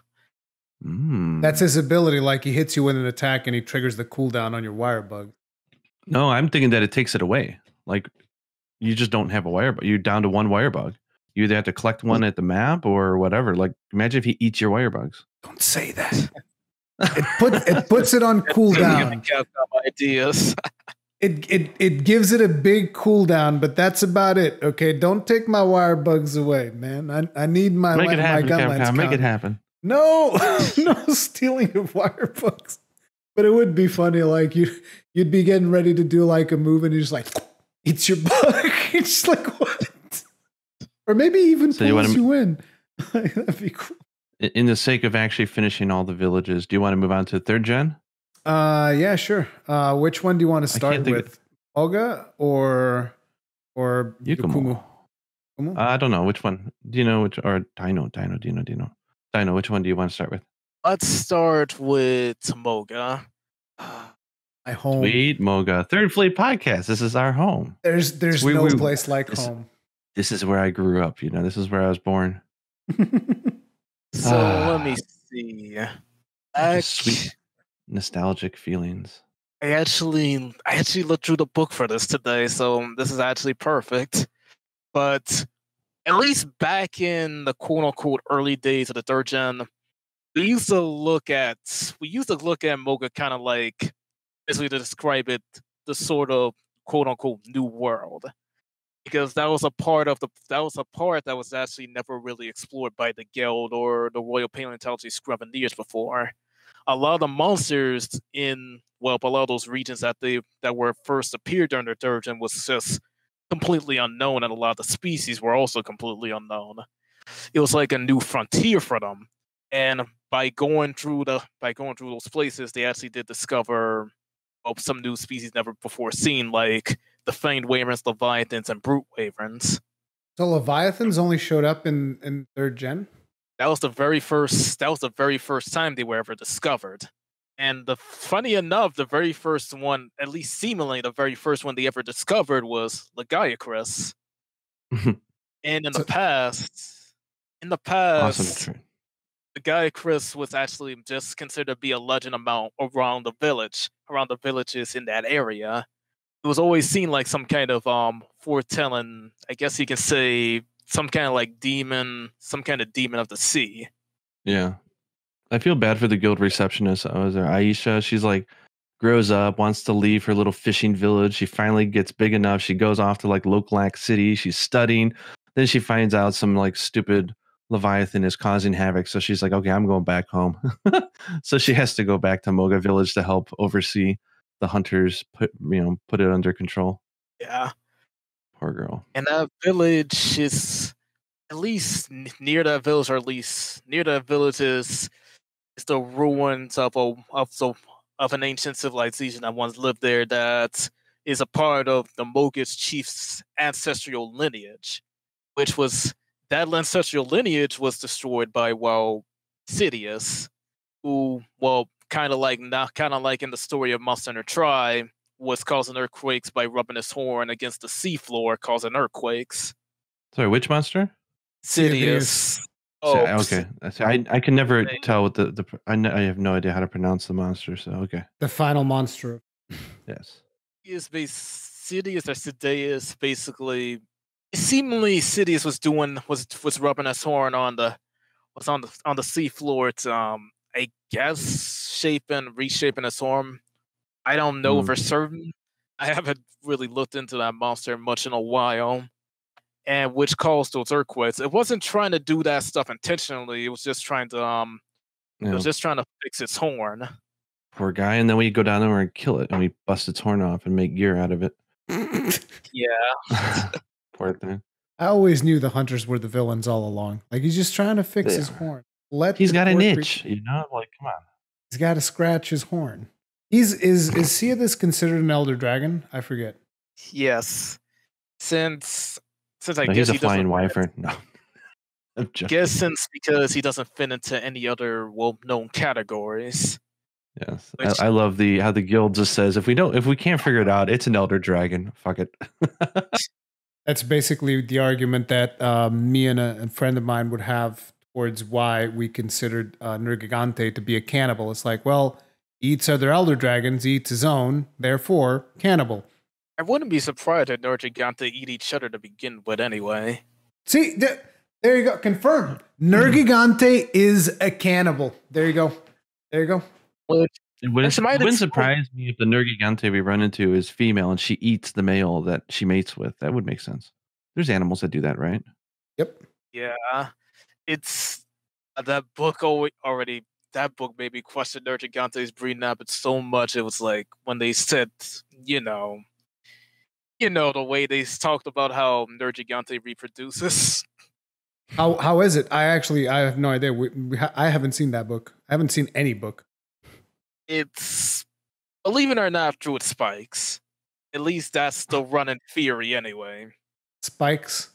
Mm. That's his ability. Like he hits you with an attack and he triggers the cooldown on your wire bug. No, I'm thinking that it takes it away. Like you just don't have a wire bug. You're down to one wire bug. You either have to collect one at the map or whatever. Like imagine if he eats your wire bugs. Don't say that. It puts it puts it on cooldown. Ideas. It it it gives it a big cooldown, but that's about it. Okay, don't take my wire bugs away, man. I I need my make it happen. Cap, make it happen. No, no stealing of wire bugs. But it would be funny. Like you you'd be getting ready to do like a move, and you're just like, it's your bug. It's like what? Or maybe even so pulls you, you in. That'd be cool. In the sake of actually finishing all the villages, do you want to move on to third gen? Uh, yeah, sure. Uh, which one do you want to start with? Olga or or Yukumo? Yukumo? Uh, I don't know which one. Do you know which or Dino? Dino? Dino? Dino? Dino? Which one do you want to start with? Let's start with Moga. My home. Sweet Moga. Third Fleet Podcast. This is our home. There's there's we, no we, place like this, home. This is where I grew up. You know, this is where I was born. So uh, let me see. I, sweet nostalgic feelings. I actually, I actually looked through the book for this today, so this is actually perfect. But at least back in the quote-unquote early days of the third gen, we used to look at we used to look at Moga kind of like basically to describe it the sort of quote-unquote new world. Because that was a part of the that was a part that was actually never really explored by the Guild or the Royal Paleontology Scrutineers before. A lot of the monsters in well, a lot of those regions that they that were first appeared during the third gen was just completely unknown, and a lot of the species were also completely unknown. It was like a new frontier for them, and by going through the by going through those places, they actually did discover well, some new species never before seen, like the Fanged Wyverns, Leviathans, and Brute Wyverns. So Leviathans only showed up in, in third gen? That was the very first that was the very first time they were ever discovered. And the funny enough, the very first one, at least seemingly the very first one they ever discovered was Lagiacris. and in so, the past in the past awesome. Lagiacris was actually just considered to be a legend amount around the village, around the villages in that area. It was always seen like some kind of um, foretelling, I guess you can say, some kind of like demon, some kind of demon of the sea. Yeah. I feel bad for the guild receptionist. I was there. Aisha, she's like, grows up, wants to leave her little fishing village. She finally gets big enough. She goes off to like Loklak City. She's studying. Then she finds out some like stupid Leviathan is causing havoc. So she's like, okay, I'm going back home. So she has to go back to Moga Village to help oversee the hunters, put you know put it under control. Yeah, poor girl. And that village is at least near that village, or at least near that village is is the ruins of a of the of an ancient civilization that once lived there. That is a part of the Moga's chief's ancestral lineage, which was that ancestral lineage was destroyed by well Sidious, who well. Kind of like not kind of like in the story of Monster Hunter Tri, was causing earthquakes by rubbing his horn against the seafloor, causing earthquakes. Sorry, which monster? Sidious. Oh, okay. I I can never tell what the the I I have no idea how to pronounce the monster. So okay. The final monster. Yes. Sidious or Sidious, basically. Seemingly, Sidious was doing was was rubbing his horn on the was on the on the seafloor to um. I guess shaping, reshaping a storm. I don't know mm. for certain. I haven't really looked into that monster much in a while, and which caused those earthquakes. It wasn't trying to do that stuff intentionally. It was just trying to, um, yeah. it was just trying to fix its horn. Poor guy. And then we go down there and kill it, and we bust its horn off and make gear out of it. Yeah. Poor thing. I always knew the hunters were the villains all along. Like he's just trying to fix yeah. his horn. Let he's got an itch, you know. Like, come on, he's got to scratch his horn. He's is is Sidious considered an elder dragon? I forget. Yes, since since I no, guess he's a he flying wyvern. No, Guess since because he doesn't fit into any other well-known categories. Yes, which, I, I love the how the guild just says if we don't if we can't figure it out, it's an elder dragon. Fuck it. That's basically the argument that um, me and a, a friend of mine would have towards why we considered uh, Nergigante to be a cannibal. It's like, well, he eats other elder dragons, he eats his own, therefore cannibal. I wouldn't be surprised if Nergigante eat each other to begin with, anyway. See, th there you go, confirmed. Nergigante is a cannibal. There you go. There you go. Well, it wouldn't, it wouldn't surprise me if the Nergigante we run into is female and she eats the male that she mates with. That would make sense. There's animals that do that, right? Yep. Yeah. It's uh, that book already, that book made me question Nergigante's breeding habits so much. It was like when they said, you know, you know, the way they talked about how Nergigante reproduces. How, how is it? I actually, I have no idea. We, we ha I haven't seen that book. I haven't seen any book. It's, believe it or not, true with spikes. At least that's the running theory anyway. Spikes?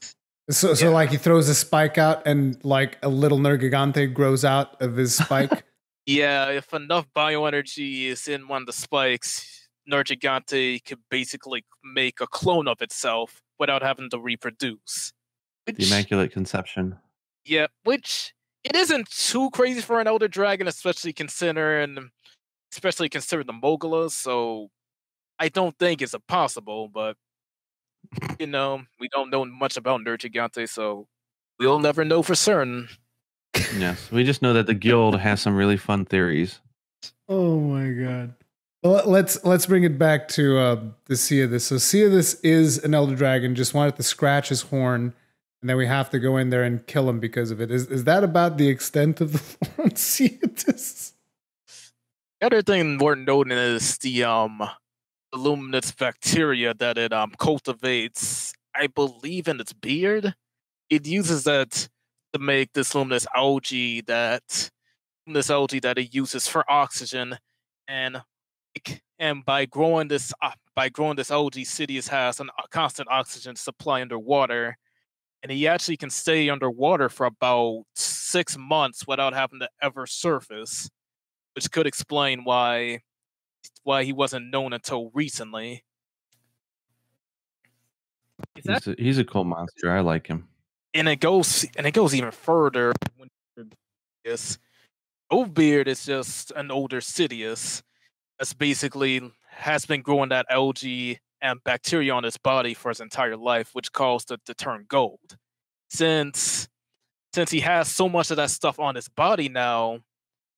So, yeah. So like he throws a spike out and like a little Nergigante grows out of his spike? Yeah, if enough bioenergy is in one of the spikes, Nergigante could basically make a clone of itself without having to reproduce. Which, the Immaculate Conception. Yeah, which it isn't too crazy for an elder dragon, especially considering... especially considering the Mogula, so I don't think it's impossible, but, you know, we don't know much about Nergigante, so we'll never know for certain. Yes, we just know that the guild has some really fun theories. Oh my god. Well, let's let's bring it back to uh, the Siathis. So Siathis is an elder dragon, just wanted to scratch his horn, and then we have to go in there and kill him because of it. Is, is that about the extent of the lore on Siathis? Other thing worth noting is the um luminous bacteria that it um cultivates, I believe, in its beard. It uses that to make this luminous algae that this algae that it uses for oxygen, and and by growing this uh, by growing this algae, Sidious has an, a constant oxygen supply underwater, and he actually can stay underwater for about six months without having to ever surface. Which could explain why why he wasn't known until recently. Is that, he's, a, he's a cool monster. I like him. And it goes and it goes even further. Yes, Oldbeard is just an older Sidious that's basically has been growing that algae and bacteria on his body for his entire life, which caused it to turn gold. Since since he has so much of that stuff on his body now.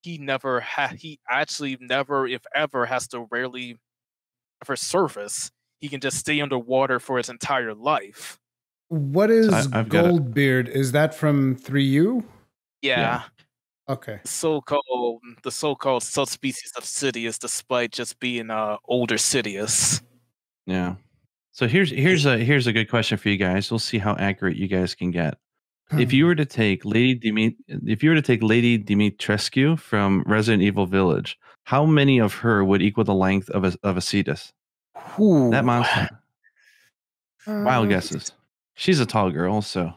He never ha he actually never, if ever, has to rarely ever surface. He can just stay underwater for his entire life. What is I, Goldbeard? Is that from three U? Yeah. yeah. Okay. So-called the so-called subspecies of Sidious, despite just being uh older Sidious. Yeah. So here's here's a here's a good question for you guys. We'll see how accurate you guys can get. If you were to take Lady Dimit if you were to take Lady Dimitrescu from Resident Evil Village, how many of her would equal the length of a of a Cetus? Ooh. That monster. Uh, Wild guesses. She's a tall girl, so.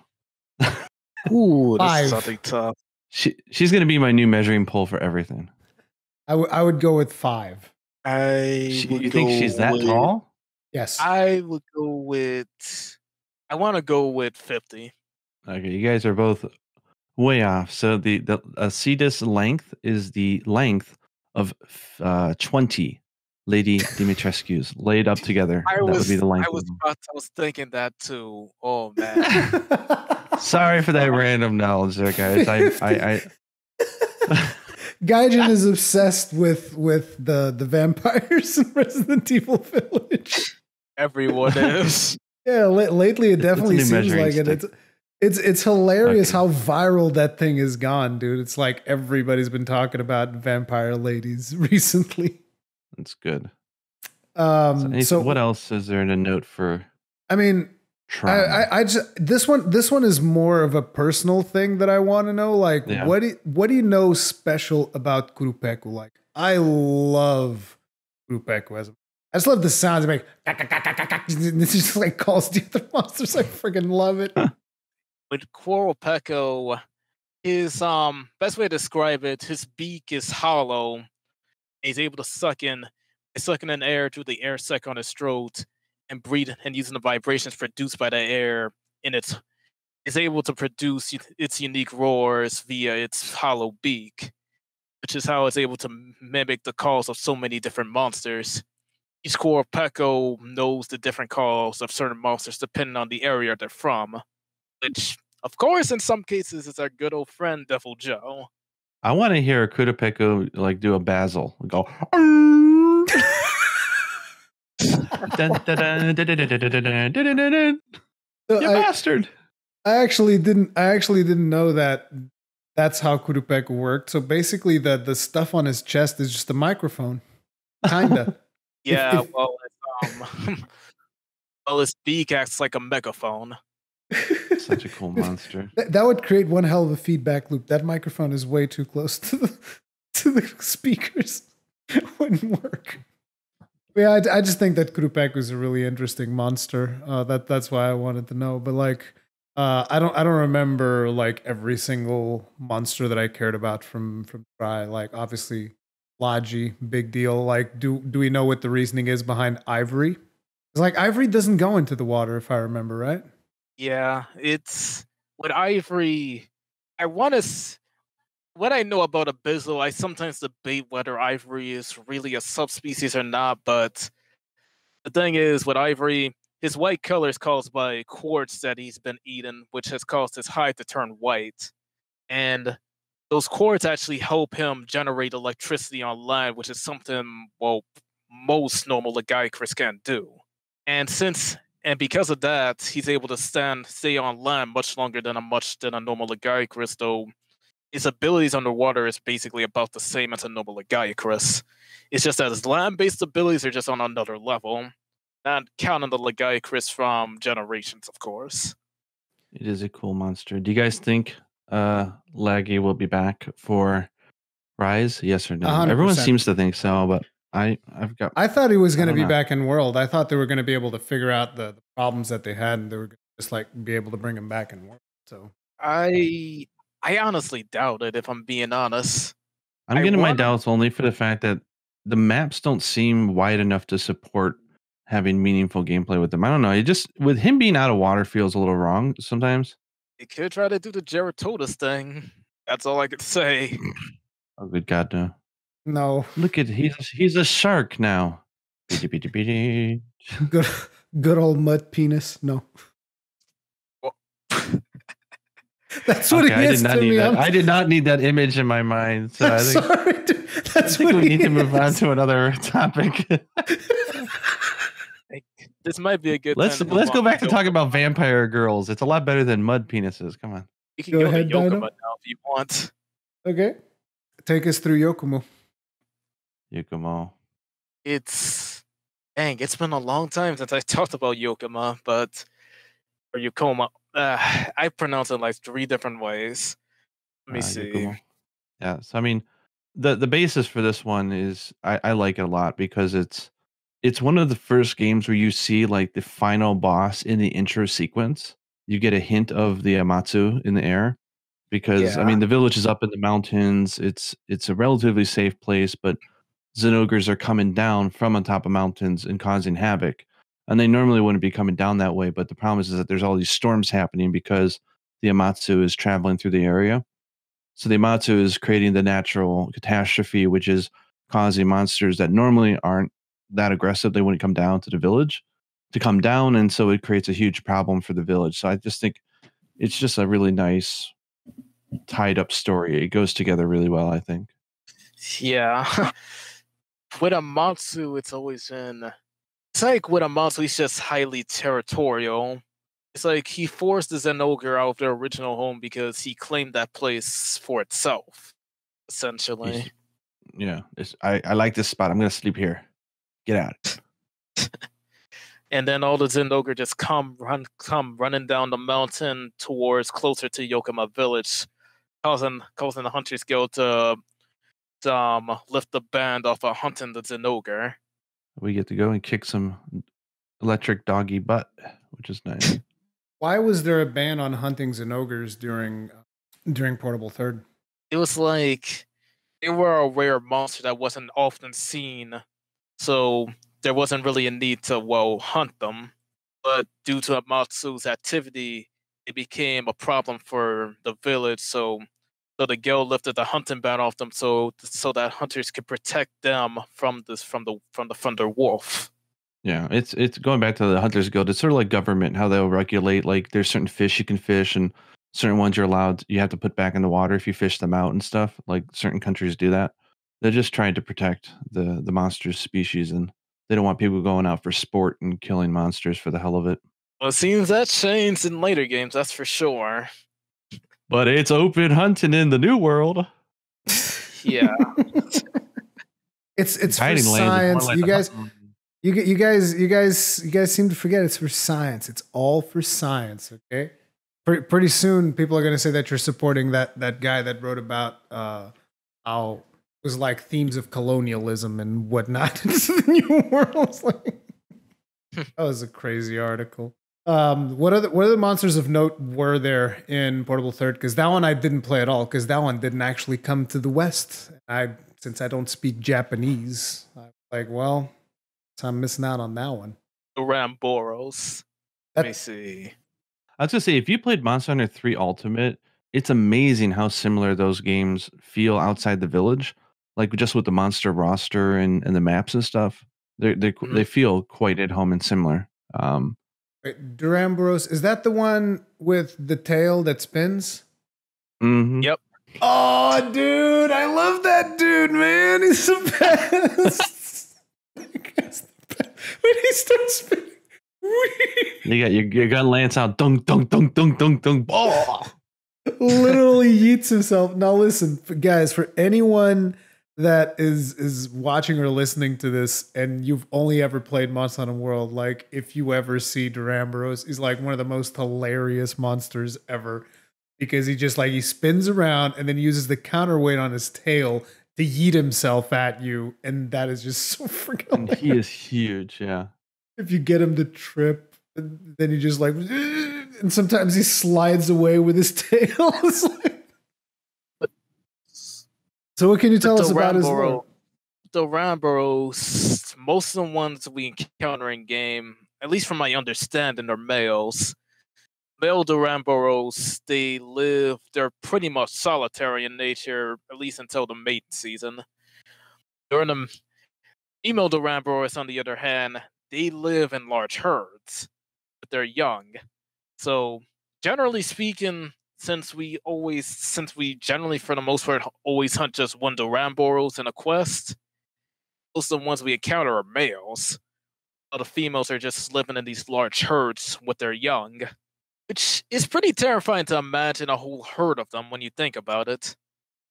Ooh, this is something tough. She she's gonna be my new measuring pole for everything. I would I would go with five. I she, would you go think she's that with, tall? Yes. I would go with. I want to go with fifty. Okay, you guys are both way off. So the the Cetus length is the length of uh, twenty Lady Dimitrescu's laid up together. I that was, would be the length. I was, I was thinking that too. Oh man. Sorry for that random knowledge, there, guys. I, I, I... Gaijin is obsessed with with the the vampires in Resident Evil Village. Everyone is. Yeah, lately it definitely it's seems like stick. it. It's, It's it's hilarious okay. how viral that thing has gone, dude. It's like everybody's been talking about vampire ladies recently. That's good. Um, so, so what else is there in a note for? I mean, I, I I just this one this one is more of a personal thing that I want to know. Like, yeah. what do what do you know special about Kurupeku? Like, I love Kurupeku as a I just love the sounds. Like, this just like calls the other monsters. I freaking love it. with Kurapeko, his um best way to describe it, his beak is hollow. And he's able to suck in, sucking in air through the air sac on his throat and breathing and using the vibrations produced by the air in its, is able to produce its unique roars via its hollow beak, which is how it's able to mimic the calls of so many different monsters. Each Kurapeko knows the different calls of certain monsters depending on the area they're from, which, of course, in some cases, is our good old friend, Devil Joe. I want to hear Kurapeko, like, do a Basil. Go... You bastard! I actually didn't. I actually didn't know that. That's how Kurapeko worked. So basically, the the stuff on his chest is just a microphone, kinda. Yeah. If, if, well, it's, um, well, his beak acts like a megaphone. Such a cool monster. That, that would create one hell of a feedback loop. That microphone is way too close to the to the speakers. It wouldn't work. Yeah, I, I just think that Kurapeko is a really interesting monster. Uh, that that's why I wanted to know. But like, uh, I don't I don't remember like every single monster that I cared about from from Dry. Like obviously, Logi, big deal. Like, do do we know what the reasoning is behind Ivory? It's like Ivory doesn't go into the water, if I remember right. Yeah, it's with Ivory. I want to. What I know about Abyssal, I sometimes debate whether Ivory is really a subspecies or not, but the thing is, with Ivory, his white color is caused by quartz that he's been eating, which has caused his hide to turn white. And those quartz actually help him generate electricity online, which is something, well, most normal Lagiacrus can't do. And since... And because of that, he's able to stand, stay on land much longer than a much than a normal Lagiacrus, though his abilities underwater is basically about the same as a normal Lagiacrus. It's just that his land-based abilities are just on another level, not counting the Lagiacrus from Generations, of course. It is a cool monster. Do you guys think uh, Laggy will be back for Rise? Yes or no? one hundred percent. Everyone seems to think so, but... I I've got. I thought he was going to be know. back in World. I thought they were going to be able to figure out the, the problems that they had, and they were gonna just like be able to bring him back in World. So I I honestly doubt it. If I'm being honest, I'm I getting wanna... my doubts only for the fact that the maps don't seem wide enough to support having meaningful gameplay with them. I don't know. It just with him being out of water feels a little wrong sometimes. They could try to do the Geratodus thing. That's all I could say. Oh, good God, no. No. Look at he's he's a shark now. good good old mud penis. No. Well. That's what okay, he is I did not to need me. That. I did not need that image in my mind. So I think, sorry, dude. That's I think what we need is. to move on to another topic. This might be a good. Let's time let's go back to talk about vampire girls. It's a lot better than mud penises. Come on. You can go, go ahead, to Yokomo now if you want. Okay. Take us through Yokomo. Yokomo. It's dang, it's been a long time since I talked about Yokomo, but or Yokomo. Uh, I pronounce it like three different ways. Let me uh, see. Yokomo. Yeah, so I mean the, the basis for this one is I, I like it a lot because it's it's one of the first games where you see like the final boss in the intro sequence. You get a hint of the Amatsu in the air. Because yeah. I mean, the village is up in the mountains. It's it's a relatively safe place, but Zenogres are coming down from on top of mountains and causing havoc. And they normally wouldn't be coming down that way, but the problem is, is that there's all these storms happening because the Amatsu is traveling through the area. So the Amatsu is creating the natural catastrophe, which is causing monsters that normally aren't that aggressive. They wouldn't come down to the village to come down, and so it creates a huge problem for the village. So I just think it's just a really nice tied up story. It goes together really well, I think. Yeah. With Amatsu, it's always in it's like with Amatsu, he's just highly territorial. It's like he forced the Zenogre out of their original home because he claimed that place for itself, essentially. He's, yeah. It's, I, I like this spot. I'm gonna sleep here. Get out. And then all the Zenogre just come run come running down the mountain towards closer to Yokomo village, causing causing the Hunters Guild to, to um, lift the band off of hunting the Zenogre. We get to go and kick some electric doggy butt, which is nice. Why was there a ban on huntings and ogres during uh, during Portable Third? It was like they were a rare monster that wasn't often seen, so there wasn't really a need to, well, hunt them. But due to Amatsu's activity, it became a problem for the village, so so the guild lifted the hunting ban off them so so that hunters could protect them from this from the from the Thunder Wolf. Yeah, it's it's going back to the Hunters Guild. It's sort of like government, how they'll regulate. Like, there's certain fish you can fish, and certain ones you're allowed. You have to put back in the water if you fish them out and stuff. Like, certain countries do that. They're just trying to protect the the monster species, and they don't want people going out for sport and killing monsters for the hell of it. Well, it seems that changed in later games, that's for sure. But it's open hunting in the New World. Yeah, it's it's for science. Like you guys. Hunting. You you guys you guys you guys seem to forget it's for science. It's all for science, okay? Pretty, pretty soon, people are going to say that you're supporting that that guy that wrote about uh, how it was like themes of colonialism and whatnot in the New World. Like, that was a crazy article. Um, what other what other monsters of note were there in Portable Third? Because that one I didn't play at all. Because that one didn't actually come to the West. I since I don't speak Japanese, I'm like, well, I'm missing out on that one. The Ramboros. Let me see. I was going to say, if you played Monster Hunter three Ultimate, it's amazing how similar those games feel outside the village. Like, just with the monster roster and, and the maps and stuff, they they mm-hmm. they feel quite at home and similar. Um, Wait, Duramboros, is that the one with the tail that spins? Mm-hmm. Yep. Oh, dude, I love that dude, man. He's the best. When he starts spinning, you got your, your gun lance out, dunk, dunk, dunk, dunk, dunk, dunk. Oh. Literally yeets himself. Now listen, guys, for anyone that is is watching or listening to this, and you've only ever played Monster Hunter World, like, if you ever see Duramboros, he's like one of the most hilarious monsters ever, because he just like he spins around and then uses the counterweight on his tail to yeet himself at you, and that is just so freaking hilarious. He is huge, yeah. If you get him to trip, then he just like, and sometimes he slides away with his tail. Like, so what can you tell us about his lore? The Duramboros, most of the ones we encounter in game, at least from my understanding, are males. Male Duramboros, they live, they're pretty much solitary in nature, at least until the mating season. During the female Duramboros, on the other hand, they live in large herds, but they're young. So, generally speaking, since we always, since we generally, for the most part, always hunt just one Duramboros in a quest, most of the ones we encounter are males. While the females are just living in these large herds with their young. Which is pretty terrifying to imagine a whole herd of them when you think about it.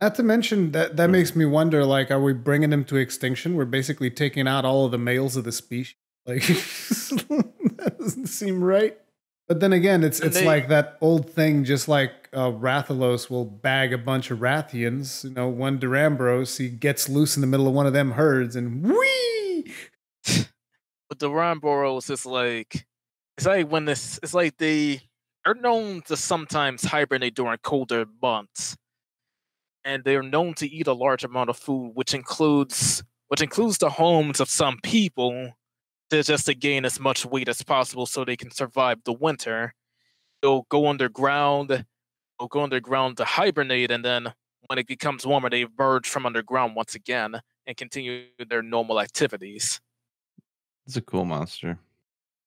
Not to mention, that that makes me wonder, like, are we bringing them to extinction? We're basically taking out all of the males of the species. Like, that doesn't seem right. But then again, it's and it's they, like that old thing, just like uh, Rathalos will bag a bunch of Rathians. You know, one Duramboros, he gets loose in the middle of one of them herds, and whee! But Duramboros is like, it's like when this, it's like they... They're known to sometimes hibernate during colder months, and they're known to eat a large amount of food, which includes which includes the homes of some people, to just to gain as much weight as possible so they can survive the winter. They'll go underground, they'll go underground to hibernate, and then when it becomes warmer, they emerge from underground once again and continue their normal activities. It's a cool monster.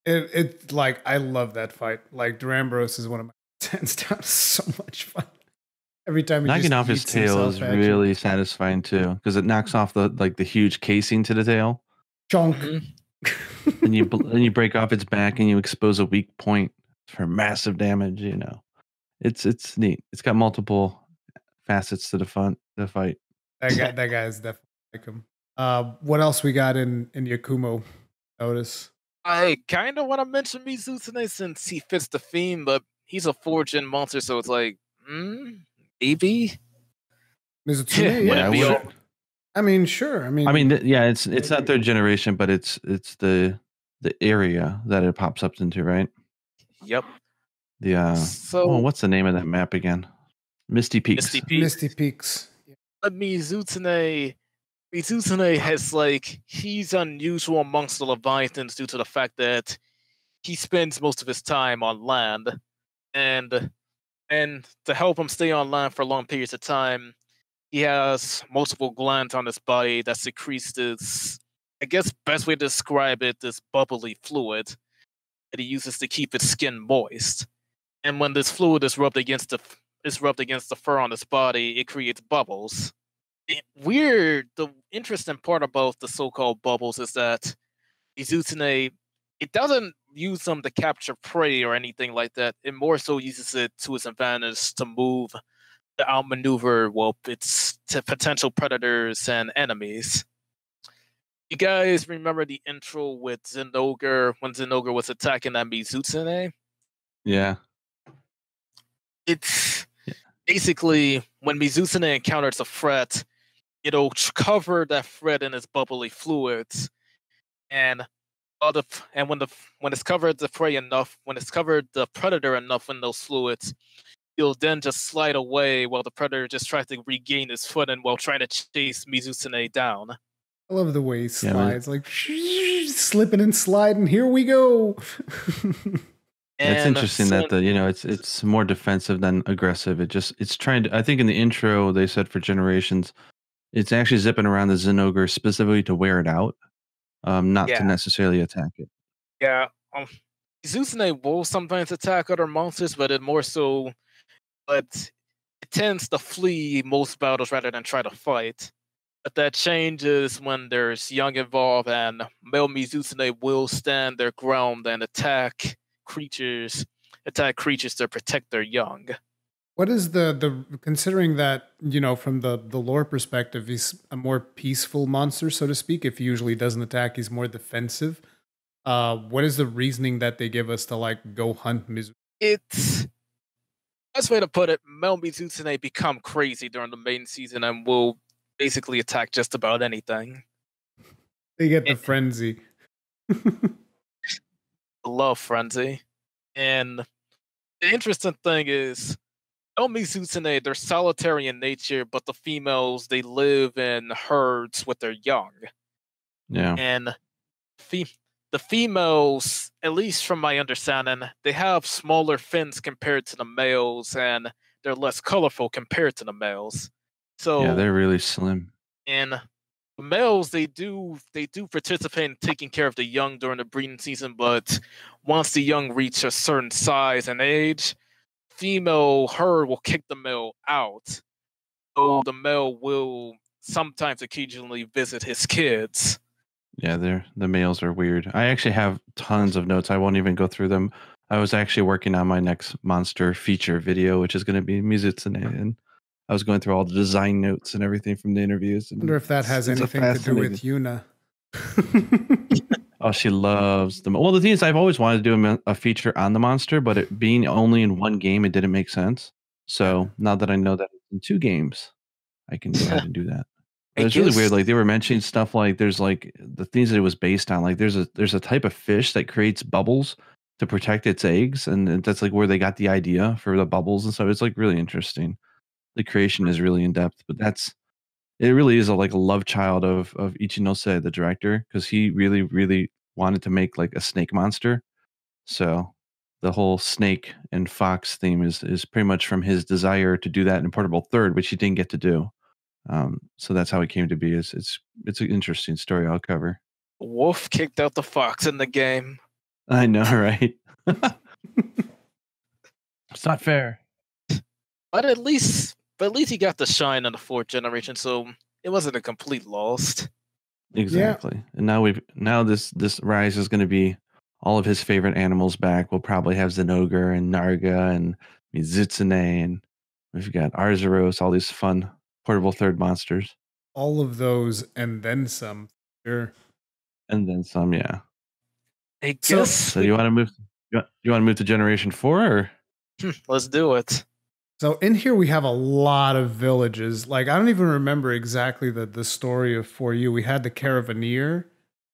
It, it like I love that fight. Like, Duramboros is one of my hands down. So much fun every time. He knocking off his tail is action. Really satisfying too, because it knocks off the like the huge casing to the tail. Chonk. Mm-hmm. and you and you break off its back and you expose a weak point for massive damage. You know, it's it's neat. It's got multiple facets to the fun the fight. That guy, that guy is definitely like him. Uh, what else we got in in Yakumo? Notice. I kind of want to mention Mizutsune since he fits the theme, but he's a four-gen monster, so it's like, hmm, maybe? Mizutsune? Yeah, yeah, I, I mean, sure. I mean, I mean, yeah, it's it's not their generation, but it's it's the the area that it pops up into, right? Yep. Yeah. So oh, what's the name of that map again? Misty Peaks. Misty Peaks. Misty Peaks. But Mizutsune, Mizutsune has, like, he's unusual amongst the Leviathans due to the fact that he spends most of his time on land, and and to help him stay on land for long periods of time, he has multiple glands on his body that secretes this, I guess best way to describe it, this bubbly fluid that he uses to keep his skin moist. And when this fluid is rubbed against the is rubbed against the fur on his body, it creates bubbles. It, weird, the interesting part about the so-called bubbles is that Mizutsune, it doesn't use them to capture prey or anything like that. It more so uses it to its advantage to move, to outmaneuver, well, its to potential predators and enemies. You guys remember the intro with Zenogre, when Zenogre was attacking that Mizutsune? Yeah. It's yeah. basically when Mizutsune encounters a threat, it'll cover that threat in its bubbly fluids, and other and when the when it's covered the prey enough, when it's covered the predator enough in those fluids, it'll then just slide away while the predator just tries to regain his footing while trying to chase Mizutsune down. I love the way he slides, yeah, like slipping and sliding. Here we go. And it's interesting that the you know it's it's more defensive than aggressive. It just it's trying to. I think in the intro they said for generations, it's actually zipping around the Zenogre specifically to wear it out, um, not yeah. to necessarily attack it. Yeah, um, Mizutsune will sometimes attack other monsters, but it more so, but it tends to flee most battles rather than try to fight. But that changes when there's young involved, and male Mizutsune will stand their ground and attack creatures attack creatures to protect their young. What is the the considering that, you know, from the the lore perspective, he's a more peaceful monster, so to speak. If he usually doesn't attack, he's more defensive. Uh what is the reasoning that they give us to, like, go hunt Mizutsune? It's best way to put it, male Mizutsune become crazy during the main season and will basically attack just about anything. They get the it, frenzy. Love frenzy. And the interesting thing is, no Mizutsune, they're solitary in nature, but the females, they live in herds with their young. Yeah. And fe the females, at least from my understanding, they have smaller fins compared to the males, and they're less colorful compared to the males. So yeah, they're really slim. And males, they do they do participate in taking care of the young during the breeding season, but once the young reach a certain size and age, female herd will kick the male out. So the male will sometimes occasionally visit his kids. Yeah, they're the males are weird. I actually have tons of notes. I won't even go through them. I was actually working on my next monster feature video, which is going to be Mizutsune, and I was going through all the design notes and everything from the interviews. And I wonder if that has anything to do with Yuna. Oh, she loves them. Well, the thing is, I've always wanted to do a feature on the monster, but it being only in one game, it didn't make sense. So now that I know that in two games, I can go ahead and do that. But it's really weird. Like, they were mentioning stuff like there's like the things that it was based on. Like there's a there's a type of fish that creates bubbles to protect its eggs, and that's like where they got the idea for the bubbles and stuff. It's like really interesting. The creation is really in depth, but that's it. Really is a, like a love child of of Ichinose, the director, because he really, really wanted to make like a snake monster. So the whole snake and fox theme is is pretty much from his desire to do that in Portable Third, which he didn't get to do. Um, so that's how it came to be. Is it's it's an interesting story. I'll cover. Wolf kicked out the fox in the game. I know, right? It's not fair. But at least. But at least he got the shine on the fourth generation, so it wasn't a complete loss. Exactly. Yeah. And now we've now this this rise is going to be all of his favorite animals back. We'll probably have Zenogre and Narga and Mizutsune, and we've got Arzeros, all these fun Portable Third monsters. All of those and then some. Sure. And then some, yeah. I guess. So, so you want to move? You want to move to Generation Four? Or? Let's do it. So in here we have a lot of villages. Like, I don't even remember exactly the the story of For You. We had the Caravaneer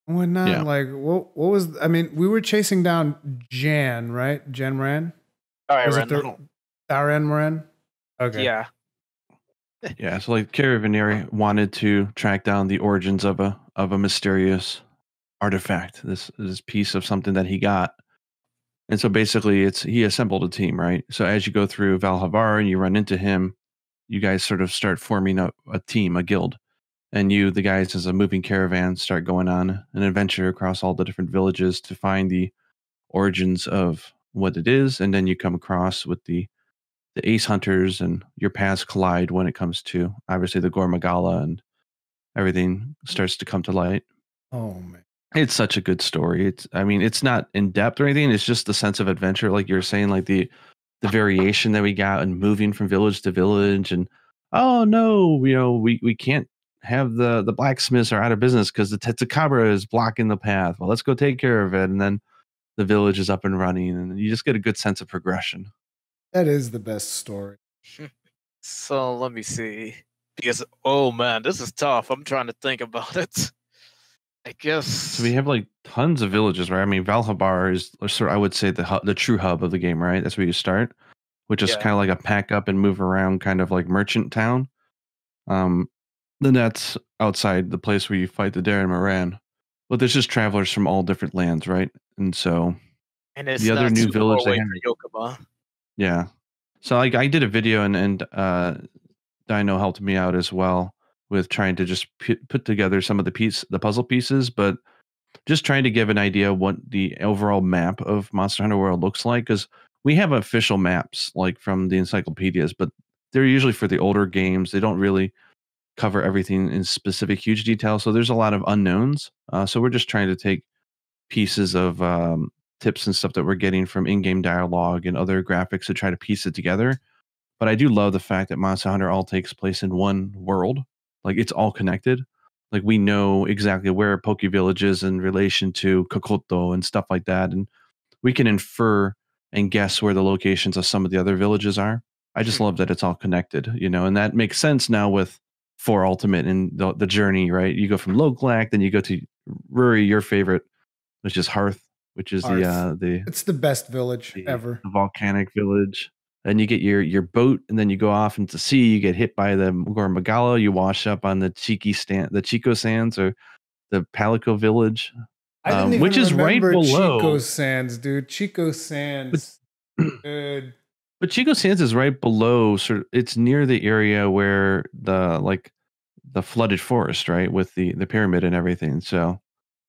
and whatnot. Yeah. Like, what what was? I mean, we were chasing down Jan, right? Jan Ran. All right, Ren. Darren Morin? Okay. Yeah. Yeah, so like Carrie Vanieri wanted to track down the origins of a of a mysterious artifact, this this piece of something that he got. And so basically it's he assembled a team, right? So as you go through Valhavar and you run into him, you guys sort of start forming a, a team, a guild. And you, the guys, as a moving caravan, start going on an adventure across all the different villages to find the origins of what it is. And then you come across with the the ace hunters, and your paths collide when it comes to obviously the Gormagala, and everything starts to come to light. Oh man, it's such a good story. It's, I mean, it's not in depth or anything. It's just the sense of adventure, like you're saying, like the the variation that we got and moving from village to village, and oh no, you know, we we can't have the the blacksmiths are out of business because the Tetsukabra is blocking the path. Well, let's go take care of it, and then the village is up and running, and you just get a good sense of progression. That is the best story. So let me see. Because, oh man, this is tough. I'm trying to think about it. I guess. So we have like tons of villages, right? I mean, Valhavar is, sort of, I would say, the hub, the true hub of the game, right? That's where you start, which is yeah. kind of like a pack up and move around kind of like merchant town. Um, Then that's outside the place where you fight the Darren Morin. But there's just travelers from all different lands, right? And so and it's the other new village they have. Yokoba. Yeah. So like I did a video, and, and uh, Dino helped me out as well with trying to just put together some of the piece, the puzzle pieces, but just trying to give an idea what the overall map of Monster Hunter World looks like. Because we have official maps like from the encyclopedias, but they're usually for the older games. They don't really cover everything in specific huge detail. So there's a lot of unknowns. Uh, so we're just trying to take pieces of um, tips and stuff that we're getting from in-game dialogue and other graphics to try to piece it together. But I do love the fact that Monster Hunter all takes place in one world. Like it's all connected. Like we know exactly where Poke Village is in relation to Kokoto and stuff like that. And we can infer and guess where the locations of some of the other villages are. I just love that it's all connected, you know, and that makes sense now with For Ultimate and the, the journey, right? You go from Loglac, then you go to Ruri, your favorite, which is Hearth, which is Hearth. the uh the it's the best village the, ever. The volcanic village. And you get your your boat, and then you go off into sea, you get hit by the Gormagala, you wash up on the Cheeky Stand the Chico Sands or the Palico Village. I didn't um, even which is right below Chico Sands, dude. Chico Sands. But, dude. But Chico Sands is right below, sort of, it's near the area where the like the flooded forest, right, with the the pyramid and everything. So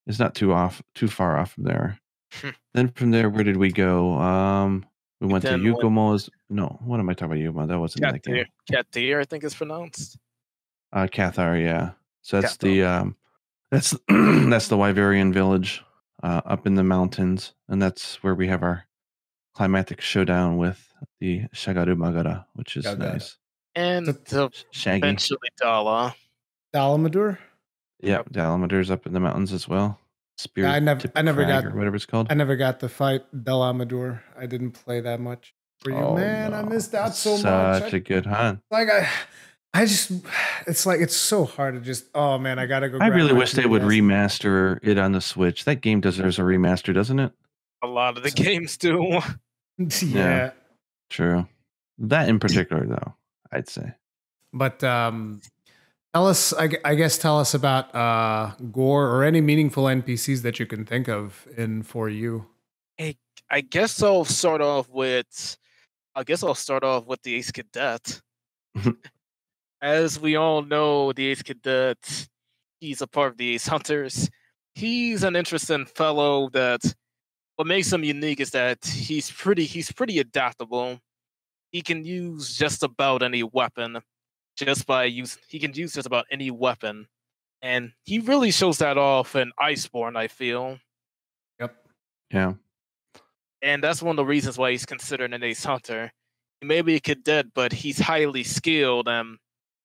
it's not too off, too far off from there. Hmm. Then from there, where did we go? Um, we went then to Yukumo's. No, what am I talking about? Yukimo? That wasn't Kathir, that game. Kathir, I think it's pronounced. Uh, Cathar, yeah. So that's Cathar. the um, that's that's the Wyverian village, uh, up in the mountains, and that's where we have our climactic showdown with the Shagaru Magara, which is Gagara. nice. And the Shaggy. Eventually Dala. Dalamadur? Yeah, Dalamadur's up in the mountains as well. Spirit yeah, I never I never got or whatever it's called. I never got the fight Dalamadur. I didn't play that much. For you oh, man, no. I missed out it's so such much. Such a good hunt. Like I I just it's like it's so hard to just oh man, I gotta go. I really wish they would remaster it on the Switch. That game deserves a remaster, doesn't it? A lot of the games do. yeah. yeah. True. That in particular, though, I'd say. But um, tell us, I, I guess, tell us about uh, Gore or any meaningful N P Cs that you can think of in four U. I, I guess I'll start off with, I guess I'll start off with the Ace Cadet. As we all know, the Ace Cadet, he's a part of the Ace Hunters. He's an interesting fellow that... What makes him unique is that he's pretty he's pretty adaptable. He can use just about any weapon just by using he can use just about any weapon. And he really shows that off in Iceborne, I feel. Yep. Yeah. And that's one of the reasons why he's considered an ace hunter. He may be a cadet, but he's highly skilled and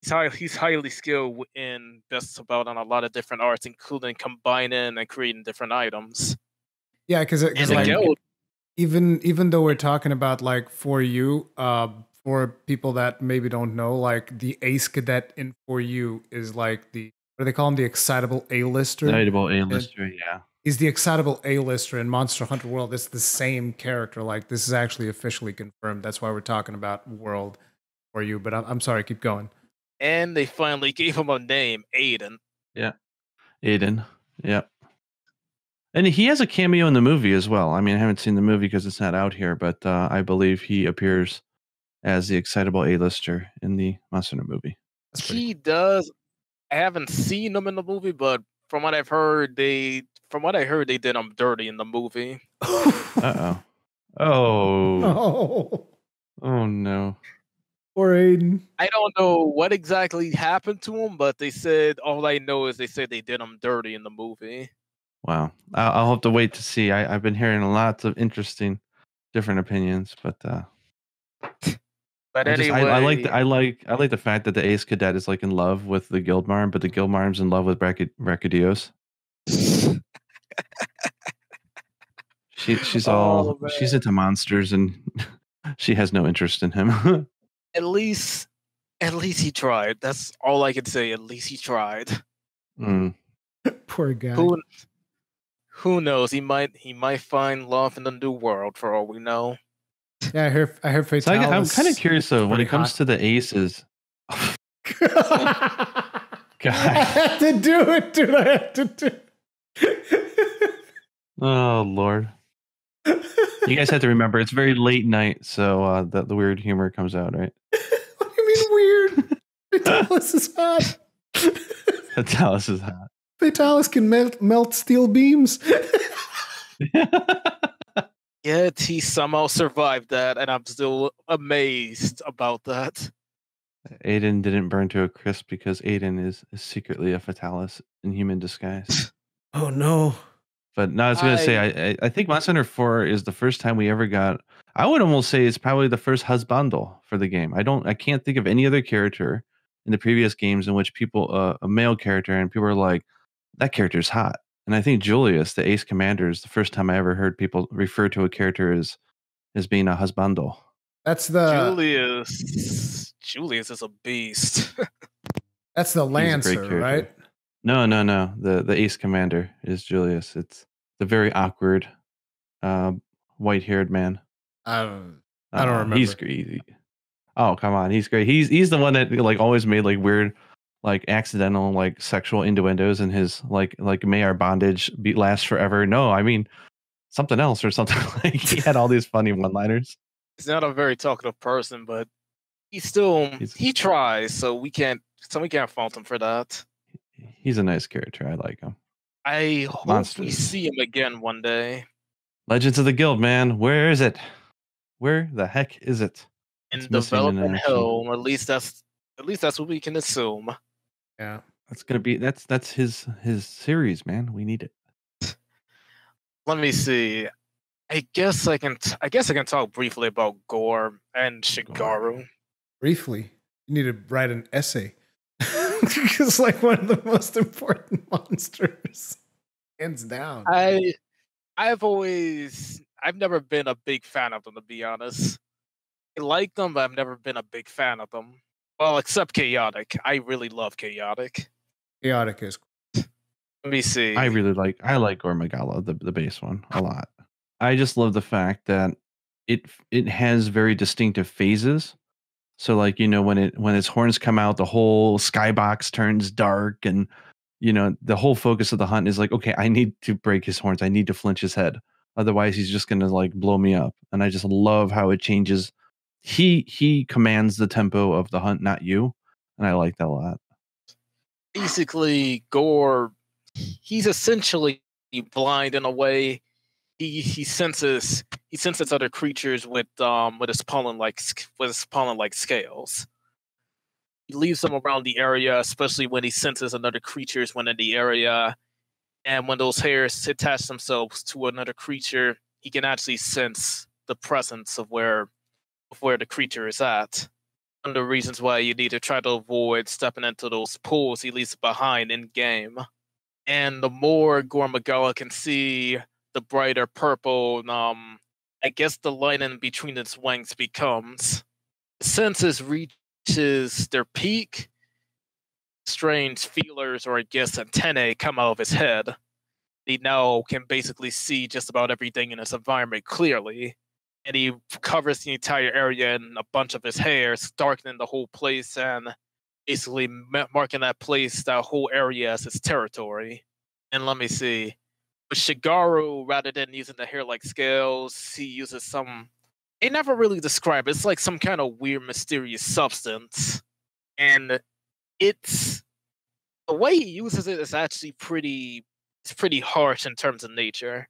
he's high, he's highly skilled in just about on a lot of different arts, including combining and creating different items. Yeah, because like, even even though we're talking about like four U, uh, for people that maybe don't know, like the Ace Cadet in four U is like the what do they call him? The excitable A-lister. Excitable A-lister, yeah. is the excitable A-lister in Monster Hunter World. It's the same character. Like, this is actually officially confirmed. That's why we're talking about World for you. But I'm, I'm sorry, keep going. And they finally gave him a name, Aiden. Yeah, Aiden. Yeah. And he has a cameo in the movie as well. I mean, I haven't seen the movie because it's not out here, but uh, I believe he appears as the excitable A-lister in the Monster Hunter movie. That's he does. I haven't seen him in the movie, but from what I've heard, they from what I heard, they did him dirty in the movie. Uh oh. Oh. No. Oh no. Poor Aiden. I don't know what exactly happened to him, but they said all I know is they said they did him dirty in the movie. Wow. I'll have to wait to see. I, I've been hearing lots of interesting, different opinions, but. Uh, but I anyway, just, I, I like the, I like I like the fact that the Ace Cadet is like in love with the Guildmarm, but the Guildmarm's in love with Bracadillos. she she's all oh, she's into monsters, and she has no interest in him. At least, at least he tried. That's all I can say. At least he tried. Mm. Poor guy. Who, who knows? He might he might find love in the new world for all we know. Yeah, I heard. I heard. So I, I'm kind of curious though. When it comes hot. to the aces, God, I had to do it, dude. I had to do. It. Oh Lord, you guys have to remember it's very late night, so uh, that the weird humor comes out, right? What do you mean weird? Fatalis is hot. Fatalis is hot. Fatalis can melt melt steel beams. Yet he somehow survived that, and I'm still amazed about that. Aiden didn't burn to a crisp because Aiden is, is secretly a Fatalis in human disguise. Oh no. But no, I was going to say, I, I, I think Monster Hunter four is the first time we ever got, I would almost say it's probably the first husbandal for the game. I don't, I can't think of any other character in the previous games in which people, uh, a male character, and people are like, that character's hot. And I think Julius, the Ace Commander, is the first time I ever heard people refer to a character as as being a husbando. That's the Julius. Julius is a beast. That's the Lancer, right? No, no, no. The the Ace Commander is Julius. It's the very awkward, uh, white-haired man. I don't. I don't um, remember. He's great. Oh come on, he's great. He's he's the one that like always made like weird. Like accidental, like sexual innuendos, and his like, like may our bondage be last forever. No, I mean something else or something. Like he had all these funny one-liners. He's not a very talkative person, but he still he's, he tries. So we can't, so we can't fault him for that. He's a nice character. I like him. I hope Monsters. we see him again one day. Legends of the Guild, man. Where is it? Where the heck is it? In it's development hell. At least that's at least that's what we can assume. Yeah, that's gonna be that's that's his his series, man. We need it. Let me see. I guess I can. T I guess I can talk briefly about Gore and Shigaru. Briefly, you need to write an essay. It's like one of the most important monsters, hands down. I, I've always, I've never been a big fan of them, to be honest. I like them, but I've never been a big fan of them. Well, except Chaotic. I really love Chaotic. Chaotic is cool. Let me see. I really like I like Gormagala, the, the base one, a lot. I just love the fact that it it has very distinctive phases. So like, you know, when it when its horns come out, the whole skybox turns dark, and you know, the whole focus of the hunt is like, okay, I need to break his horns, I need to flinch his head. Otherwise he's just gonna like blow me up. And I just love how it changes. He he commands the tempo of the hunt, not you, and I like that a lot. Basically, Gore, he's essentially blind in a way. He he senses he senses other creatures with um with his pollen like with his pollen like scales. He leaves them around the area, especially when he senses another creature's when in the area, and when those hairs attach themselves to another creature, he can actually sense the presence of where. Of where the creature is at. One of the reasons why you need to try to avoid stepping into those pools he leaves behind in game. And the more Gormagala can see, the brighter purple, and, um, I guess the lining between its wings becomes. Senses reaches their peak. Strange feelers, or I guess antennae, come out of his head. he now can basically see just about everything in his environment clearly. And he covers the entire area in a bunch of his hairs, darkening the whole place and basically marking that place, that whole area as his territory. And let me see. With Shigaru, rather than using the hair-like scales, he uses some... They never really describe it. It's like some kind of weird, mysterious substance. And it's... The way he uses it is actually pretty... It's pretty harsh in terms of nature.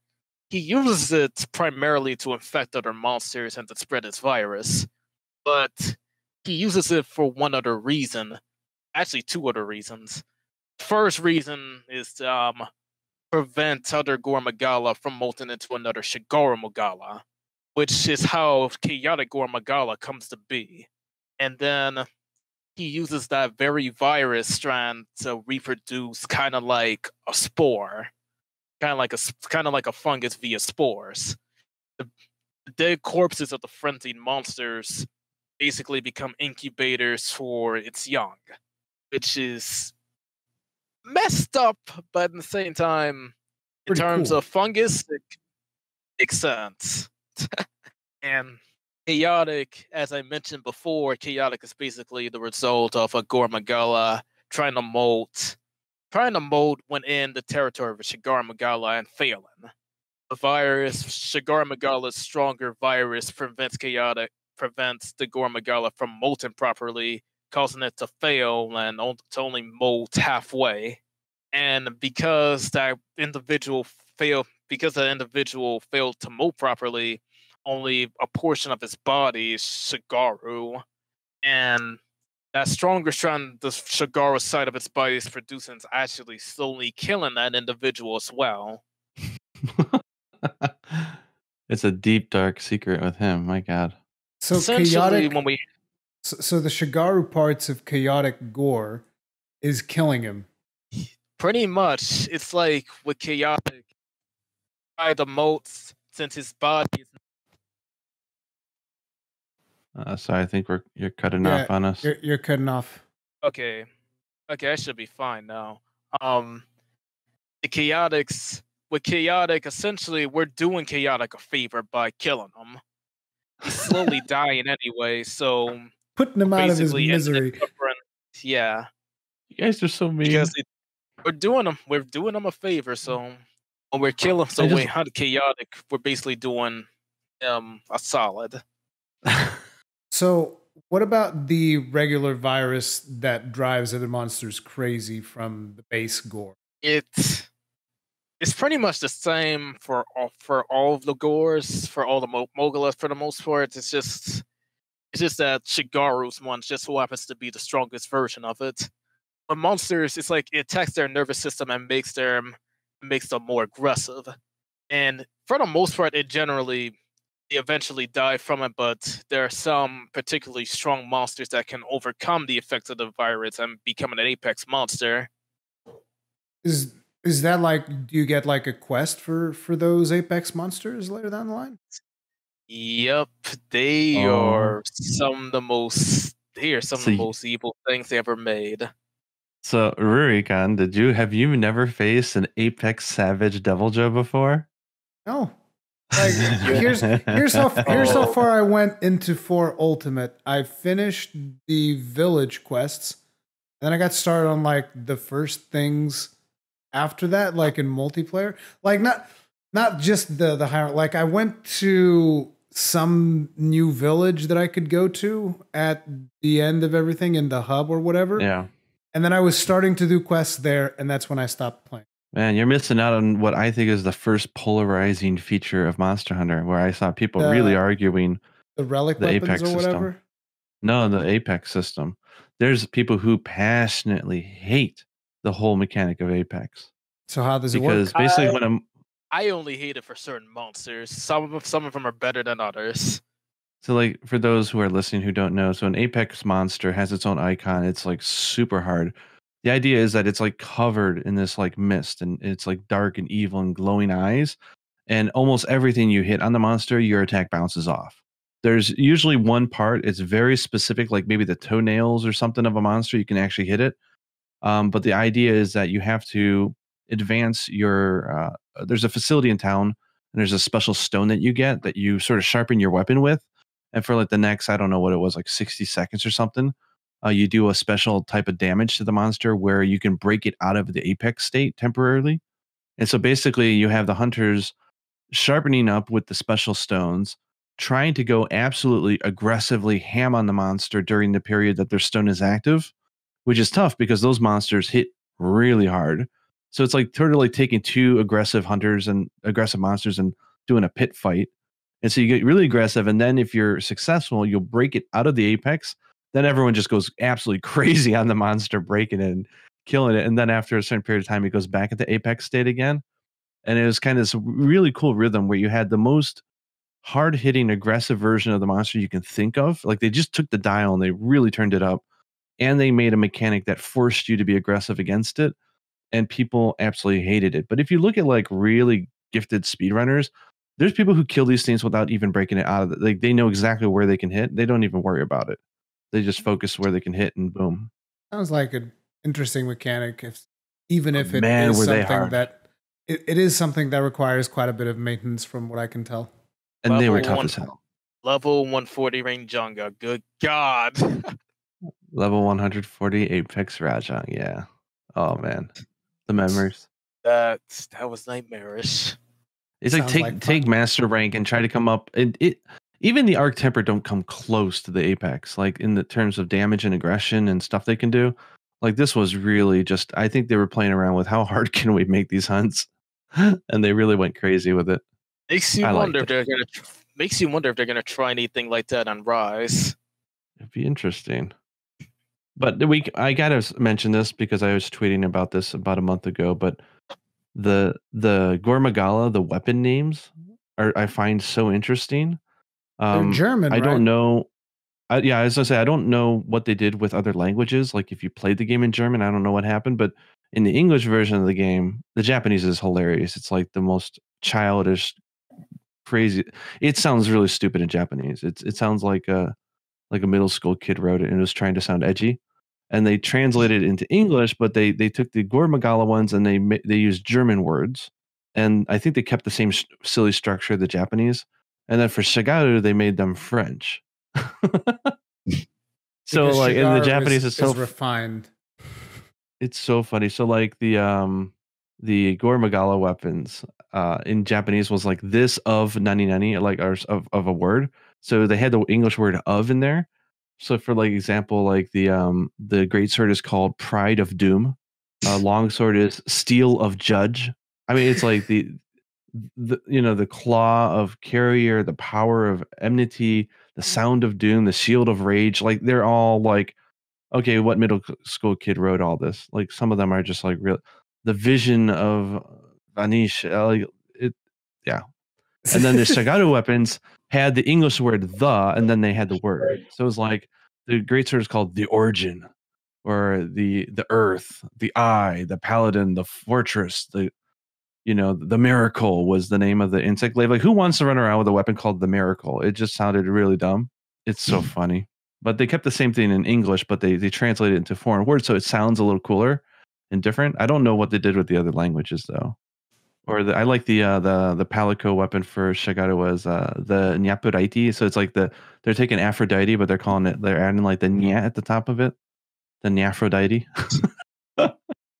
He uses it primarily to infect other monsters and to spread his virus. But he uses it for one other reason. Actually, two other reasons. First reason is to um, prevent other Gormagala from molting into another Shigaru Magala, which is how chaotic Gormagala comes to be. And then he uses that very virus strand to reproduce kind of like a spore. Kind of like a kind of like a fungus via spores. The dead corpses of the frenzied monsters basically become incubators for its young, which is messed up, but at the same time, in Pretty terms cool. of fungus, it makes sense. And chaotic, as I mentioned before, chaotic is basically the result of a Gormagala trying to molt Trying to mold within the territory of Shigaru Magala and failing. The virus, Shigaru Magala's stronger virus, prevents chaotic, prevents the Gormagala from molting properly, causing it to fail and to only molt halfway. And because that individual failed, because that individual failed to molt properly, only a portion of his body is Shigaru, and that stronger strand, the Shigaru side of its body is producing, is actually slowly killing that individual as well. It's a deep, dark secret with him. My God. So chaotic. When we... so, so the Shigaru parts of chaotic gore is killing him. Pretty much. It's like with chaotic, by the motes, since his body is. Uh, so I think we're you're cutting yeah, off on us. You're, you're cutting off. Okay, okay, I should be fine now. Um, the chaotics with chaotic, essentially, we're doing chaotic a favor by killing him. He's slowly dying anyway, so putting him out of his misery. Yeah, you guys are so mean. It, we're doing him. We're doing him a favor. So when we're killing, so just... we hunt chaotic. We're basically doing um a solid. So, what about the regular virus that drives other monsters crazy from the base gore? It's it's pretty much the same for all, for all of the gores, for all the Mogulas for the most part. It's just it's just that Shigaru's one just so happens to be the strongest version of it. But monsters, it's like it attacks their nervous system and makes them makes them more aggressive. And for the most part, it generally. They eventually die from it, but there are some particularly strong monsters that can overcome the effects of the virus and become an apex monster. Is is that like, do you get like a quest for for those apex monsters later down the line? Yep, they oh. are some of the most they are some so of the most evil things they ever made. So Rurikon, did you have you never faced an apex savage devil Joe before? No. Like, here's here's how here's how far I went into four Ultimate. I finished the village quests, then I got started on like the first things after that, like in multiplayer. Like not not just the the higher. Like I went to some new village that I could go to at the end of everything in the hub or whatever. Yeah, and then I was starting to do quests there, and that's when I stopped playing. Man, you're missing out on what I think is the first polarizing feature of Monster Hunter, where I saw people the, really arguing the relic the weapons apex or whatever. System. No, the apex system. There's people who passionately hate the whole mechanic of apex. So how does it because work? Because basically, I, when I'm, I only hate it for certain monsters. Some of some of them are better than others. So, like for those who are listening who don't know, so an apex monster has its own icon. It's like super hard. The idea is that it's like covered in this like mist and it's like dark and evil and glowing eyes. And almost everything you hit on the monster, your attack bounces off. There's usually one part. It's very specific, like maybe the toenails or something of a monster. You can actually hit it. Um, but the idea is that you have to advance your, uh, there's a facility in town and there's a special stone that you get that you sort of sharpen your weapon with. And for like the next, I don't know what it was, like sixty seconds or something, uh, you do a special type of damage to the monster where you can break it out of the apex state temporarily. And so basically you have the hunters sharpening up with the special stones, trying to go absolutely aggressively ham on the monster during the period that their stone is active, which is tough because those monsters hit really hard. So it's like totally taking two aggressive hunters and aggressive monsters and doing a pit fight. And so you get really aggressive, and then if you're successful, you'll break it out of the apex. Then everyone just goes absolutely crazy on the monster, breaking it and killing it. And then after a certain period of time, it goes back at the apex state again. And it was kind of this really cool rhythm where you had the most hard-hitting, aggressive version of the monster you can think of. Like, they just took the dial and they really turned it up. And they made a mechanic that forced you to be aggressive against it. And people absolutely hated it. But if you look at, like, really gifted speedrunners, there's people who kill these things without even breaking it out of it. Like, they know exactly where they can hit. They don't even worry about it. They just focus where they can hit and boom. Sounds like an interesting mechanic. If, even if oh, it man, is something that... It, it is something that requires quite a bit of maintenance from what I can tell. And level they were tough as hell. Level one forty Rainjunga. Good God. Level one forty Apex Rajang. Yeah. Oh, man. The memories. That, that was nightmarish. It's like, take, like take master rank and try to come up. And it, even the Arc Temper don't come close to the Apex, like in the terms of damage and aggression and stuff they can do. Like, this was really just, I think they were playing around with how hard can we make these hunts? And they really went crazy with it. Makes you I wonder if they're gonna. Makes you wonder if they're gonna try anything like that on Rise. It'd be interesting. But we, I gotta mention this because I was tweeting about this about a month ago. But the the Gormagala, the weapon names are I find so interesting. Um, they're German. I right? don't know. I, yeah, as I say, I don't know what they did with other languages. Like, if you played the game in German, I don't know what happened. But in the English version of the game, the Japanese is hilarious. It's like the most childish, crazy. It sounds really stupid in Japanese. It's it sounds like a like a middle school kid wrote it and was trying to sound edgy. And they translated it into English, but they they took the Gormagala ones and they they used German words. And I think they kept the same sh silly structure of the Japanese. And then for Shigaru, they made them French. So because like Shigaru in the Japanese is, it's so is refined. It's so funny. So like the um the Gormagala weapons uh in Japanese was like this of nani nani, like or of, of a word. So they had the English word of in there. So for like example, like the um the great sword is called Pride of Doom. Uh long sword is Steel of Judge. I mean, it's like the the you know, the claw of Carrier, the power of Enmity, the sound of doom, the shield of rage. Like, they're all like, okay, what middle school kid wrote all this? Like, some of them are just like real. The vision of Vanish. Uh, it, yeah. And then the Shigaru weapons had the English word the, and then they had the word. So it was like the great sword is called the origin, or the the earth, the eye, the paladin, the fortress, the you know, the miracle was the name of the insect glaive. Like, who wants to run around with a weapon called the miracle? It just sounded really dumb. It's so funny. But they kept the same thing in English, but they, they translated it into foreign words, so it sounds a little cooler and different. I don't know what they did with the other languages, though. Or the, I like the, uh, the the Palico weapon for Shigaru was uh, the Nyapuraiti. So it's like the they're taking Aphrodite, but they're calling it, they're adding like the Nya at the top of it. The Nyaphrodite.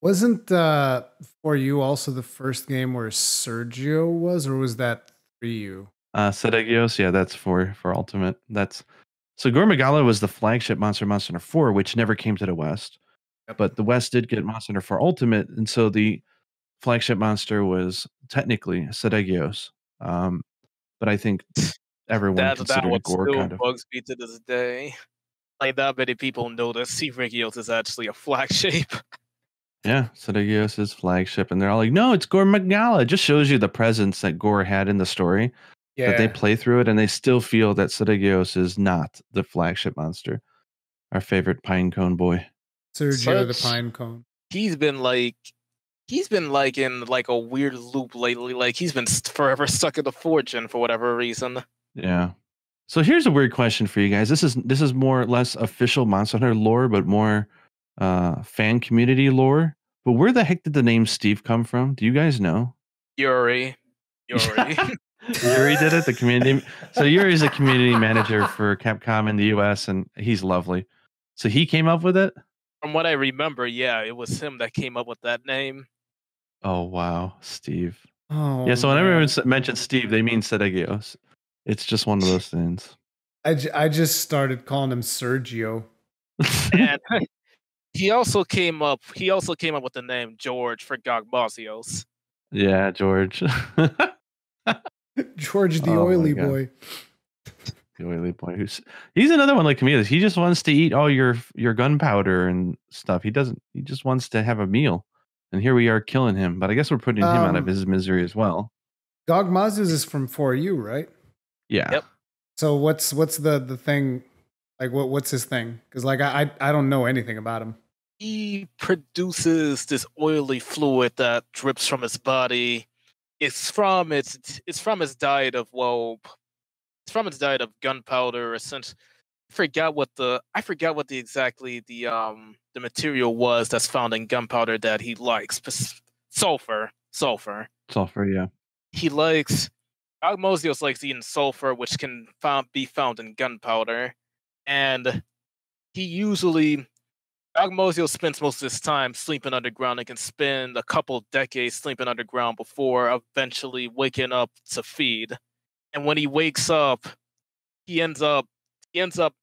Wasn't uh, for you also the first game where Sergio was, or was that for you? Uh, Seregios, yeah, that's for for Ultimate. That's so Gormagala was the flagship monster, Monster Hunter four, which never came to the West, but the West did get Monster Hunter four Ultimate, and so the flagship monster was technically Seregios. Um, but I think everyone that, considered that Gore still kind of bugs me to this day. Like, that many people know that Seregios is actually a flagship. Yeah, Seregios is flagship, and they're all like, no, it's Gormagala. It just shows you the presence that Gore had in the story. Yeah. But they play through it, and they still feel that Seregios is not the flagship monster. Our favorite pinecone boy. Sergio the pinecone. He's been like, he's been like in like a weird loop lately. Like, he's been forever stuck in the fortune for whatever reason. Yeah. So here's a weird question for you guys. This is this is more or less official Monster Hunter lore, but more... uh fan community lore, But where the heck did the name Steve come from? Do you guys know? Yuri. Yuri. Yuri did it. The community. So Yuri is a community manager for Capcom in the U S, and he's lovely. So he came up with it? From what I remember, yeah, it was him that came up with that name. Oh, wow. Steve. Oh, yeah, so whenever man. everyone mentions Steve, they mean Sedegios. It's just one of those things. I, j- I just started calling him Sergio. And he also came up. He also came up with the name George for Gogbazios. Yeah, George. George, the oh oily boy. The oily boy. Who's he's another one like Camillus. He just wants to eat all your your gunpowder and stuff. He doesn't. He just wants to have a meal. And here we are killing him. But I guess we're putting um, him out of his misery as well. Gogbazios is from four U, right? Yeah. Yep. So what's what's the the thing? Like what what's his thing? Because like I I don't know anything about him. He produces this oily fluid that drips from his body. It's from its it's from his diet of well, it's from his diet of gunpowder. Since I forgot what the I forgot what the exactly the um the material was that's found in gunpowder that he likes. Sulfur, sulfur, sulfur. Yeah, he likes. Gogbazios likes eating sulfur, which can found, be found in gunpowder, and he usually. Gogbazios spends most of his time sleeping underground and can spend a couple decades sleeping underground before eventually waking up to feed. And when he wakes up, he ends up he ends up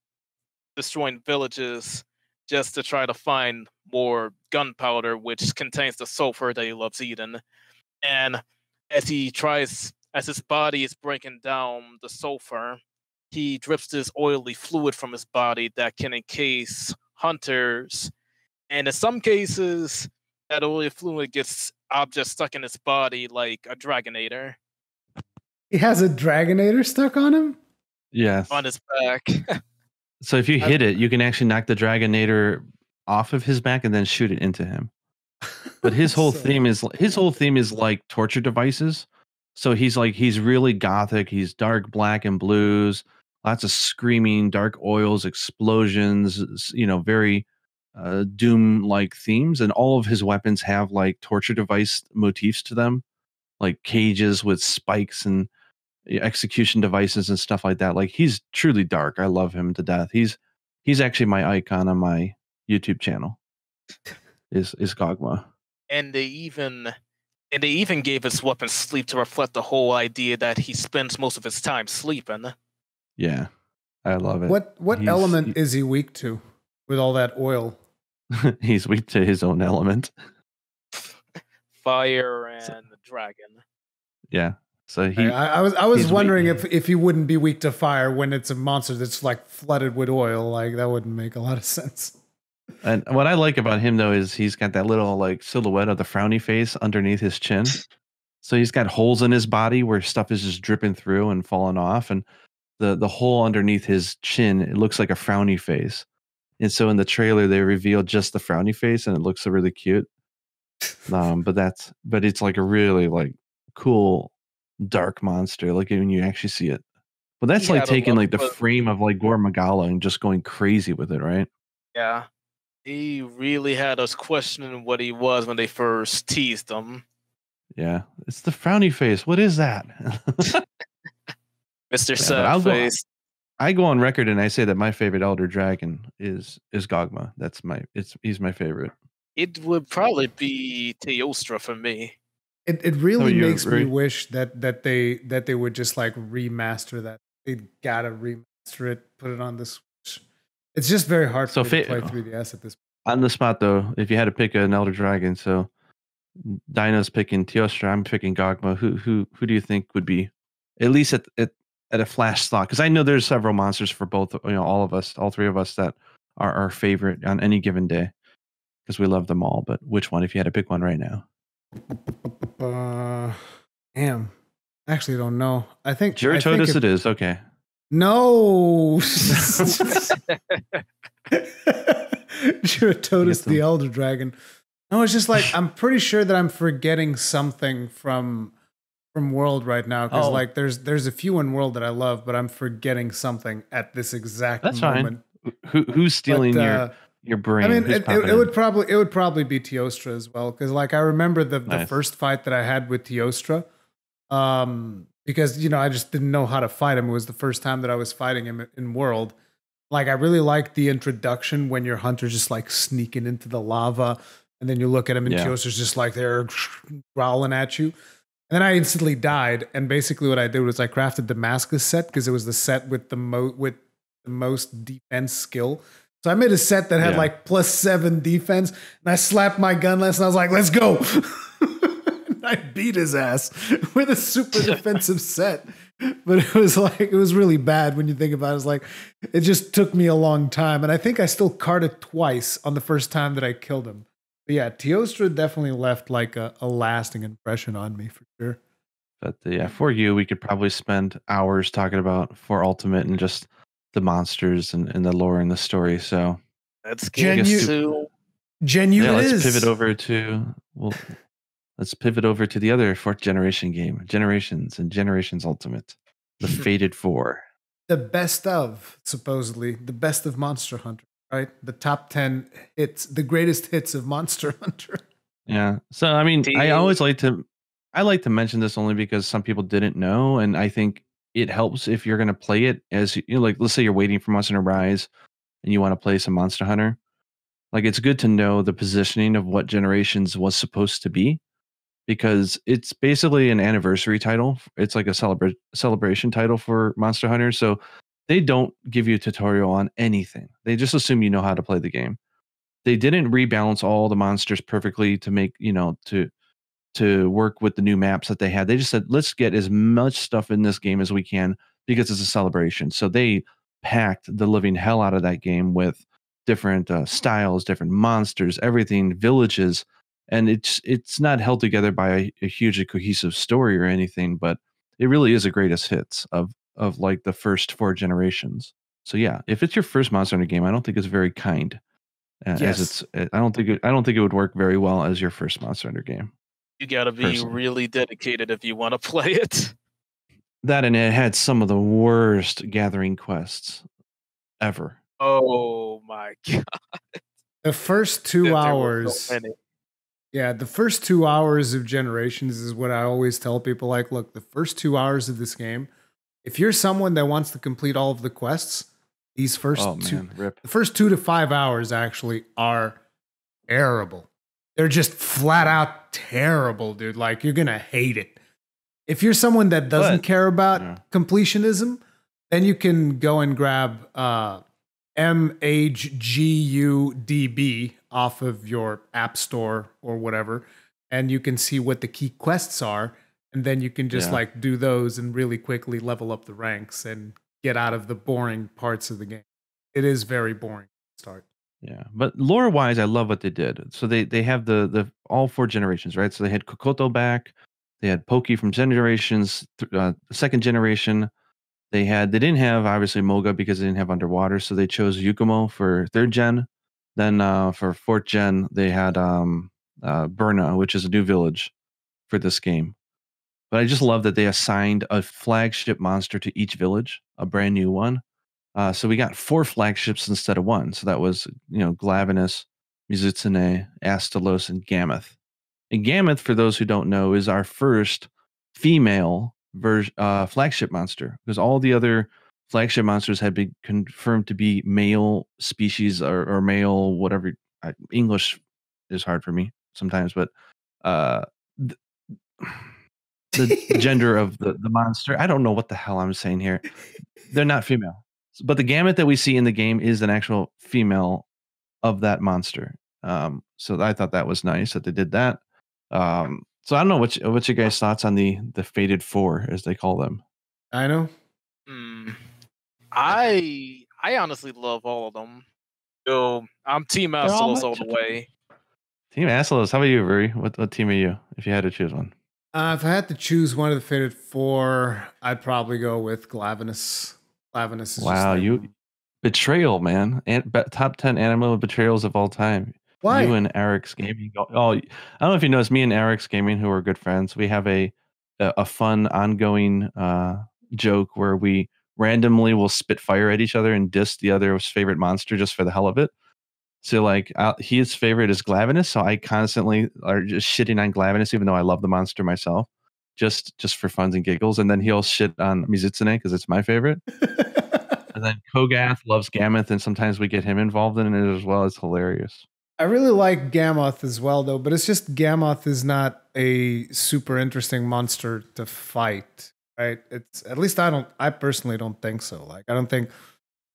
destroying villages just to try to find more gunpowder, which contains the sulfur that he loves eating. And as he tries, as his body is breaking down the sulfur, he drips this oily fluid from his body that can encase hunters, and in some cases that oily fluid gets objects stuck in his body like a dragonator. He has a dragonator stuck on him? Yes. On his back. So if you hit it, you can actually knock the dragonator off of his back and then shoot it into him. But his whole so... theme is his whole theme is like torture devices. So he's like he's really gothic, he's dark black and blues. Lots of screaming, dark oils, explosions, you know, very uh, Doom-like themes. And all of his weapons have, like, torture device motifs to them, like cages with spikes and execution devices and stuff like that. Like, he's truly dark. I love him to death. He's he's actually my icon on my YouTube channel, is, is Gogma. And they even... And they even gave his weapon sleep to reflect the whole idea that he spends most of his time sleeping. Yeah, I love it. What what he's, element he, is he weak to with all that oil? He's weak to his own element. Fire and so, the dragon. Yeah. So he I, I was I was wondering if, if he wouldn't be weak to fire when it's a monster that's like flooded with oil. Like that wouldn't make a lot of sense. And what I like about him though is he's got that little like silhouette of the frowny face underneath his chin. So he's got holes in his body where stuff is just dripping through and falling off, and The, the hole underneath his chin, it looks like a frowny face. And so in the trailer, they reveal just the frowny face, and it looks really cute. Um, but that's but it's like a really like cool, dark monster, like when you actually see it. But that's yeah, like taking like the book. frame of like Gore Magala and just going crazy with it, right? Yeah. He really had us questioning what he was when they first teased him. Yeah. It's the frowny face. What is that? Mister Yeah, Subface. I go on record and I say that my favorite Elder Dragon is is Gogma. That's my it's he's my favorite. It would probably be Teostra for me. It it really oh, makes me wish that that they that they would just like remaster that. They gotta remaster it, put it on the Switch. It's just very hard for so me to play three D S at this point. On the spot though, if you had to pick an Elder Dragon, so Dino's picking Teostra, I'm picking Gogma. Who who who do you think would be at least at at At a flash thought, because I know there's several monsters for both, you know, all of us, all three of us that are our favorite on any given day, because we love them all. But which one, if you had to pick one right now? Uh, damn, I actually don't know. I think Gerutotus. I think it is okay. No, Gerutotus, the Elder Dragon. No, it's just like I'm pretty sure that I'm forgetting something from. From World right now, because oh. like there's there's a few in World that I love, but I'm forgetting something at this exact That's moment. That's fine. Who who's stealing but, uh, your your brain. I mean, it, it, it would probably it would probably be Teostra as well, because like I remember the, nice. the first fight that I had with Teostra, um, because you know I just didn't know how to fight him. It was the first time that I was fighting him in World. Like I really liked the introduction when your hunter's just like sneaking into the lava, and then you look at him and yeah. Teostra's just like they're growling at you. And then I instantly died. And basically what I did was I crafted Damascus set because it was the set with the mo with the most defense skill. So I made a set that had yeah. like plus seven defense. And I slapped my gun last and I was like, let's go. And I beat his ass with a super defensive set. But it was like, it was really bad when you think about it. It's like, it just took me a long time. And I think I still carded twice on the first time that I killed him. But yeah, Teostra definitely left like a, a lasting impression on me for sure. But yeah, for you, we could probably spend hours talking about For Ultimate and just the monsters and, and the lore and the story. So that's Genu. Genu yeah, let's is. pivot over to well, let's pivot over to the other fourth generation game, Generations and Generations Ultimate, the Fated Four, the best of supposedly the best of Monster Hunter. Right, the top ten hits, the greatest hits of Monster Hunter. Yeah, so I mean, Damn. I always like to, I like to mention this only because some people didn't know, and I think it helps if you're going to play it as you know, like, let's say you're waiting for Monster Hunter Rise, and you want to play some Monster Hunter. Like, it's good to know the positioning of what Generations was supposed to be, because it's basically an anniversary title. It's like a celebra- celebration title for Monster Hunter, so. They don't give you a tutorial on anything. They just assume you know how to play the game. They didn't rebalance all the monsters perfectly to make, you know, to to work with the new maps that they had. They just said, let's get as much stuff in this game as we can because it's a celebration. So they packed the living hell out of that game with different uh, styles, different monsters, everything, villages. And it's it's not held together by a, a hugely cohesive story or anything, but it really is the greatest hits of of like the first four generations. So yeah, if it's your first Monster Hunter game, I don't think it's very kind. Uh, yes. As it's, I don't think it, I don't think it would work very well as your first Monster Hunter game. You got to be personally. really dedicated if you want to play it. That and it had some of the worst gathering quests ever. Oh my god! The first two there, hours. There Yeah, the first two hours of Generations is what I always tell people. Like, look, the first two hours of this game. If you're someone that wants to complete all of the quests, these first oh, two, man, rip. the first two to five hours actually are terrible. They're just flat out terrible, dude. Like, you're going to hate it. If you're someone that doesn't but, care about yeah. completionism, then you can go and grab uh, M H G U D B off of your app store or whatever, and you can see what the key quests are. And then you can just yeah. like do those and really quickly level up the ranks and get out of the boring parts of the game. It is very boring to start. Yeah, but lore wise, I love what they did. So they they have the the all four generations, right? So they had Kokoto back, they had Poki from Generations, uh, second generation. They had they didn't have obviously Moga because they didn't have underwater, so they chose Yukumo for third gen. Then uh, for fourth gen, they had um, uh, Burna, which is a new village for this game. But I just love that they assigned a flagship monster to each village, a brand new one. Uh, so we got four flagships instead of one. So that was, you know, Glavinus, Mizutsune, Astalos, and Gammoth. And Gammoth, for those who don't know, is our first female version uh, flagship monster, because all the other flagship monsters had been confirmed to be male species or, or male whatever. I, English is hard for me sometimes, but. Uh, the gender of the, the monster. I don't know what the hell I'm saying here. They're not female. But the gamut that we see in the game is an actual female of that monster. Um, so I thought that was nice that they did that. Um, so I don't know what you, what's your guys' thoughts on the, the Fated Four, as they call them. I know. Mm, I I honestly love all of them. So I'm Team Astalos all the way. Team Astalos. How about you, Ruri? What, what team are you, if you had to choose one? Uh, if I had to choose one of the Fated Four, I'd probably go with Glavinus. Glavinus is wow, just you betrayal, man! And top ten animal betrayals of all time. Why you and Eric's Gaming? Oh, I don't know if you noticed. Me and Eric's Gaming, who are good friends, we have a a, a fun ongoing uh, joke where we randomly will spit fire at each other and diss the other's favorite monster just for the hell of it. So like I, his favorite is Glavinus, so I constantly are just shitting on Glavinus, even though I love the monster myself, just just for funs and giggles. And then he'll shit on Mizutsune because it's my favorite. And then Kogath loves Gammoth, and sometimes we get him involved in it as well. It's hilarious. I really like Gammoth as well, though, but it's just Gammoth is not a super interesting monster to fight, right? It's at least I don't. I personally don't think so. Like I don't think.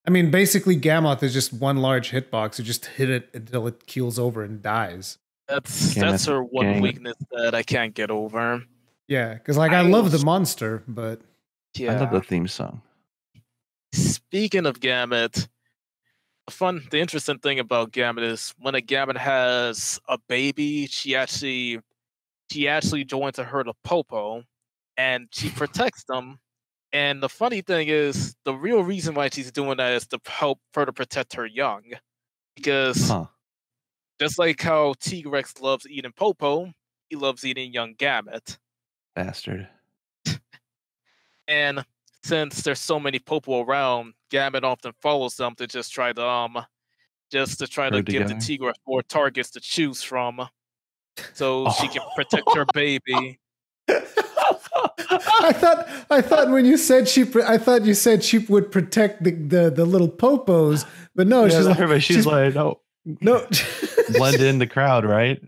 I mean, basically, Gammoth is just one large hitbox. You just hit it until it keels over and dies. That's Gammoth, that's her one Gammoth. weakness that I can't get over. Yeah, because like I, I love the monster, but yeah, I love the theme song. Speaking of Gammoth, the fun, the interesting thing about Gammoth is when a Gammoth has a baby, she actually she actually joins a herd of Popo, and she protects them. And the funny thing is, the real reason why she's doing that is to help further protect her young. Because huh. just like how T-Rex loves eating Popo, he loves eating young Gammoth. Bastard. And since there's so many Popo around, Gammoth often follows them to just try to um just to try to give the T-Rex more targets to choose from. So oh. she can protect her baby. I thought I thought when you said she I thought you said she would protect the the, the little Popos, but no, yeah, she's, like, she's, she's like no no blend in the crowd, right?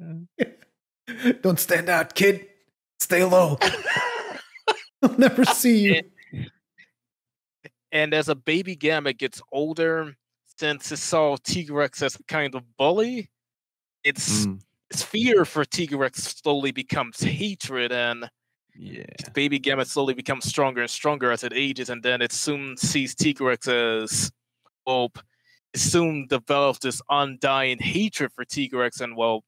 Don't stand out, kid. Stay low. I'll never see you. And, and as a baby Gammoth gets older, since it saw T-Rex as a kind of bully, it's mm. its fear for T-Rex slowly becomes hatred, and yeah, baby Gammoth slowly becomes stronger and stronger as it ages, and then it soon sees T-Rex as, well, it soon develops this undying hatred for T-Rex, and well,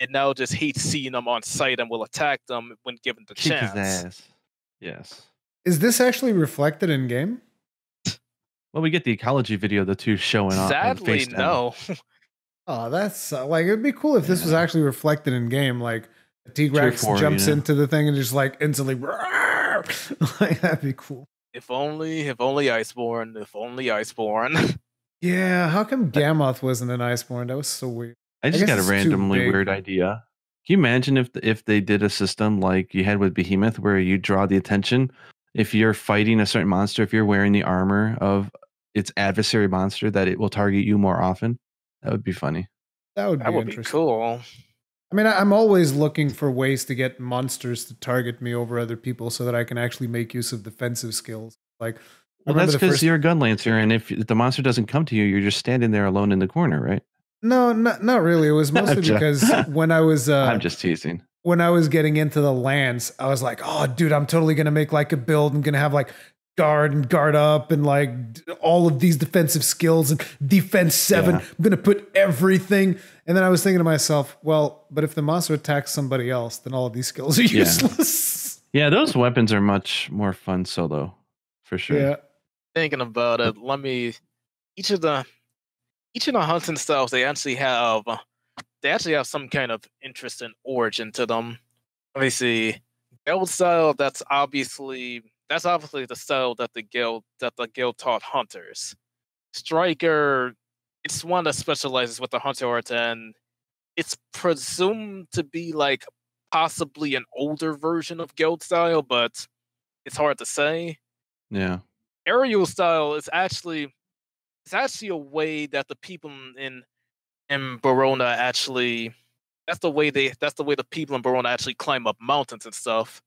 it now just hates seeing them on sight and will attack them when given the Kick chance. His ass. Yes. Is this actually reflected in game? Well, we get the ecology video, the two showing off. Sadly, no. Oh, that's uh, like it'd be cool if yeah. this was actually reflected in game, like. T-Rex jumps you know? into the thing and just like instantly like, that'd be cool. If only, if only Iceborne, if only Iceborne. Yeah, how come Gammoth wasn't an Iceborne? That was so weird. I just I got a randomly weird idea. Can you imagine if if they did a system like you had with Behemoth where you draw the attention? If you're fighting a certain monster, if you're wearing the armor of its adversary monster, that it will target you more often? That would be funny. That would be, that would be cool. I mean, I'm always looking for ways to get monsters to target me over other people so that I can actually make use of defensive skills. Like, well, that's because you're a Gunlancer, and if the monster doesn't come to you, you're just standing there alone in the corner, right? No, not, not really. It was mostly because when I was... Uh, I'm just teasing. When I was getting into the lance, I was like, oh, dude, I'm totally going to make like a build. I'm going to have like guard and guard up and like all of these defensive skills and defense seven. Yeah. I'm going to put everything... And then I was thinking to myself, well, but if the monster attacks somebody else, then all of these skills are useless. Yeah, yeah, those weapons are much more fun solo, for sure. Yeah. Thinking about it, let me each of the each of the hunting styles they actually have they actually have some kind of interest and origin to them. Obviously, guild style, that's obviously that's obviously the style that the guild that the guild taught hunters. Striker, it's one that specializes with the hunter art, and it's presumed to be like possibly an older version of guild style, but it's hard to say. Yeah. Aerial style is actually it's actually a way that the people in in Verona actually that's the way they that's the way the people in Verona actually climb up mountains and stuff.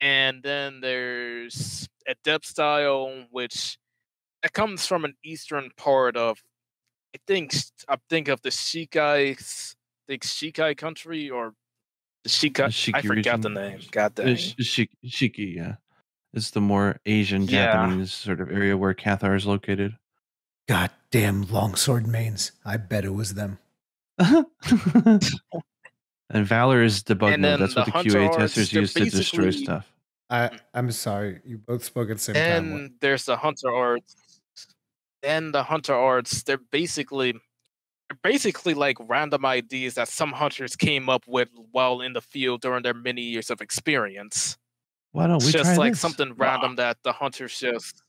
And then there's adept style, which that comes from an eastern part of I think I think of the Shikai, I think Shikai country or the Shikai. Shiki I forgot region. the name. God damn. Shiki, Shiki, yeah, it's the more Asian Japanese yeah. sort of area where Cathar is located. God damn longsword mains! I bet it was them. And Valor is debug and mode. That's the what the Q A testers use to destroy stuff. I I'm sorry, you both spoke at the same and time. And there's the hunter art. And the hunter arts, they're basically they're basically like random ideas that some hunters came up with while in the field during their many years of experience. Why don't we it's just try like this? something random wow. that the hunters just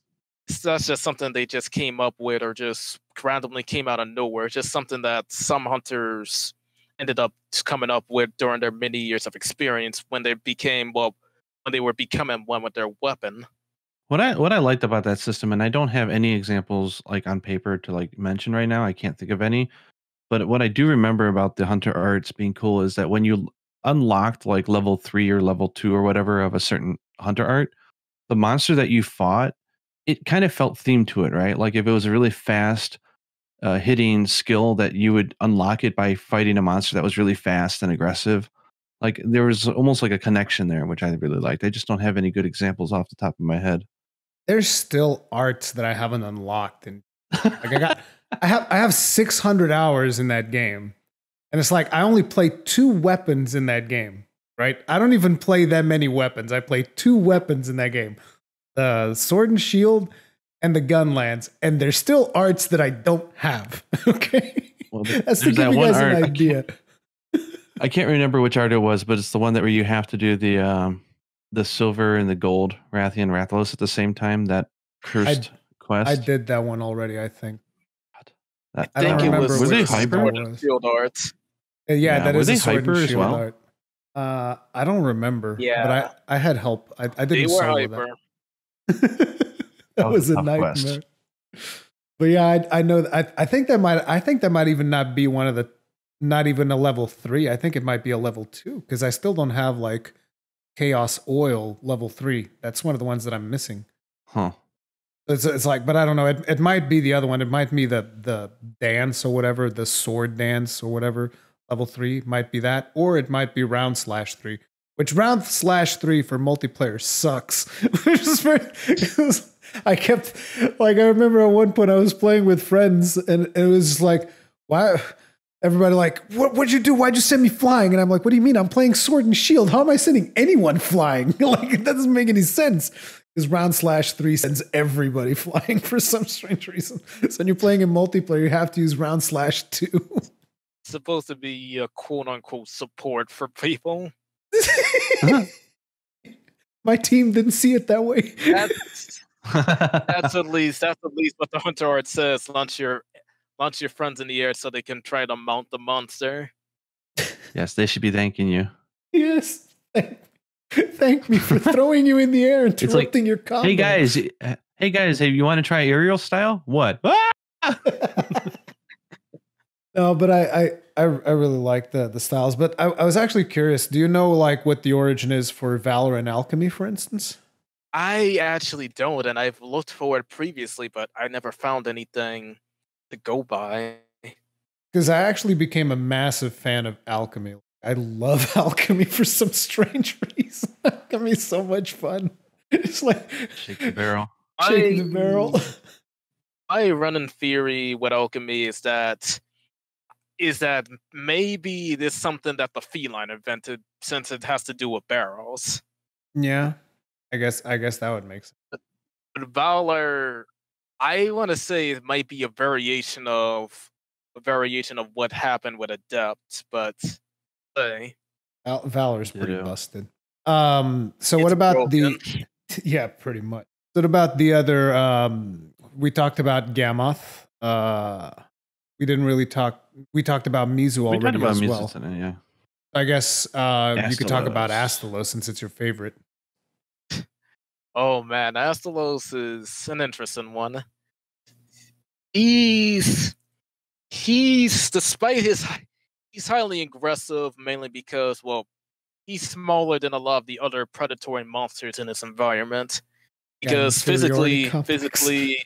So that's just something they just came up with, or just randomly came out of nowhere. It's just something that some hunters ended up coming up with during their many years of experience when they became, well, when they were becoming one with their weapon. What I what I liked about that system, and I don't have any examples like on paper to like mention right now. I can't think of any. But what I do remember about the Hunter Arts being cool is that when you unlocked like level three or level two or whatever of a certain Hunter Art, the monster that you fought, it kind of felt themed to it, right? Like if it was a really fast uh, hitting skill, that you would unlock it by fighting a monster that was really fast and aggressive. Like there was almost like a connection there, which I really liked. I just don't have any good examples off the top of my head. There's still arts that I haven't unlocked, and like I got, I have, I have six hundred hours in that game, and it's like I only play two weapons in that game, right? I don't even play that many weapons. I play two weapons in that game, the sword and shield, and the gun lance, and there's still arts that I don't have. Okay, well, that's to give you guys an idea. I can't, I can't remember which art it was, but it's the one that where you have to do the um, the silver and the gold Rathian Rathalos at the same time. That cursed. I, Quest. I did that one already, I think. I, I think don't it was, were they hyper? Was. Shield arts. Yeah, yeah, that is a sword hyper and shield well? Art. Uh, I don't remember. Yeah, but I, I had help. I, I didn't solo that. that, that was, was a, a nightmare. Quest. But yeah, I, I know. I I think that might. I think that might even not be one of the. Not even a level three. I think it might be a level two, because I still don't have like Chaos Oil level three. That's one of the ones that I'm missing. Huh. It's, it's like, but I don't know. It, it might be the other one. It might be the, the dance or whatever, the sword dance or whatever, level three might be that, or it might be round slash three, which round slash three for multiplayer sucks. I kept, like, I remember at one point I was playing with friends, and it was like, why? Everybody like, what, what'd you do? Why'd you send me flying? And I'm like, what do you mean? I'm playing sword and shield. How am I sending anyone flying? Like, it doesn't make any sense. Because round slash three sends everybody flying for some strange reason. So when you're playing in multiplayer, you have to use round slash two. It's supposed to be a quote unquote support for people. Huh? My team didn't see it that way. That's, that's at least that's at least what the Hunter Art says. Launch your launch your friends in the air so they can try to mount the monster. Yes, they should be thanking you. Yes. Thank me for throwing you in the air and interrupting like, your comment. Hey guys, hey guys, hey, you want to try aerial style? What? Ah! No, but I, I, I really like the the styles. But I, I was actually curious. Do you know like what the origin is for Valor and Alchemy, for instance? I actually don't, and I've looked for it previously, but I never found anything to go by. Because I actually became a massive fan of alchemy. I love alchemy for some strange reason. Alchemy's so much fun. It's like shake the barrel. Shake I, the barrel. My running theory with alchemy is that is that maybe there's something that the feline invented, since it has to do with barrels. Yeah, I guess I guess that would make sense. But, but Valor, I want to say it might be a variation of a variation of what happened with Adept, but. Val Valor's pretty yeah. busted. Um, so it's what about broken. the? Yeah, pretty much. What about the other? Um, we talked about Gammoth. Uh, we didn't really talk. We talked about Mizu already. We talked about as Mizu well. Today, yeah. I guess uh, you could talk about Astalos, since it's your favorite. Oh man, Astalos is an interesting one. He's he's despite his. He's highly aggressive, mainly because, well, he's smaller than a lot of the other predatory monsters in his environment. Because yeah, physically, physically,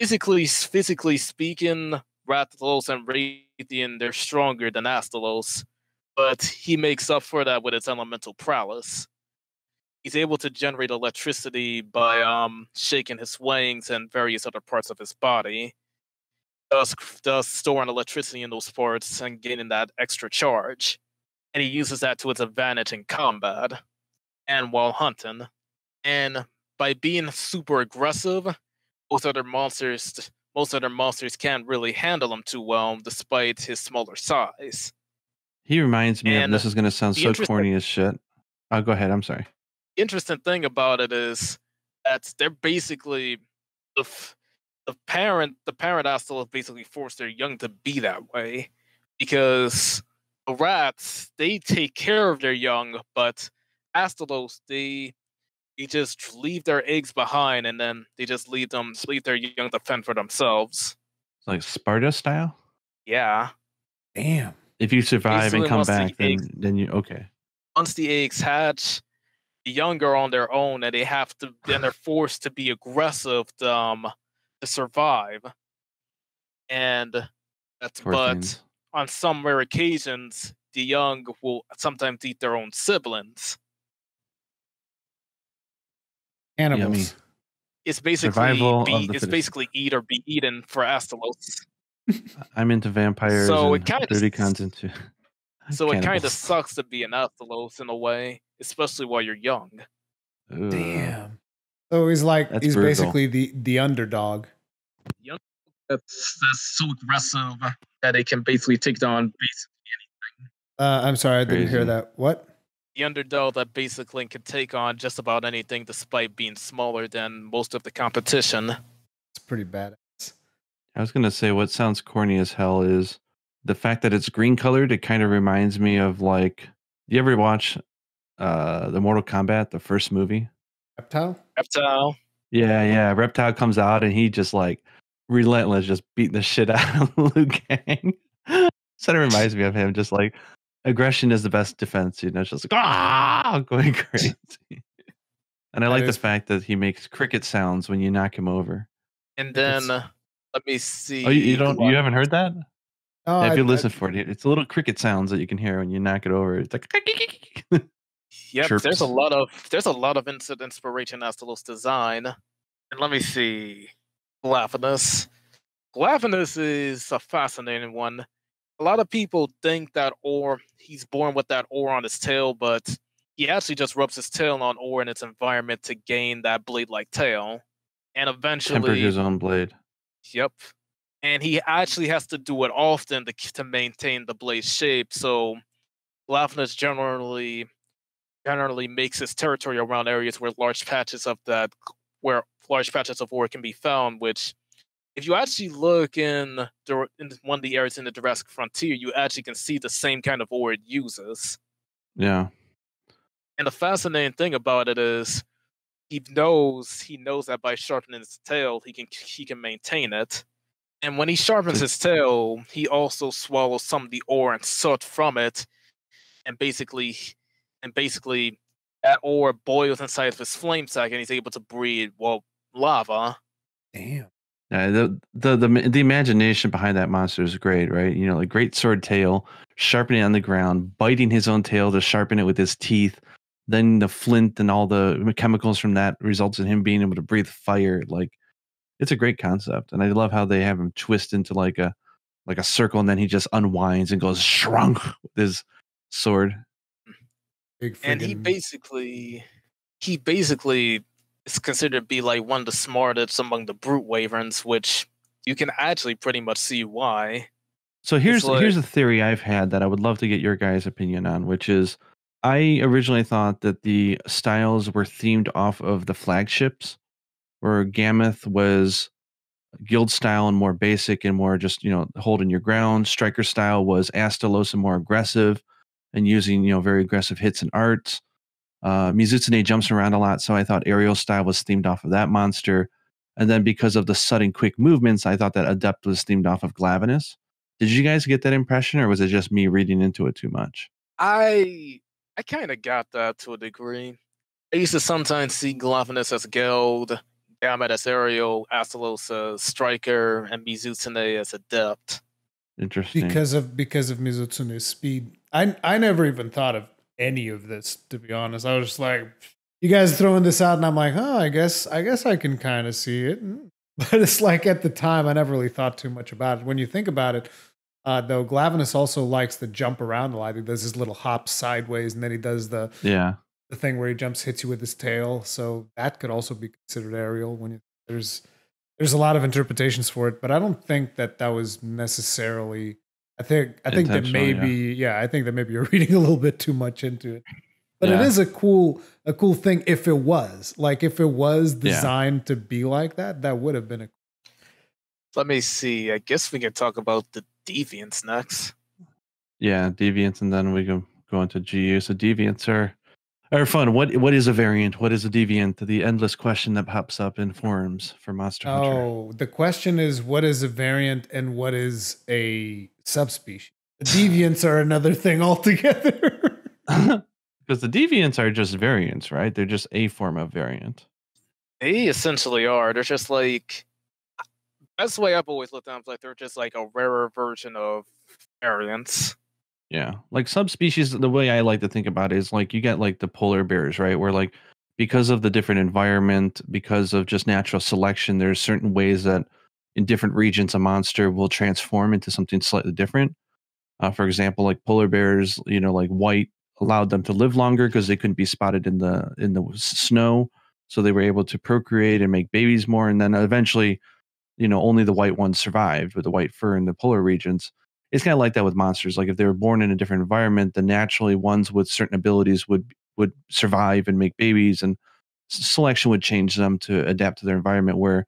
physically, physically speaking, Rathalos and Rathian, they're stronger than Astalos. But he makes up for that with his elemental prowess. He's able to generate electricity by um, shaking his wings and various other parts of his body. Does, does storing electricity in those parts and gaining that extra charge, and he uses that to its advantage in combat and while hunting. And by being super aggressive, most other monsters most other monsters can't really handle him too well, despite his smaller size. He reminds me, and of, this is going to sound so corny as shit. Oh, go ahead. I'm sorry. Interesting thing about it is that they're basically of the parent the parent hostel has basically forced their young to be that way, because the rats, they take care of their young, but Astalos, they they just leave their eggs behind, and then they just leave them leave their young to fend for themselves. It's like Sparta style? Yeah. Damn. If you survive and come back, the then, eggs, then you okay. Once the eggs hatch, the young are on their own, and they have to then they're forced to be aggressive to, um to survive. And that's Poor but things. On some rare occasions, the young will sometimes eat their own siblings. Animals. Yummy. It's basically be, it's basically eat or be eaten for Astalos. I'm into vampires. So and it kind dirty content too. So cannibals. It kind of sucks to be an Astalos in a way, especially while you're young. Ooh. Damn. So he's like that's he's brutal. Basically the the underdog. Young that's, that's so aggressive that it can basically take down basically anything. Uh, I'm sorry, I didn't Crazy. Hear that. What? The underdog that basically can take on just about anything, despite being smaller than most of the competition. It's pretty badass. I was gonna say, what sounds corny as hell is the fact that it's green colored. It kind of reminds me of, like, you ever watch uh, the Mortal Kombat, the first movie? Reptile. Reptile. Yeah, yeah. Reptile comes out and he just like relentless, just beating the shit out of Liu Kang. So it reminds me of him, just like. Aggression is the best defense, you know, just like, ah, going crazy. And I that like is... the fact that he makes cricket sounds when you knock him over. And then, uh, let me see. Oh, you, you don't, you haven't heard that? Oh, yeah, if you I, listen I... for it, it's little cricket sounds that you can hear when you knock it over. It's like, yep, chirps. There's a lot of, there's a lot of inspiration as to Astalos' design. And let me see. Glavinus. Glavinus is a fascinating one. A lot of people think that Orr, he's born with that Orr on his tail, but he actually just rubs his tail on Orr in its environment to gain that blade-like tail. And eventually... Tempered his own blade. Yep. And he actually has to do it often to, to maintain the blade shape, so Glavinus generally generally makes his territory around areas where large patches of that... where large patches of Orr can be found, which... If you actually look in, the, in one of the areas in the Jurassic Frontier, you actually can see the same kind of ore it uses. Yeah. And the fascinating thing about it is he knows he knows that by sharpening his tail, he can he can maintain it. And when he sharpens his tail, he also swallows some of the ore and soot from it, and basically and basically that ore boils inside of his flame sac, and he's able to breathe well lava. Damn. Uh, the, the the the imagination behind that monster is great, right? You know, like great sword tail, sharpening on the ground, biting his own tail to sharpen it with his teeth. Then the flint and all the chemicals from that results in him being able to breathe fire. Like, it's a great concept, and I love how they have him twist into like a like a circle, and then he just unwinds and goes shrunk with his sword. Big and he basically he basically. It's considered to be like one of the smartest among the brute wyverns, which you can actually pretty much see why. So here's like, here's a theory I've had that I would love to get your guys' opinion on, which is I originally thought that the styles were themed off of the flagships, where Gammoth was guild style and more basic and more just, you know, holding your ground. Striker style was Astalos and more aggressive and using, you know, very aggressive hits and arts. Uh, Mizutsune jumps around a lot, so I thought Ariel style was themed off of that monster. And then because of the sudden quick movements, I thought that Adept was themed off of Glavinus. Did you guys get that impression, or was it just me reading into it too much? I I kind of got that to a degree. I used to sometimes see Glavinus as Guild, Gamma as Ariel, Astalos as Striker, and Mizutsune as Adept. Interesting. Because of, because of Mizutsune's speed. I, I never even thought of any of this, to be honest. I was just like, you guys throwing this out, and I'm like, oh, I guess I guess I can kind of see it. But it's like, at the time, I never really thought too much about it. When you think about it, uh, though, Glavinus also likes to jump around a lot. He does his little hop sideways, and then he does the yeah the thing where he jumps, hits you with his tail. So that could also be considered aerial. When you, there's there's a lot of interpretations for it, but I don't think that that was necessarily. I think I think that maybe yeah. yeah I think that maybe you're reading a little bit too much into it. But yeah. it is a cool, a cool thing if it was. Like, if it was designed yeah. to be like that, that would have been a cool thing. Let me see. I guess we can talk about the deviants next. Yeah, deviants, and then we can go into G U. So deviants are, are fun. What what is a variant? What is a deviant? The endless question that pops up in forums for Monster Hunter. Oh, the question is, what is a variant and what is a subspecies? The deviants are another thing altogether. Because the deviants are just variants, right? They're just a form of variant. They essentially are. They're just like, that's the way I've always looked at them. Like, they're just like a rarer version of variants. Yeah. Like subspecies, the way I like to think about it is like you get like the polar bears, right? Where like because of the different environment, because of just natural selection, there's certain ways that in different regions a monster will transform into something slightly different. Uh, for example, like polar bears, you know, like white allowed them to live longer because they couldn't be spotted in the in the snow, so they were able to procreate and make babies more. And then eventually, you know, only the white ones survived with the white fur in the polar regions. It's kind of like that with monsters. Like if they were born in a different environment, then naturally ones with certain abilities would would survive and make babies, and selection would change them to adapt to their environment. Where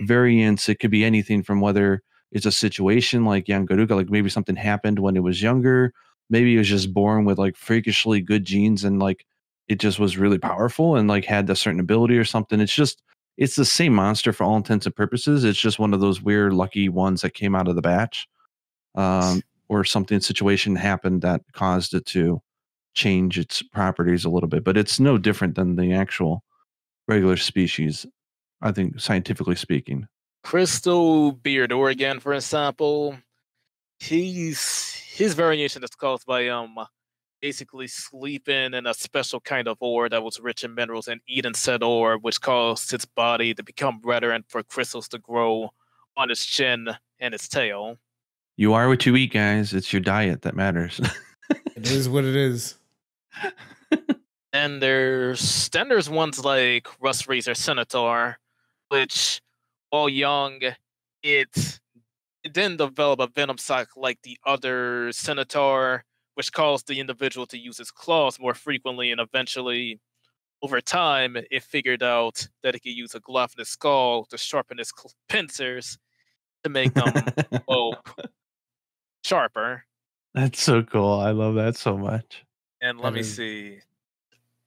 variants, it could be anything from whether it's a situation like Yangaruka, like maybe something happened when it was younger. Maybe it was just born with like freakishly good genes and like it just was really powerful and like had a certain ability or something. It's just, it's the same monster for all intents and purposes. It's just one of those weird lucky ones that came out of the batch, um, or something, situation happened that caused it to change its properties a little bit. But it's no different than the actual regular species, I think, scientifically speaking. Crystal Beardor again, for example, he's... his variation is caused by um, basically sleeping in a special kind of ore that was rich in minerals and eating said ore, which caused his body to become redder and for crystals to grow on his chin and his tail. You are what you eat, guys. It's your diet that matters. It is what it is. And there's, then there's ones like Rust Razor Cenotaur, which, while young, it's... it then develop a venom sock like the other Cenotaur, which caused the individual to use his claws more frequently, and eventually, over time, it figured out that it could use a gluttonous skull to sharpen its pincers to make them hope, sharper. That's so cool. I love that so much. And let I mean... me see.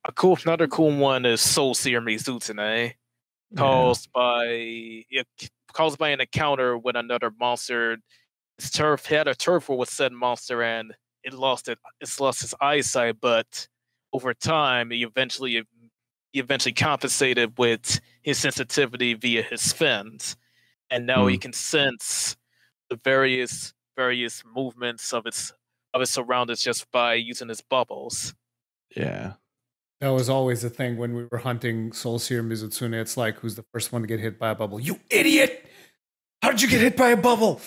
A cool, another cool one is Soulseer Mizutsune, caused yeah. by... It, caused by an encounter with another monster. Its turf had a turf war with said monster, and it lost it. It's lost its eyesight, but over time, he eventually he eventually compensated with his sensitivity via his fins, and now mm. he can sense the various various movements of its of its surroundings just by using his bubbles. Yeah. That was always the thing when we were hunting Soulseer Mizutsune. It's like, who's the first one to get hit by a bubble? You idiot! How did you get hit by a bubble?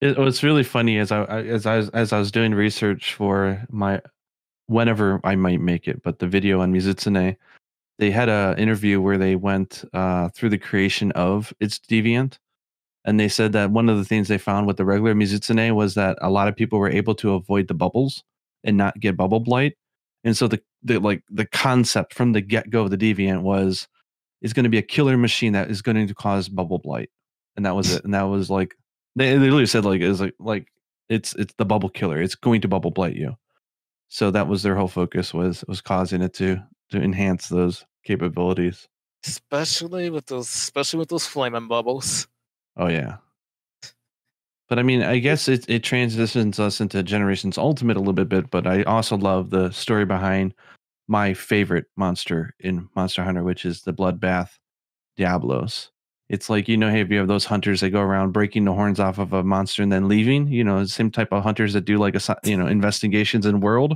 It was really funny as I as I was, as I was doing research for my, whenever I might make it, but the video on Mizutsune, they had a interview where they went uh, through the creation of its deviant, and they said that one of the things they found with the regular Mizutsune was that a lot of people were able to avoid the bubbles and not get bubble blight. And so the, the like the concept from the get-go of the deviant was it's going to be a killer machine that is going to cause bubble blight, and that was it. And that was like they, they literally said like it's like like it's it's the bubble killer. It's going to bubble blight you. So that was their whole focus, was was causing it to to enhance those capabilities, especially with those especially with those flaming bubbles. Oh yeah. But I mean, I guess it, it transitions us into Generations Ultimate a little bit, bit, but I also love the story behind my favorite monster in Monster Hunter, which is the Bloodbath Diablos. It's like, you know, hey, if you have those hunters that go around breaking the horns off of a monster and then leaving, you know, same type of hunters that do like, a, you know, investigations in World.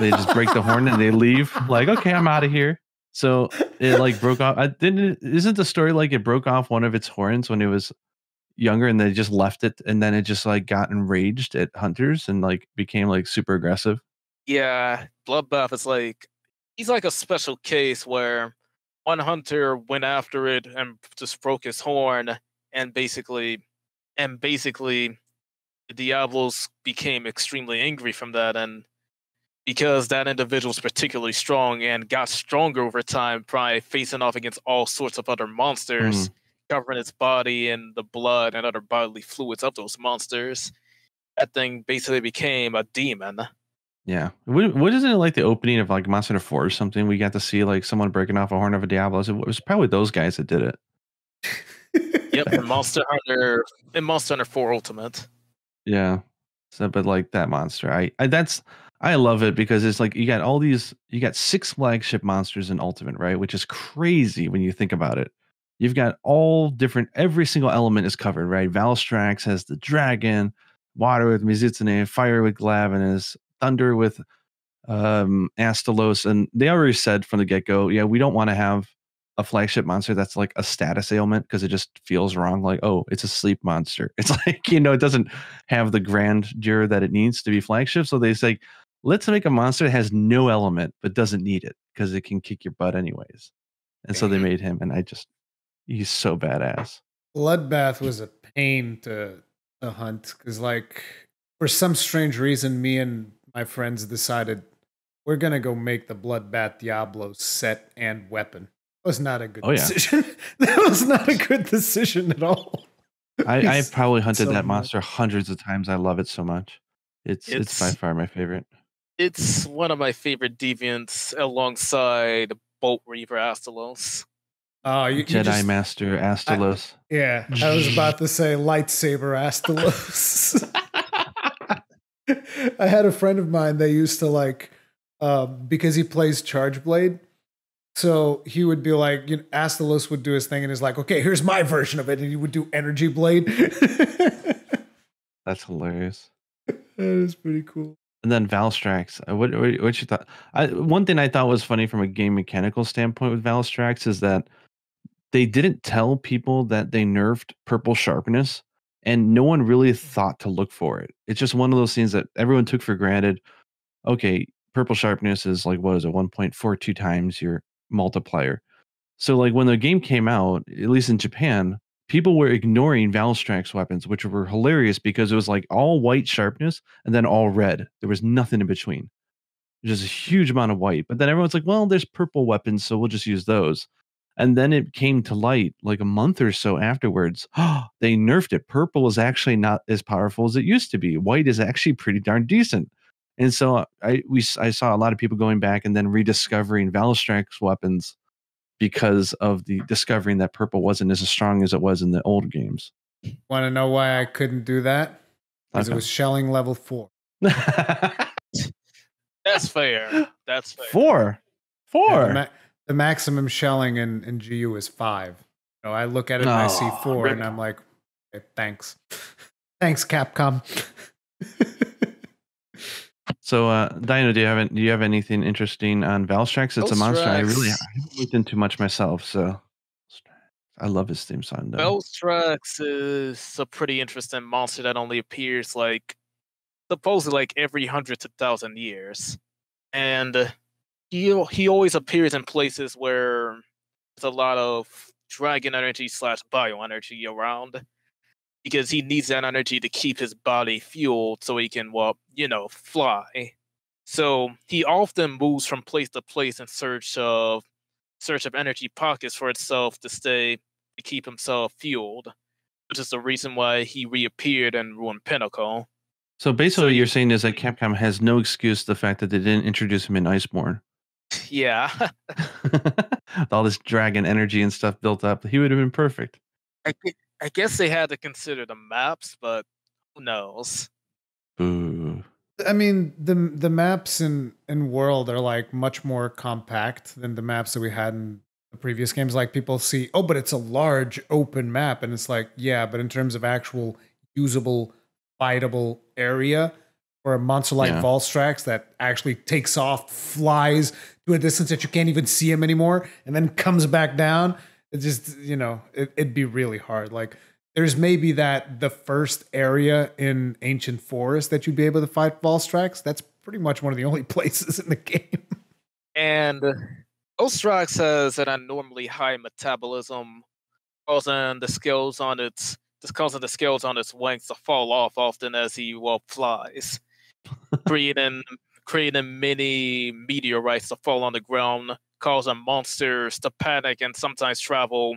They just break the horn and they leave like, okay, I'm out of here. So it like broke off. I didn't, isn't the story like it broke off one of its horns when it was younger, and they just left it, and then it just like got enraged at hunters and like became like super aggressive. Yeah, Bloodbath is like, he's like a special case where one hunter went after it and just broke his horn, and basically and basically the Diablos became extremely angry from that and because that individual's particularly strong and got stronger over time, probably facing off against all sorts of other monsters, mm. covering its body in the blood and other bodily fluids of those monsters. That thing basically became a demon. Yeah. What, what is it like the opening of like Monster Hunter four or something? We got to see like someone breaking off a horn of a Diablo. It was probably those guys that did it. Yep. In Monster Hunter, in Monster Hunter four Ultimate. Yeah. So, but like that monster, I, I that's I love it because it's like you got all these, you got six flagship monsters in Ultimate, right? Which is crazy when you think about it. You've got all different, every single element is covered, right? Valstrax has the dragon, water with Mizutsune, fire with Glavinus, thunder with um Astalos, and they already said from the get-go, yeah, we don't want to have a flagship monster that's like a status ailment because it just feels wrong. Like, oh, it's a sleep monster. It's like, you know, it doesn't have the grandeur that it needs to be flagship. So they say, let's make a monster that has no element but doesn't need it because it can kick your butt anyways. And so they made him, and I just, he's so badass. Bloodbath was a pain to, to hunt because, like, for some strange reason, me and my friends decided we're going to go make the Bloodbath Diablo set and weapon. That was not a good oh, decision. Yeah. That was not a good decision at all. I, I probably hunted so that monster much. hundreds of times. I love it so much. It's, it's it's by far my favorite. It's one of my favorite deviants alongside Bolt Reaver Astalos. Oh, you, Jedi you just, Master Astalos. I, yeah, I was about to say lightsaber Astalos. I had a friend of mine that used to like, uh, because he plays Charge Blade, so he would be like, you know, Astalos would do his thing and is like, okay, here's my version of it, and he would do Energy Blade. That's hilarious. That is pretty cool. And then Valstrax. What what, what you thought? I, one thing I thought was funny from a game mechanical standpoint with Valstrax is that they didn't tell people that they nerfed purple sharpness, and no one really thought to look for it. It's just one of those things that everyone took for granted. Okay, purple sharpness is like, what is it, one point four two times your multiplier. So like when the game came out, at least in Japan, people were ignoring Valstrax weapons, which were hilarious because it was like all white sharpness and then all red. There was nothing in between. There's just a huge amount of white. But then everyone's like, well, there's purple weapons, so we'll just use those. And then it came to light like a month or so afterwards. Oh, they nerfed it. Purple is actually not as powerful as it used to be. White is actually pretty darn decent. And so I we I saw a lot of people going back and then rediscovering Valstrax weapons because of the discovering that purple wasn't as strong as it was in the old games. Want to know why I couldn't do that? Because okay. It was shelling level four. That's fair. That's fair. Four? Four? Yeah, the, ma the maximum shelling in, in G U is five. So I look at it oh, and I see four rip. and I'm like, okay, thanks. Thanks, Capcom. So, uh, Dino, do you have do you have anything interesting on Valstrax? It's Valstrax. a monster. I really I haven't looked into much myself, so I love his theme song. Though. Valstrax is a pretty interesting monster that only appears like supposedly like every hundred to thousand years, and he he always appears in places where there's a lot of dragon energy slash bio energy around. Because he needs that energy to keep his body fueled so he can, well, you know, fly. So he often moves from place to place in search of search of energy pockets for itself to stay, to keep himself fueled, which is the reason why he reappeared in Ruined Pinnacle. So basically so, what you're saying is that Capcom has no excuse the fact that they didn't introduce him in Iceborne. Yeah. With all this dragon energy and stuff built up, he would have been perfect. I I guess they had to consider the maps, but who knows? Ooh. I mean, the the maps in, in World are like much more compact than the maps that we had in the previous games. Like people see, oh, but it's a large open map. And it's like, yeah, but in terms of actual usable, fightable area for a monster like yeah. Valstrax that actually takes off, flies to a distance that you can't even see him anymore, and then comes back down. It just, you know, it, it'd be really hard. Like, there's maybe that the first area in Ancient Forest that you'd be able to fight Valstrax. That's pretty much one of the only places in the game. And Valstrax has an abnormally high metabolism, causing the scales on its, just causing the scales on its wings to fall off often as he well flies, creating creating many meteorites to fall on the ground, causing monsters to panic and sometimes travel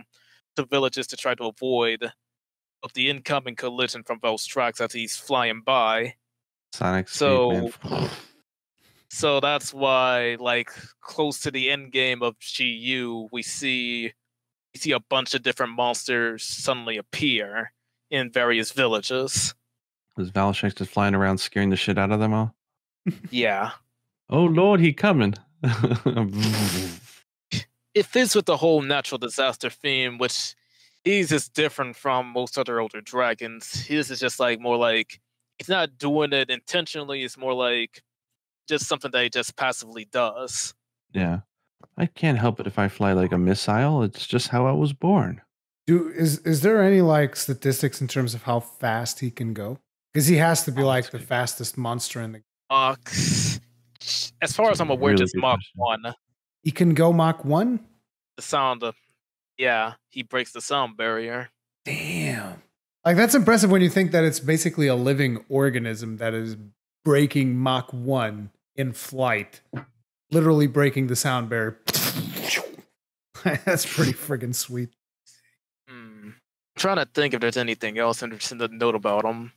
to villages to try to avoid of the incoming collision from those tracks as he's flying by. Sonic so, so that's why, like, close to the end game of G U, we see we see a bunch of different monsters suddenly appear in various villages. Was Valshek just flying around scaring the shit out of them all? Yeah. Oh lord, he coming. It fits with the whole natural disaster theme, which his is different from most other older dragons. His is just like more like it's not doing it intentionally. It's more like just something that he just passively does. Yeah, I can't help it if I fly like a missile. It's just how I was born. Do is is there any like statistics in terms of how fast he can go? Because he has to be like the fastest monster in the. Uh, as far as I'm aware, really just Mach question. one. He can go Mach one? The sound, uh, yeah, he breaks the sound barrier. Damn. Like, that's impressive when you think that it's basically a living organism that is breaking Mach one in flight. Literally breaking the sound barrier. That's pretty friggin' sweet. Hmm. I'm trying to think if there's anything else interesting to note about him.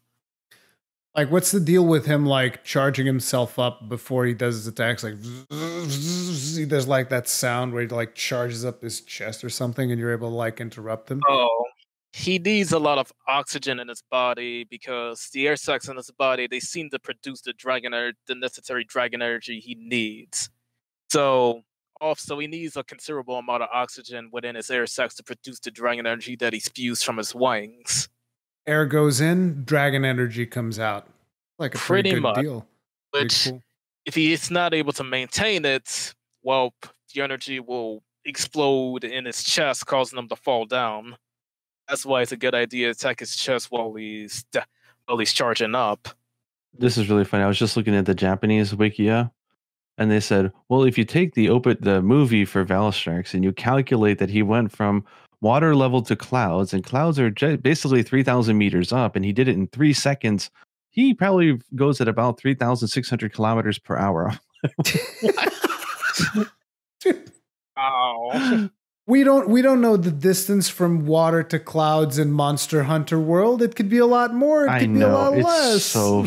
Like, what's the deal with him, like, charging himself up before he does his attacks? Like, he does, like, that sound where he, like, charges up his chest or something, and you're able to, like, interrupt him? Oh, he needs a lot of oxygen in his body because the air sacs in his body, they seem to produce the dragon energy, the necessary dragon energy he needs. So, also, he needs a considerable amount of oxygen within his air sacs to produce the dragon energy that he spews from his wings. Air goes in, dragon energy comes out. Like a pretty, pretty good much. deal. Which, cool. if he is not able to maintain it, well, the energy will explode in his chest, causing him to fall down. That's why it's a good idea to attack his chest while he's while he's charging up. This is really funny. I was just looking at the Japanese Wikia, and they said, well, if you take the op the movie for Valshek and you calculate that he went from water level to clouds, and clouds are basically three thousand meters up, and he did it in three seconds. He probably goes at about three thousand six hundred kilometers per hour. Ow. We don't we don't know the distance from water to clouds in Monster Hunter World. It could be a lot more. It could I know. be a lot it's less. So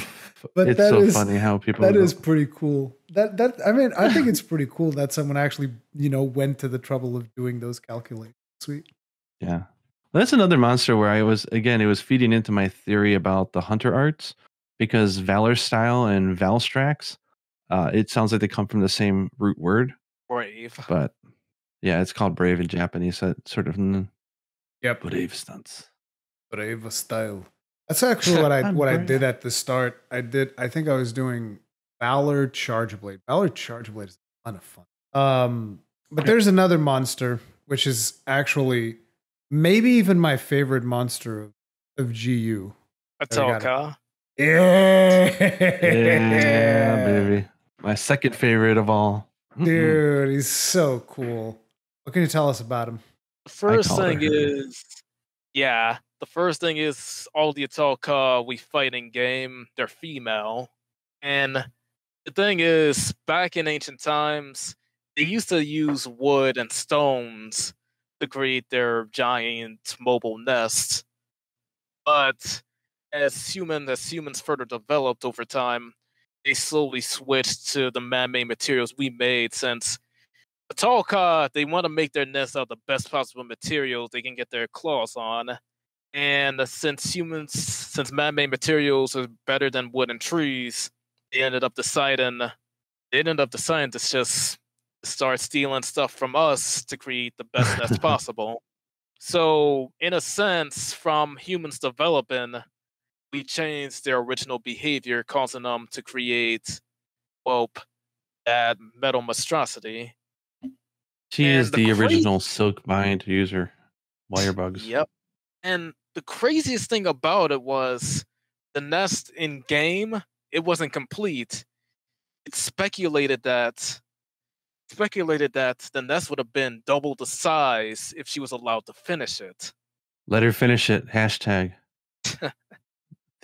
but it's that so is, funny how people that know. is pretty cool. That that I mean, I think it's pretty cool that someone actually, you know, went to the trouble of doing those calculations. Sweet. Yeah. Well, that's another monster where I was, again, it was feeding into my theory about the hunter arts, because Valor Style and Valstrax, uh, it sounds like they come from the same root word. Brave. But yeah, it's called brave in Japanese. So sort of. Mm, yeah. Brave stunts. Brave style. That's actually what I what brave. I did at the start. I did. I think I was doing Valor Charge Blade. Valor Charge Blade is a ton of fun. Um, but there's another monster, which is actually maybe even my favorite monster of, of G U. Atoka. Yeah. Yeah, baby. My second favorite of all. Dude, he's so cool. What can you tell us about him? The first thing is, yeah, the first thing is all the Atoka we fight in game, they're female. And the thing is, back in ancient times, they used to use wood and stones to create their giant mobile nests. But as, human, as humans further developed over time, they slowly switched to the man-made materials we made, since the Talca, they want to make their nests out of the best possible materials they can get their claws on. And since humans, since man-made materials are better than wood and trees, they ended up deciding, they ended up deciding to just start stealing stuff from us to create the best nest possible. So, in a sense, from humans developing, we changed their original behavior, causing them to create, well, that metal monstrosity. She and is the, the original silk bind user, Wirebugs. Yep. And the craziest thing about it was the nest in game, it wasn't complete. It speculated that speculated that the nest would have been double the size if she was allowed to finish it. Let her finish it. Hashtag. The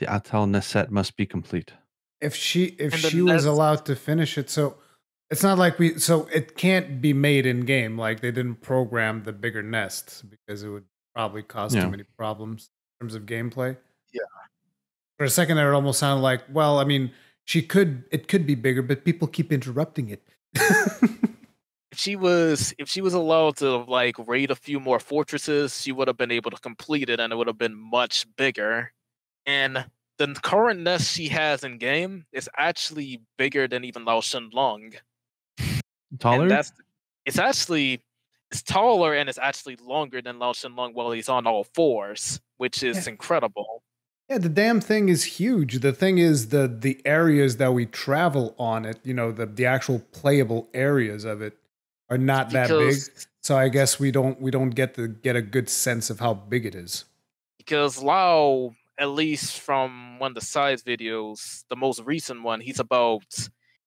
Atal Neset must be complete. if she if she was allowed to finish it, so it's not like we so it can't be made in game. Like they didn't program the bigger nests because it would probably cause yeah. too many problems in terms of gameplay. Yeah. For a second there, it almost sounded like, well, I mean, she could it could be bigger, but people keep interrupting it. If she was if she was allowed to like raid a few more fortresses, she would have been able to complete it, and it would have been much bigger. And the current nest she has in game is actually bigger than even Lao Shenlong. Taller? That's, it's actually it's taller and it's actually longer than Lao Shenlong while he's on all fours, which is yeah. incredible. Yeah, the damn thing is huge. The thing is the the areas that we travel on it, you know, the the actual playable areas of it are not because, that big. So I guess we don't we don't get to get a good sense of how big it is. Because Lao, at least from one of the size videos, the most recent one, he's about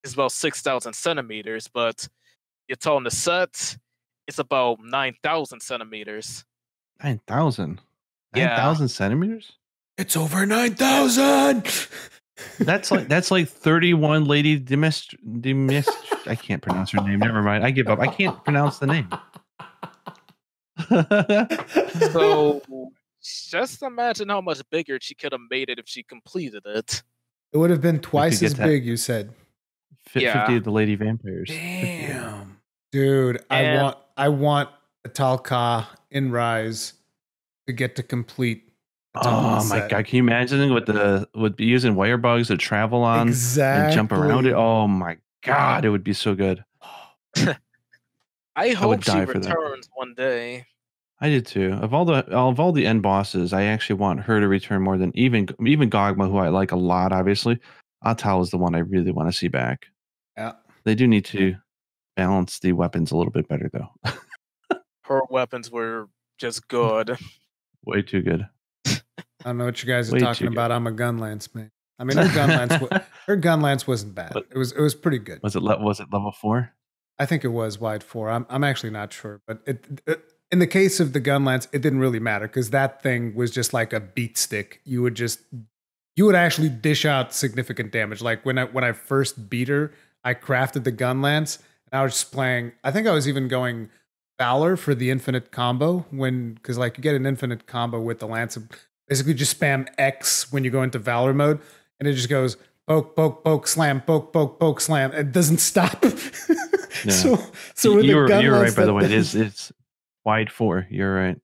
it's about six thousand centimeters, but you're telling the set it's about nine thousand centimeters. Nine thousand? Nine thousand yeah. centimeters? It's over nine thousand. That's like that's like thirty-one Lady Demist Demist I can't pronounce her name. Never mind. I give up. I can't pronounce the name. So just imagine how much bigger she could have made it if she completed it. It would have been twice as big, you said. fifty yeah. of the Lady Vampires. Damn. Dude, and I want I want Atalca in Rise to get to complete. Oh my set. God, can you imagine what the would be using wire bugs to travel on exactly. and jump around it? Oh my God, it would be so good. I, I hope she returns one day. I did too. Of all the of all the end bosses, I actually want her to return more than even even Gogma, who I like a lot. Obviously, Atal is the one I really want to see back. Yeah, they do need to balance the weapons a little bit better, though. Her weapons were just good, way too good. I don't know what you guys are Way talking about. Good. I'm a gun lance man. I mean, her gun lance, was, her gun lance wasn't bad. But it was it was pretty good. Was it was it level four? I think it was wide four. I'm I'm actually not sure, but it, it in the case of the gun lance, it didn't really matter because that thing was just like a beat stick. You would just you would actually dish out significant damage. Like when I when I first beat her, I crafted the gun lance, and I was just playing. I think I was even going Valor for the infinite combo when because like you get an infinite combo with the lance. Basically just spam X when you go into Valor mode, and it just goes poke, poke, poke, slam, poke, poke, poke, slam. It doesn't stop. No. So, so with you're, the gun you're right. By the way, it is it's wide four. You're right.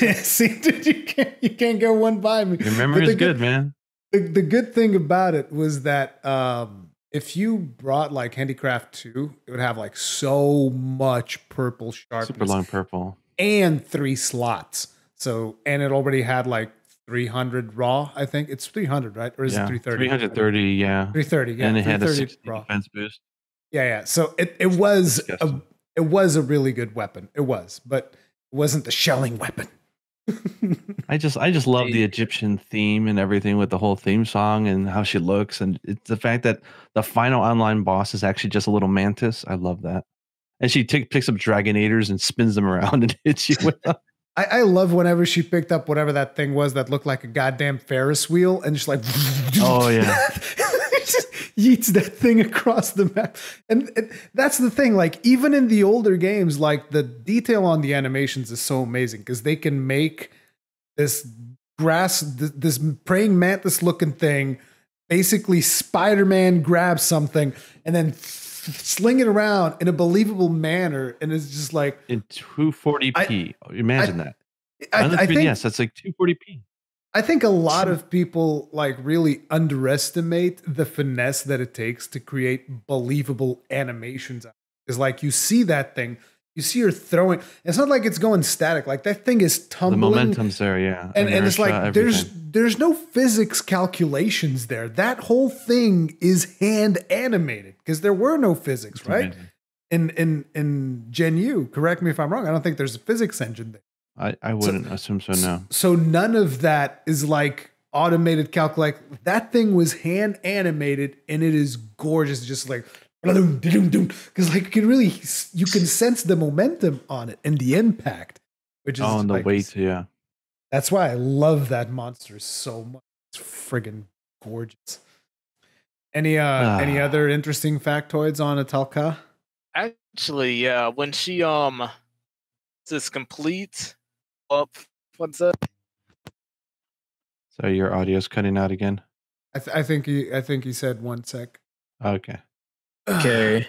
Yeah, see, dude, you can't you can't go one by me. Your memory is good, man. The, the good thing about it was that um, if you brought like Handicraft two, it would have like so much purple sharpness, super long purple, and three slots. So, and it already had like three hundred raw, I think. It's three hundred, right? Or is yeah, it three thirty? three thirty, yeah. three thirty, yeah. And it had a sixty raw defense boost. Yeah, yeah. So it, it was a, it was a really good weapon. It was, but it wasn't the shelling weapon. I just I just love the Egyptian theme and everything with the whole theme song and how she looks. And it's the fact that the final online boss is actually just a little mantis. I love that. And she picks up Dragonators and spins them around and hits you with them. I, I love whenever she picked up whatever that thing was that looked like a goddamn Ferris wheel and just like, oh yeah, just yeets that thing across the map. And, and that's the thing. Like even in the older games, like the detail on the animations is so amazing because they can make this grass, th this praying mantis looking thing, basically Spider-Man grabs something and then sling it around in a believable manner, and it's just like in two forty p. I, Imagine I, that. I, I, I think yes, that's like two forty p. I think a lot of people like really underestimate the finesse that it takes to create believable animations. Because like you see that thing, you see her throwing. It's not like it's going static. Like that thing is tumbling. The momentum's there, yeah. And, and, and it's like everything. there's there's no physics calculations there. That whole thing is hand animated because there were no physics, it's right? Amazing. In in in Gen U, correct me if I'm wrong. I don't think there's a physics engine there. I I wouldn't so, assume so. No. So none of that is like automated calculate. That thing was hand animated, and it is gorgeous. Just like. Because like you can really you can sense the momentum on it and the impact, which is oh, and the like, weight, yeah. That's why I love that monster so much. It's friggin' gorgeous. Any uh, uh any other interesting factoids on Atelka? Actually, yeah, when she um this complete up what's up? So your audio's cutting out again? I th I think he I think he said one sec. Okay. Okay.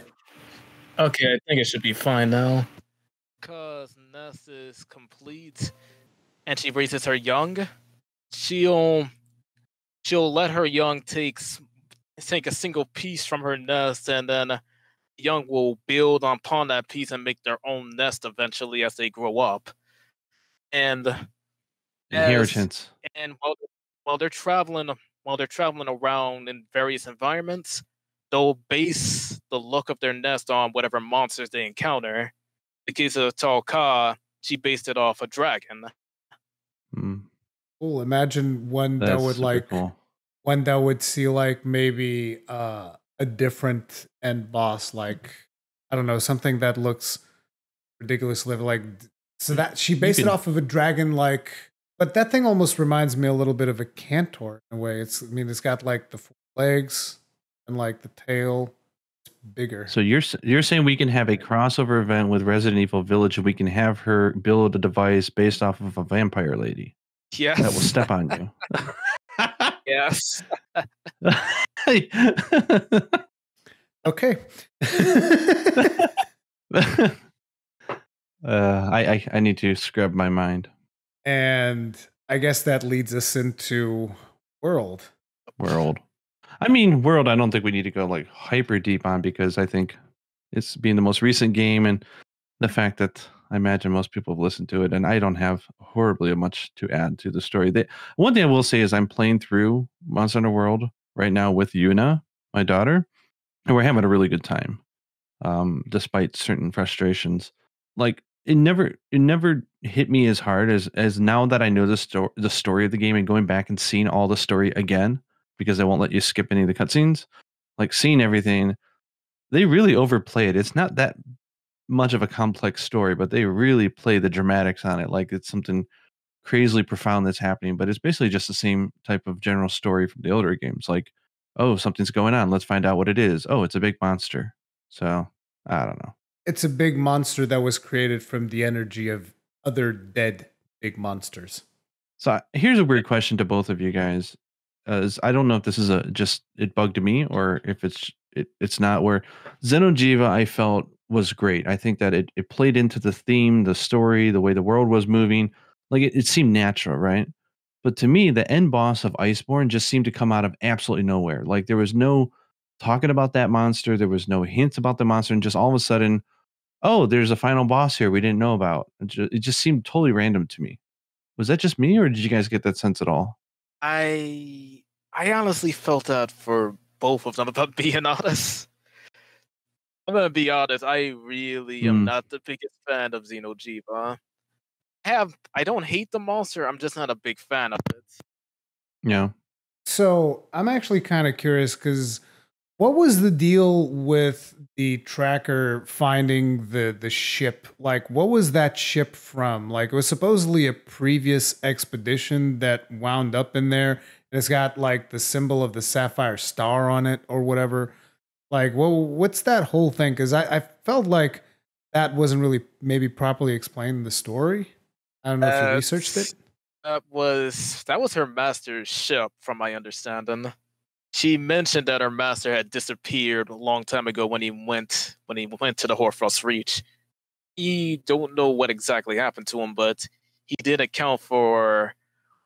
Okay, I think it should be fine now. Cause Ness is complete and she raises her young. She'll she'll let her young take take a single piece from her nest, and then the young will build upon that piece and make their own nest eventually as they grow up. And inheritance. As, and while while they're traveling while they're traveling around in various environments, they'll base the look of their nest on whatever monsters they encounter. In the case of Atelka, she based it off a dragon. Mm. Cool. Imagine one That's that would like cool. one that would see like maybe uh, a different end boss, like I don't know, something that looks ridiculously like. So that she based it off of a dragon, like, but that thing almost reminds me a little bit of a Cantor in a way. It's, I mean, it's got like the four legs and like the tail. It's bigger. So you're you're saying we can have a crossover event with Resident Evil Village, and we can have her build a device based off of a vampire lady. Yes. That will step on you. Yes. Okay. uh, I, I I need to scrub my mind. And I guess that leads us into world. World. I mean, world. I don't think we need to go like hyper deep on, because I think it's being the most recent game and the fact that I imagine most people have listened to it, and I don't have horribly much to add to the story. They, one thing I will say is I'm playing through Monster Hunter World right now with Yuna, my daughter, and we're having a really good time, um, despite certain frustrations. Like it never, it never hit me as hard as as now that I know the story, the story of the game, and going back and seeing all the story again, because they won't let you skip any of the cutscenes. Like seeing everything, they really overplay it. It's not that much of a complex story, but they really play the dramatics on it. Like it's something crazily profound that's happening, but it's basically just the same type of general story from the older games. Like, oh, something's going on. Let's find out what it is. Oh, it's a big monster. So I don't know. It's a big monster that was created from the energy of other dead big monsters. So here's a weird question to both of you guys. Uh, is, I don't know if this is a, just, it bugged me or if it's, it, it's not where Xenojiva, I felt, was great. I think that it, it played into the theme, the story, the way the world was moving. Like it, it seemed natural, right? But to me, the end boss of Iceborne just seemed to come out of absolutely nowhere. Like there was no talking about that monster. There was no hints about the monster. And just all of a sudden, oh, there's a final boss here we didn't know about. It just, it just seemed totally random to me. Was that just me or did you guys get that sense at all? I, I honestly felt that for both of them, if I'm being honest. I'm gonna be honest. I really am mm. not the biggest fan of Xenojiva. I have I don't hate the monster. I'm just not a big fan of it. Yeah. So I'm actually kind of curious because what was the deal with the tracker finding the the ship? Like, what was that ship from? Like, it was supposedly a previous expedition that wound up in there. And it's got like the symbol of the Sapphire Star on it or whatever. Like, well, what's that whole thing? Because I, I felt like that wasn't really maybe properly explained in the story. I don't know uh, if you researched it. That was that was her master's ship, from my understanding. She mentioned that her master had disappeared a long time ago when he went when he went to the Hoarfrost Reach. He don't know what exactly happened to him, but he did account for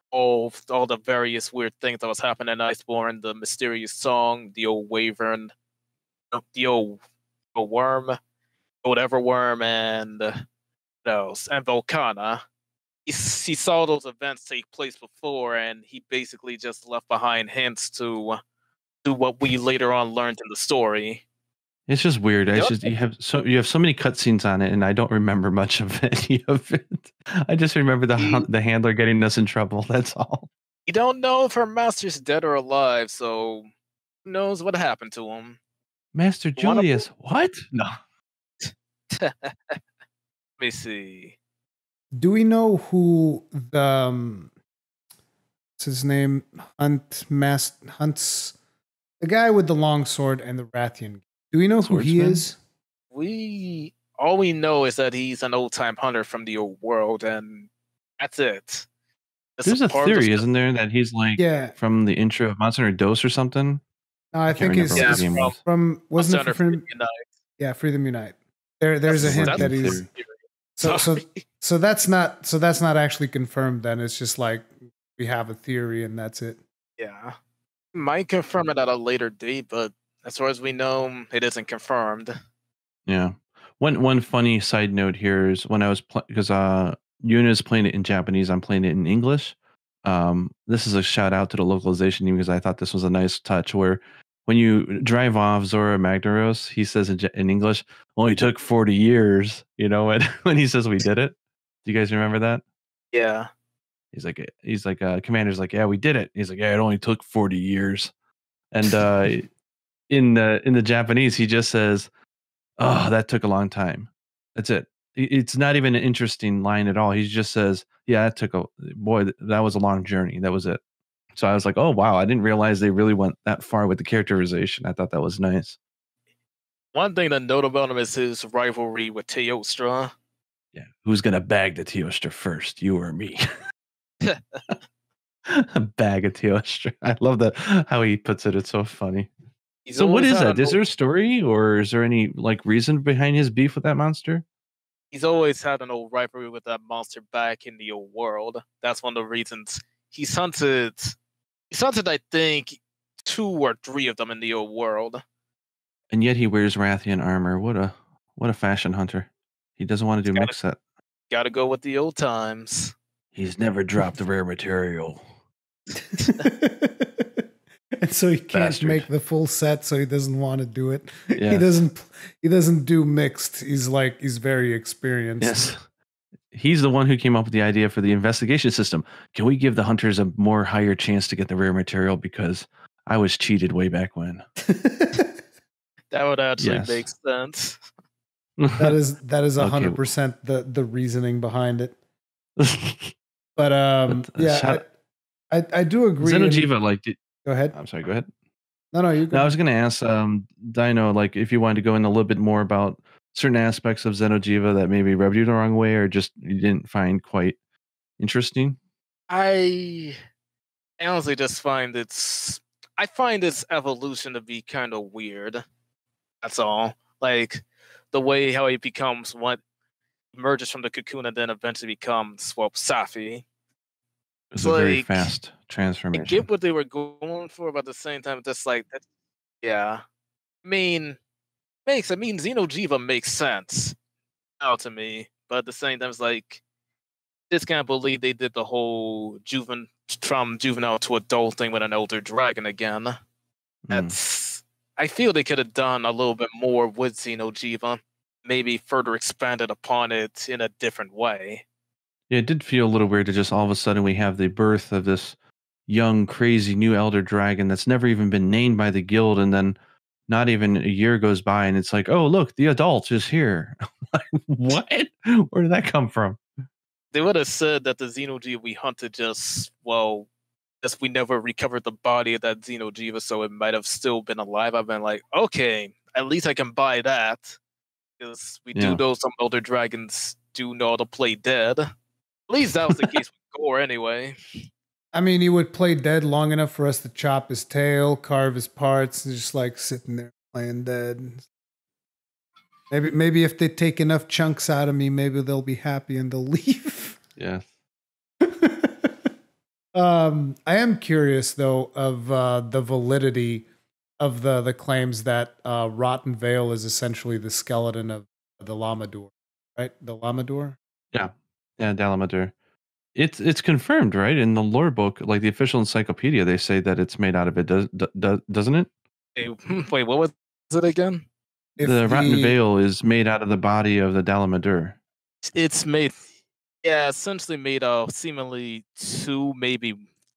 all all the various weird things that was happening in Iceborne, the mysterious song, the old Wyvern. The old, old worm, whatever worm, and uh, those and Volcana. He, he saw those events take place before, and he basically just left behind hints to do what we later on learned in the story. It's just weird. It's just you have so you have so many cutscenes on it, and I don't remember much of any of it. I just remember the the handler getting us in trouble. That's all. You don't know if her master's dead or alive, so who knows what happened to him. Master Julius, what? No. Let me see. Do we know who the um, what's his name? Hunt Mas Hunt's The guy with the long sword and the Rathian. Do we know Swordsman? Who he is? We all we know is that he's an old-time hunter from the old world, and that's it. That's There's a, a theory, isn't there, that he's like yeah. from the intro of Monster Hunter DOS or something? No, I, I think he's yeah, from, was. from wasn't it from Freedom Unite? Yeah, Freedom Unite. There, there's that's, a hint that he's. So, so, so that's not so that's not actually confirmed. Then it's just like we have a theory, and that's it. Yeah, might confirm it at a later date, but as far as we know, it isn't confirmed. Yeah. One one funny side note here is when I was because uh, Yuna's playing it in Japanese, I'm playing it in English. Um, this is a shout out to the localization team because I thought this was a nice touch where when you drive off Zora Magnaros, he says in, in English, only took forty years, you know, and when he says we did it. Do you guys remember that? Yeah. He's like, he's like, uh, Commander's like, yeah, we did it. He's like, yeah, it only took forty years. And uh, in the in the Japanese, he just says, oh, that took a long time. That's it. It's not even an interesting line at all. He just says, yeah, that took a, boy, that was a long journey. That was it. So I was like, oh, wow, I didn't realize they really went that far with the characterization. I thought that was nice. One thing to note about him is his rivalry with Teostra. Yeah, who's going to bag the Teostra first, you or me? A bag of Teostra. I love that how he puts it. It's so funny. He's so what is that? Is there a story or is there any like reason behind his beef with that monster? He's always had an old rivalry with that monster back in the old world. That's one of the reasons he's hunted. He's hunted, I think, two or three of them in the old world. And yet he wears Rathian armor. What a what a fashion hunter. He doesn't want to do mix set. Gotta go with the old times. He's never dropped the rare material. And so he can't Bastard. make the full set, so he doesn't want to do it. Yeah. He doesn't he doesn't do mixed. He's like he's very experienced. Yes. He's the one who came up with the idea for the investigation system. Can we give the hunters a more higher chance to get the rare material because I was cheated way back when? That would actually yes. make sense. That is that is one hundred percent the the reasoning behind it. But um but, uh, yeah, I, I I do agree. Zenojiva like did, Go ahead. I'm sorry, go ahead. No, no, you go. No, I was going to ask um, Dino, like, if you wanted to go in a little bit more about certain aspects of Zenojiva that maybe rubbed you the wrong way or just you didn't find quite interesting. I honestly just find it's... I find its evolution to be kind of weird. That's all. Like, the way how it becomes what emerges from the cocoon and then eventually becomes, well, Safi. It's like, a very fast transformation. I get what they were going for, but at the same time, just like, that, yeah. I mean, makes I mean, Zenojiva makes sense out to me, but at the same time, it's like, just can't believe they did the whole juvenile from juvenile to adult thing with an elder dragon again. Mm. That's I feel they could have done a little bit more with Zenojiva, maybe further expanded upon it in a different way. Yeah, it did feel a little weird to just all of a sudden we have the birth of this young, crazy new elder dragon that's never even been named by the guild, and then not even a year goes by, and it's like, oh, look, the adult is here. Like, what? Where did that come from? They would have said that the Zenojiva we hunted just, well, just we never recovered the body of that Zenojiva, so it might have still been alive. I've been like, okay, at least I can buy that. Because we yeah. do know some elder dragons do know how to play dead. At least that was the case with Gore anyway. I mean, he would play dead long enough for us to chop his tail, carve his parts, and just like sitting there playing dead. Maybe maybe if they take enough chunks out of me, maybe they'll be happy and they'll leave. Yeah. um, I am curious, though, of uh, the validity of the, the claims that uh, Rotten Vale is essentially the skeleton of the Lamador, right? The Lamador? Yeah. Yeah, Dalamadur. It's it's confirmed, right? In the lore book, like the official encyclopedia, they say that it's made out of it, does, does, doesn't it? Hey, wait, what was it again? The, the Rotten Veil is made out of the body of the Dalamadur. It's made, yeah, essentially made of seemingly two, maybe,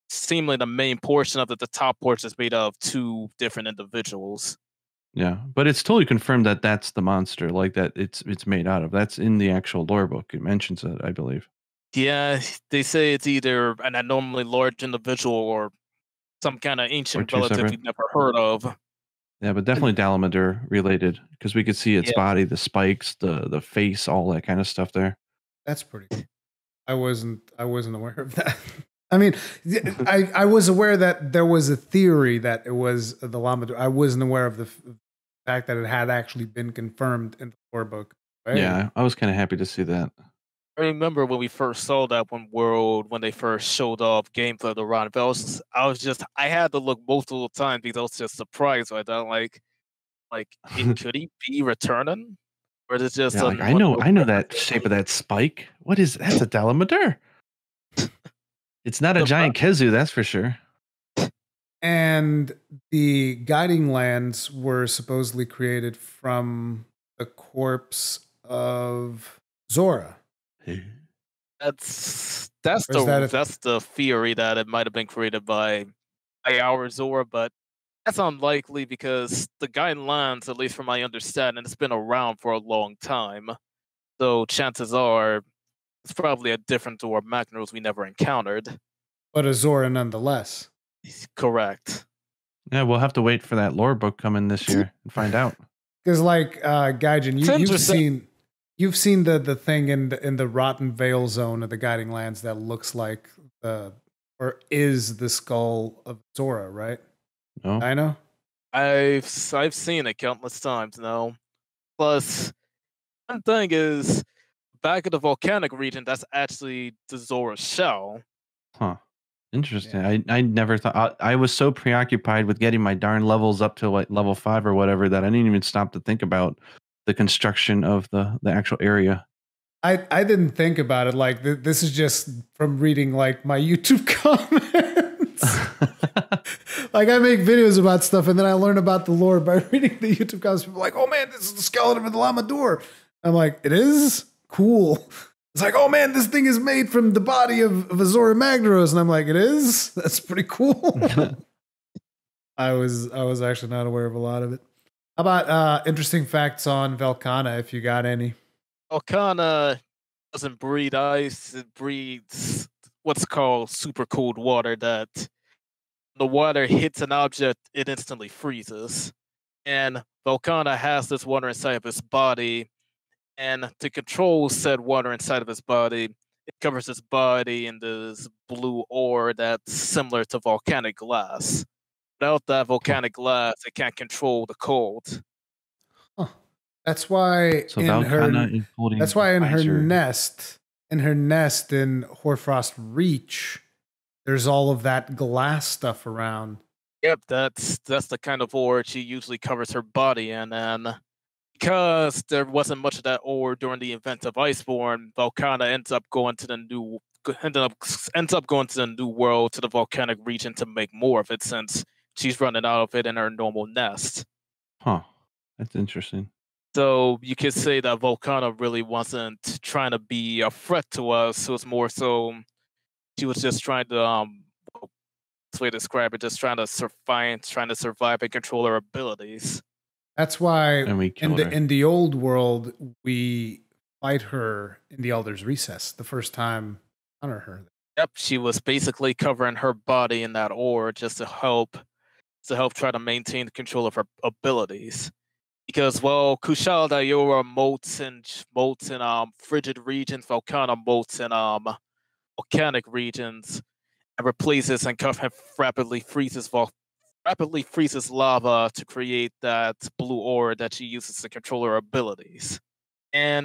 seemingly the main portion of it, the top portion is made of two different individuals. Yeah, but it's totally confirmed that that's the monster, like that it's it's made out of. That's in the actual lore book. It mentions it, I believe. Yeah, they say it's either an abnormally large individual or some kind of ancient relative separate. You've never heard of. Yeah, but definitely Dalamader related, because we could see its yeah. body, the spikes, the the face, all that kind of stuff there. That's pretty cool. I wasn't I wasn't aware of that. I mean, I, I was aware that there was a theory that it was the Dalamader. I wasn't aware of the fact that it had actually been confirmed in the lore book. Right? Yeah, I was kind of happy to see that. I remember when we first saw that one world, when they first showed off gameplay of the Ron Vels, I was just, I had to look multiple times because I was just surprised by that. Like, like it, could he be returning? Or is it just... Yeah, like, I know I know that shape of that spike. What is... That's a Dalamader. It's not a giant Kezu, that's for sure. And the Guiding Lands were supposedly created from the corpse of Zora. That's that's the that that's the theory that it might have been created by by our Zora, but that's unlikely because the Guiding Lands, at least from my understanding, it's been around for a long time. So chances are it's probably a different Zora Magnus we never encountered. But a Zora nonetheless. Correct. Yeah, we'll have to wait for that lore book coming this year and find out. Because like uh Gaijin, you, you've seen You've seen the the thing in the, in the Rotten Vale zone of the Guiding Lands that looks like the or is the skull of Zora, right? No, I know. I've I've seen it countless times now. Plus, one thing is back in the volcanic region, that's actually the Zora shell. Huh. Interesting. Yeah. I I never thought. I, I was so preoccupied with getting my darn levels up to like level five or whatever that I didn't even stop to think about the construction of the, the actual area. I, I didn't think about it. Like th this is just from reading like my YouTube comments. Like I make videos about stuff and then I learn about the lore by reading the YouTube comments. People are like, oh man, this is the skeleton of the Dalamader. I'm like, it is cool. It's like, oh man, this thing is made from the body of, of Azora Magdaros. And I'm like, it is? That's pretty cool. I was, I was actually not aware of a lot of it. How about uh, interesting facts on Velcana, if you got any? Velcana doesn't breathe ice. It breathes what's called super cold water, that the water hits an object, it instantly freezes. And Velcana has this water inside of its body. And to control said water inside of its body, it covers its body in this blue ore that's similar to volcanic glass. Without that volcanic glass, it can't control the cold. Huh. That's why so in Velcana her That's why in visor. her nest, in her nest in Hoarfrost Reach, there's all of that glass stuff around. Yep, that's that's the kind of ore she usually covers her body in, and because there wasn't much of that ore during the event of Iceborne, Velcana ends up going to the new ends up ends up going to the new world, to the volcanic region, to make more of it, since she's running out of it in her normal nest. Huh. That's interesting. So you could say that Velcana really wasn't trying to be a threat to us. It was more so she was just trying to, um, best way to describe it, just trying to survive, trying to survive and control her abilities. That's why and we in the her. in the old world we fight her in the Elder's Recess the first time on her. Yep, she was basically covering her body in that ore just to help. to help try to maintain the control of her abilities. Because, well, Kushal Dayora molts in, molts in um, frigid regions, Velcana molts in um, volcanic regions, and replaces and rapidly freezes rapidly freezes lava to create that blue ore that she uses to control her abilities. And,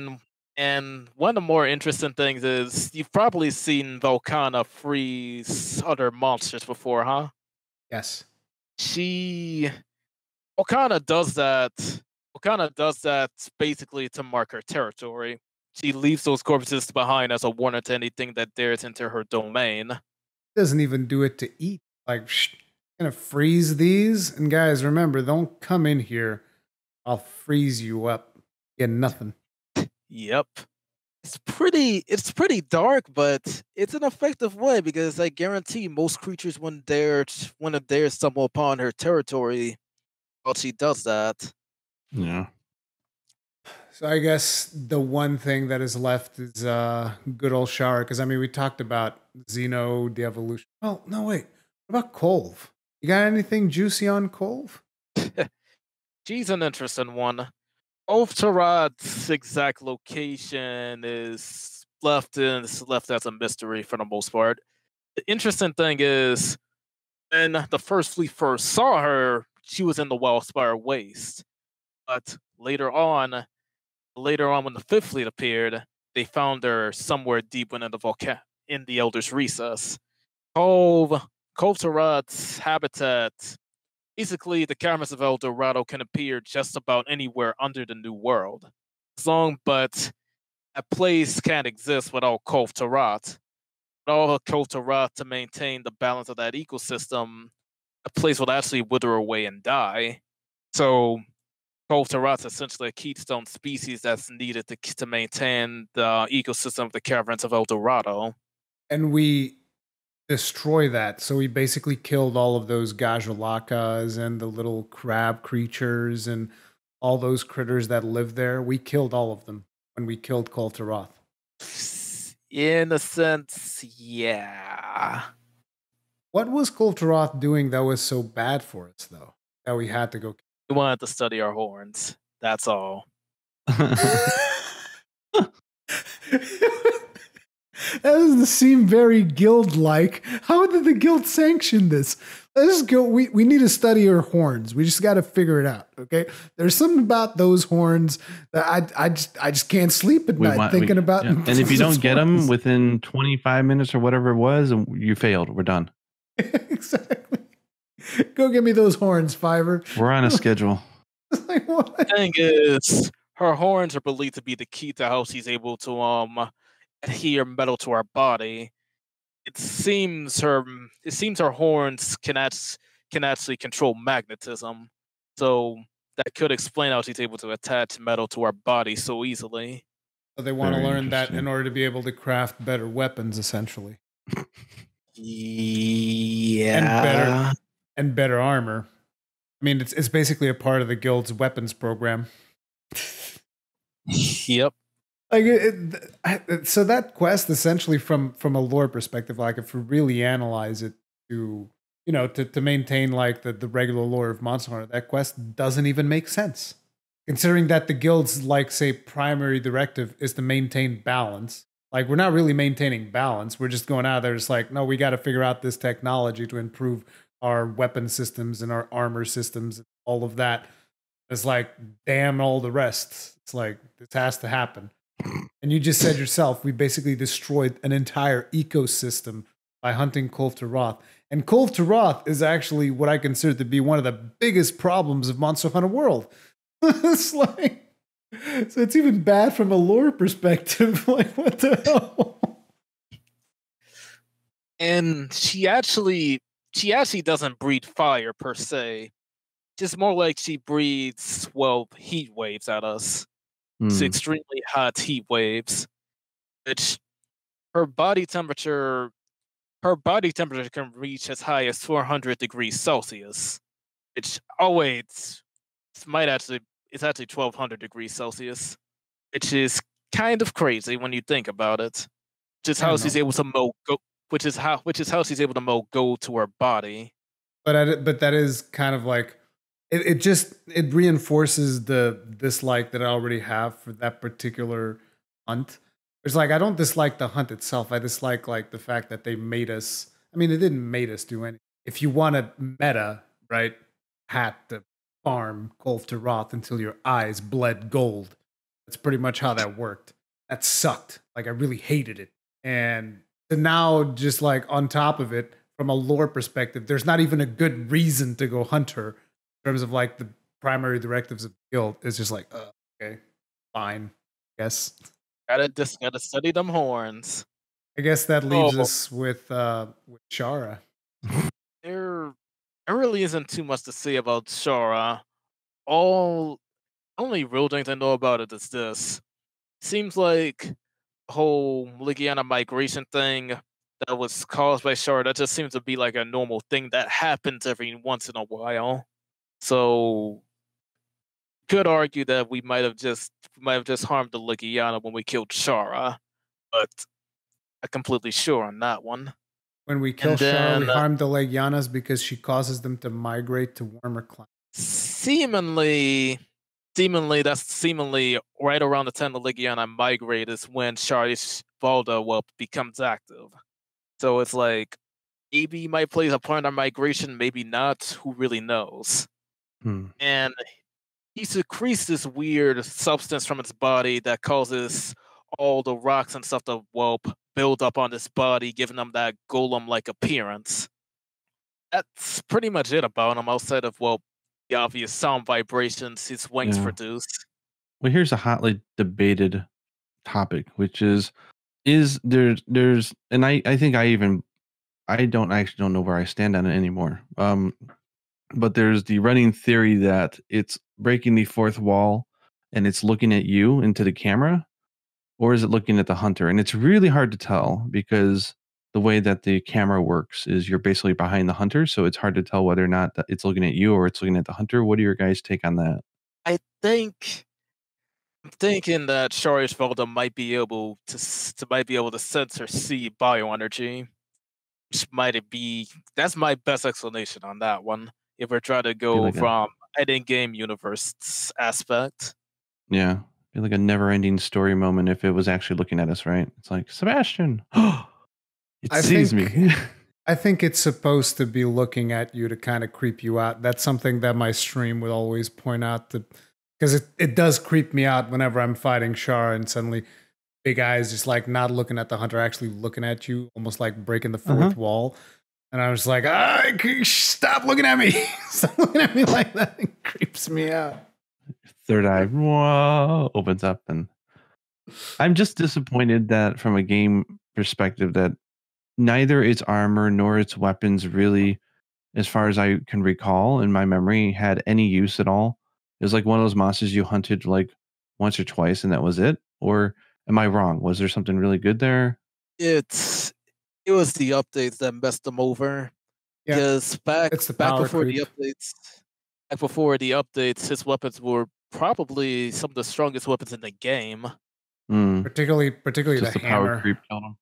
and one of the more interesting things is, you've probably seen Velcana freeze other monsters before, huh? Yes. She, Velcana does that. Velcana does that basically to mark her territory. She leaves those corpses behind as a warning to anything that dares enter her domain. Doesn't even do it to eat. Like, shh, I'm gonna freeze these. And guys, remember, don't come in here. I'll freeze you up. Yeah, nothing. Yep. It's pretty. It's pretty dark, but it's an effective way, because I guarantee most creatures wouldn't dare when it dares stumble upon her territory while she does that. Yeah. So I guess the one thing that is left is uh, good old Shara, because I mean we talked about Xeno, the evolution. Well, no wait. What about Kolv? You got anything juicy on Kolv? She's an interesting one. Ulftarad's exact location is left in, is left as a mystery for the most part. The interesting thing is, when the First Fleet first saw her, she was in the Wildspire Waste. But later on, later on when the Fifth Fleet appeared, they found her somewhere deep within the volcano, in the Elder's Recess. Kolv, Kolv'Tarad's habitat. Basically, the caverns of El Dorado can appear just about anywhere under the New World. As long, but a place can't exist without Kolv'Tarad. Without Kolv'Tarad to maintain the balance of that ecosystem, a place will actually wither away and die. So, Kolv'Tarad's essentially a keystone species that's needed to, to maintain the ecosystem of the caverns of El Dorado. And we destroy that. So we basically killed all of those Gajalakas and the little crab creatures and all those critters that live there. We killed all of them when we killed Kolv'Tarad. In a sense, yeah. What was Kolv'Tarad doing that was so bad for us, though, that we had to go? We wanted to study our horns. That's all. That doesn't seem very guild-like. How did the guild sanction this? Let's go. We, we need to study our horns. We just got to figure it out. Okay. There's something about those horns that I I just I just can't sleep at we night want, thinking we, about. Yeah. And if you don't get horns. them within twenty-five minutes or whatever it was, you failed. We're done. Exactly. Go get me those horns, Fiverr. We're on a schedule. Like, what? The thing is, her horns are believed to be the key to how she's able to um. adhere metal to our body. It seems her it seems her horns can act, can actually control magnetism, so that could explain how she's able to attach metal to our body so easily. So they want Very to learn that in order to be able to craft better weapons, essentially. Yeah, and better and better armor. I mean, it's it's basically a part of the guild's weapons program. Yep. Like it, it, so that quest essentially from from a lore perspective, like if we really analyze it to, you know, to, to maintain like the, the regular lore of Monster Hunter, that quest doesn't even make sense. Considering that the guild's like, say, primary directive is to maintain balance. Like, we're not really maintaining balance. We're just going out there. It's like, no, we got to figure out this technology to improve our weapon systems and our armor systems, and all of that. It's like, damn all the rest. It's like, this has to happen. And you just said yourself, we basically destroyed an entire ecosystem by hunting Kolv'Tarad. And Kolv'Tarad is actually what I consider to be one of the biggest problems of Monster Hunter World. It's like, so it's even bad from a lore perspective. Like, what the hell? And she actually, she actually doesn't breathe fire per se. Just more like she breathes, well, heat waves at us. It's extremely hot heat waves, which her body temperature, her body temperature can reach as high as four hundred degrees Celsius. Which, oh wait, it might actually, it's actually twelve hundred degrees Celsius, which is kind of crazy when you think about it. Which is how she's able to mold, which is how, which is how she's able to mold gold to her body. But I, but that is kind of like. It it just it reinforces the dislike that I already have for that particular hunt. It's like, I don't dislike the hunt itself. I dislike like the fact that they made us. I mean, they didn't made us do anything. If you want a meta, right, had to farm Kolv'Tarad until your eyes bled gold. That's pretty much how that worked. That sucked. Like, I really hated it. And now, just like on top of it, from a lore perspective, there's not even a good reason to go hunt her. In terms of like the primary directives of the guild, it's just like, uh, okay, fine, yes. Gotta just gotta study them horns. I guess that leaves oh. us with uh, with Shara. There, there really isn't too much to say about Shara. All, only real thing I know about it is this: seems like the whole Ligiana migration thing that was caused by Shara. That just seems to be like a normal thing that happens every once in a while. So, could argue that we might have just might have just harmed the Ligiana when we killed Shara, but I'm completely sure on that one. When we kill Shah, we uh, harm the Legianas because she causes them to migrate to warmer climates. Seemingly, seemingly, that's seemingly right around the time the Legiana migrate is when Sharish Valda well, becomes active. So it's like, maybe he might play a part in our migration, maybe not. Who really knows? Hmm. And he secretes this weird substance from its body that causes all the rocks and stuff to well, build up on this body, giving them that golem-like appearance. That's pretty much it about him, outside of, well, the obvious sound vibrations his wings yeah. produce. Well, here's a hotly debated topic, which is, is there, there's, and I, I think I even, I don't I actually don't know where I stand on it anymore. Um, but there's the running theory that it's breaking the fourth wall and it's looking at you into the camera, or is it looking at the hunter? And it's really hard to tell because the way that the camera works is you're basically behind the hunter. So it's hard to tell whether or not it's looking at you or it's looking at the hunter. What do your guys take on that? I think I'm thinking that Sharish Valda might be able to, to might be able to sense or see bioenergy. Might it be? That's my best explanation on that one. If we're trying to go like from an in-game universe aspect, yeah, be like a never-ending story moment if it was actually looking at us, right? It's like Sebastian, it I sees think, me. I think it's supposed to be looking at you to kind of creep you out. That's something that my stream would always point out, that because it it does creep me out whenever I'm fighting Shara and suddenly big eyes just like not looking at the hunter, actually looking at you, almost like breaking the fourth uh-huh. wall. And I was like, ah, stop looking at me. Stop looking at me like that. It creeps me out. Third eye whoa, opens up. And I'm just disappointed that from a game perspective that neither its armor nor its weapons really, as far as I can recall in my memory, had any use at all. It was like one of those monsters you hunted like once or twice and that was it. Or am I wrong? Was there something really good there? It's it was the updates that messed them over. Yeah. Because back it's the back before creep. the updates, back before the updates, his weapons were probably some of the strongest weapons in the game. Mm. Particularly, particularly the, the hammer. Creep,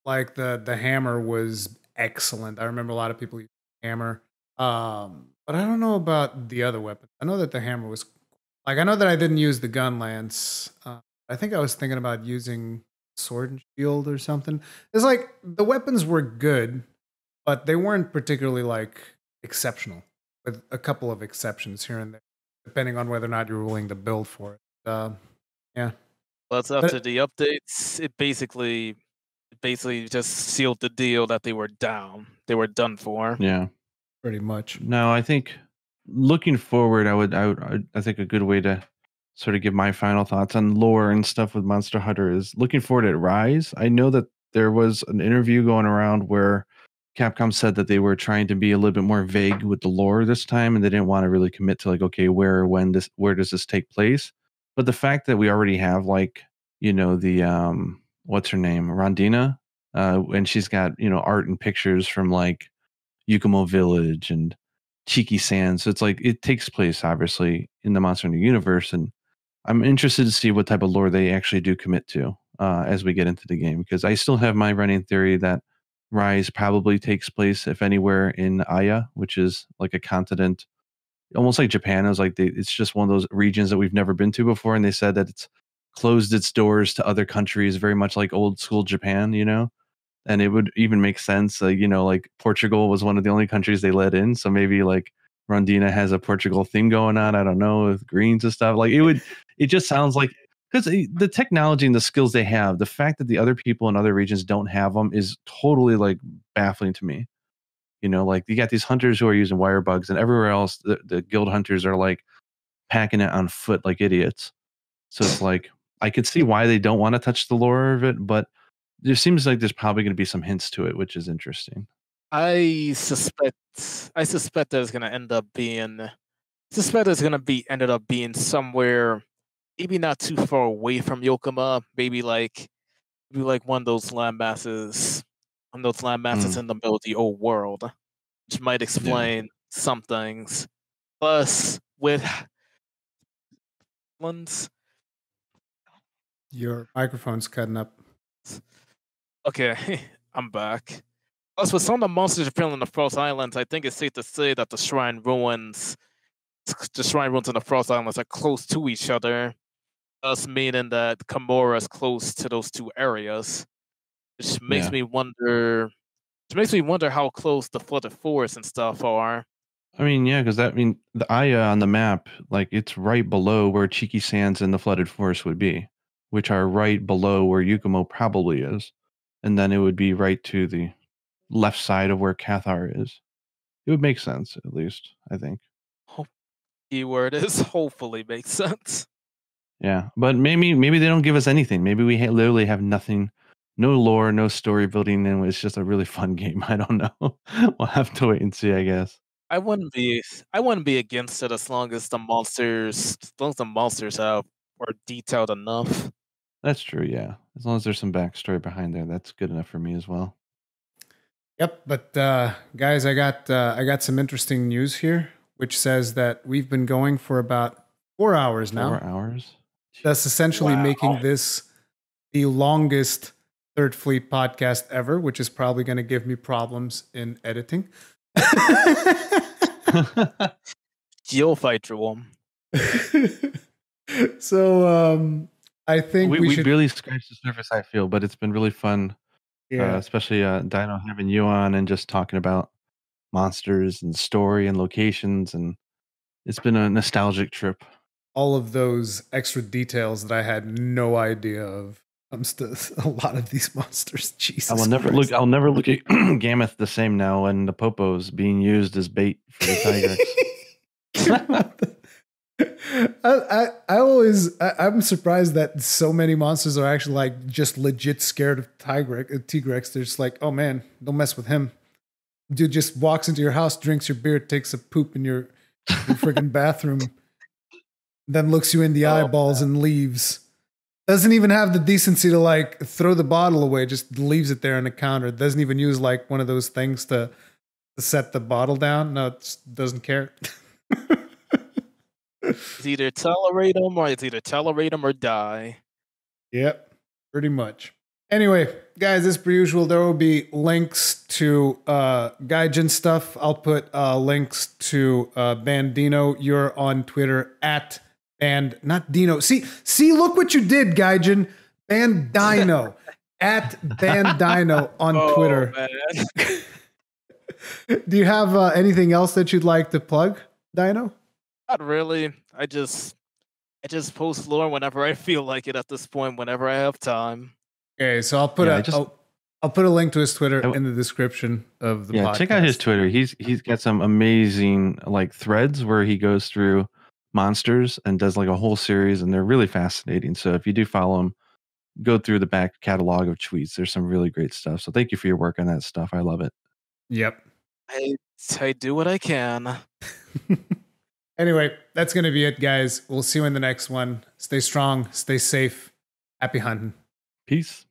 like the the hammer was excellent. I remember a lot of people used the hammer, um, but I don't know about the other weapon. I know that the hammer was like I know that I didn't use the gun lance. Uh, I think I was thinking about using sword and shield or something. It's like the weapons were good, but they weren't particularly like exceptional, with a couple of exceptions here and there, depending on whether or not you're willing to build for it. Uh, yeah. Well, it's after but, the updates, it basically, it basically just sealed the deal that they were down. They were done for. Yeah, pretty much. No, I think looking forward, I would, I would, I think a good way to sort of give my final thoughts on lore and stuff with Monster Hunter is looking forward at Rise. I know that there was an interview going around where Capcom said that they were trying to be a little bit more vague with the lore this time, and they didn't want to really commit to like, okay, where, when this, where does this take place? But the fact that we already have like, you know, the, um, what's her name? Rondina. Uh, and she's got, you know, art and pictures from like Yukumo Village and Cheeky Sand. So it's like, it takes place obviously in the Monster Hunter universe, and I'm interested to see what type of lore they actually do commit to uh, as we get into the game, because I still have my running theory that Rise probably takes place, if anywhere, in Aya, which is like a continent, almost like Japan. It was like they, it's just one of those regions that we've never been to before, and they said that it's closed its doors to other countries, very much like old school Japan, you know? And it would even make sense, uh, you know, like Portugal was one of the only countries they let in, so maybe like Rondina has a Portugal thing going on. I don't know, with greens and stuff. Like it would, it just sounds like, because the technology and the skills they have, the fact that the other people in other regions don't have them is totally like baffling to me. You know, like you got these hunters who are using wire bugs, and everywhere else, the, the guild hunters are like packing it on foot like idiots. So it's like, I could see why they don't want to touch the lore of it, but there seems like there's probably going to be some hints to it, which is interesting. I suspect I suspect that it's gonna end up being suspect it's gonna be ended up being somewhere maybe not too far away from Yokima, maybe like maybe like one of those land masses one of those land masses mm. in the middle of the old world. Which might explain yeah. some things. Plus with ones your microphone's cutting up. Okay, I'm back. As with some of the monsters appearing in the Frost Islands, I think it's safe to say that the shrine ruins, the shrine ruins in the Frost Islands are close to each other, thus meaning that Kimura is close to those two areas, which makes yeah. me wonder. Which makes me wonder how close the flooded forests and stuff are. I mean, yeah, because that I mean the Aya on the map, like it's right below where Cheeky Sands and the flooded forest would be, which are right below where Yukumo probably is, and then it would be right to the left side of where Cathar is. It would make sense, at least, I think. Oh, keyword is hopefully makes sense. Yeah, but maybe maybe they don't give us anything. Maybe we ha literally have nothing, no lore, no story building, and it's just a really fun game. I don't know. We'll have to wait and see, I guess. I wouldn't be I wouldn't be against it as long as the monsters as long as the monsters have are detailed enough. That's true, yeah. As long as there's some backstory behind there, that's good enough for me as well. Yep, but uh, guys, I got uh, I got some interesting news here, which says that we've been going for about four hours now. Four hours. That's essentially wow. making this the longest Third Fleet podcast ever, which is probably going to give me problems in editing. You'll fight your one. So um, I think we, we, we should... barely scratched the surface, I feel, but it's been really fun. Yeah, uh, especially uh, Dino having you on and just talking about monsters and story and locations, and it's been a nostalgic trip. All of those extra details that I had no idea of comes to a lot of these monsters. Jesus, I will never Christ. look. I'll never look at Gameth the same now, and the Popo's being used as bait for the tigers. I, I I always I, I'm surprised that so many monsters are actually like just legit scared of Tigrex. Tigrex, they're just like, oh man, don't mess with him. Dude just walks into your house, drinks your beer, takes a poop in your, your freaking bathroom, then looks you in the oh, eyeballs man. and leaves. Doesn't even have the decency to like throw the bottle away. Just leaves it there on the counter. Doesn't even use like one of those things to, to set the bottle down. No, it doesn't care. It's either tolerate them or it's either tolerate them or die. Yep, pretty much. Anyway, guys, as per usual, there will be links to uh, Gaijin stuff. I'll put uh, links to uh, Bandino. You're on Twitter at Band, not Dino. See, see, look what you did, Gaijin. Bandino at Bandino on oh, Twitter. Do you have uh, anything else that you'd like to plug, Dino? Not really. I just, I just post lore whenever I feel like it. At this point, whenever I have time. Okay, so I'll put yeah, a, just, I'll, I'll put a link to his Twitter in the description of the. Yeah, podcast. Check out his Twitter. He's he's got some amazing like threads where he goes through monsters and does like a whole series, and they're really fascinating. So if you do follow him, go through the back catalog of tweets. There's some really great stuff. So thank you for your work on that stuff. I love it. Yep. I I do what I can. Anyway, that's going to be it, guys. We'll see you in the next one. Stay strong. Stay safe. Happy hunting. Peace.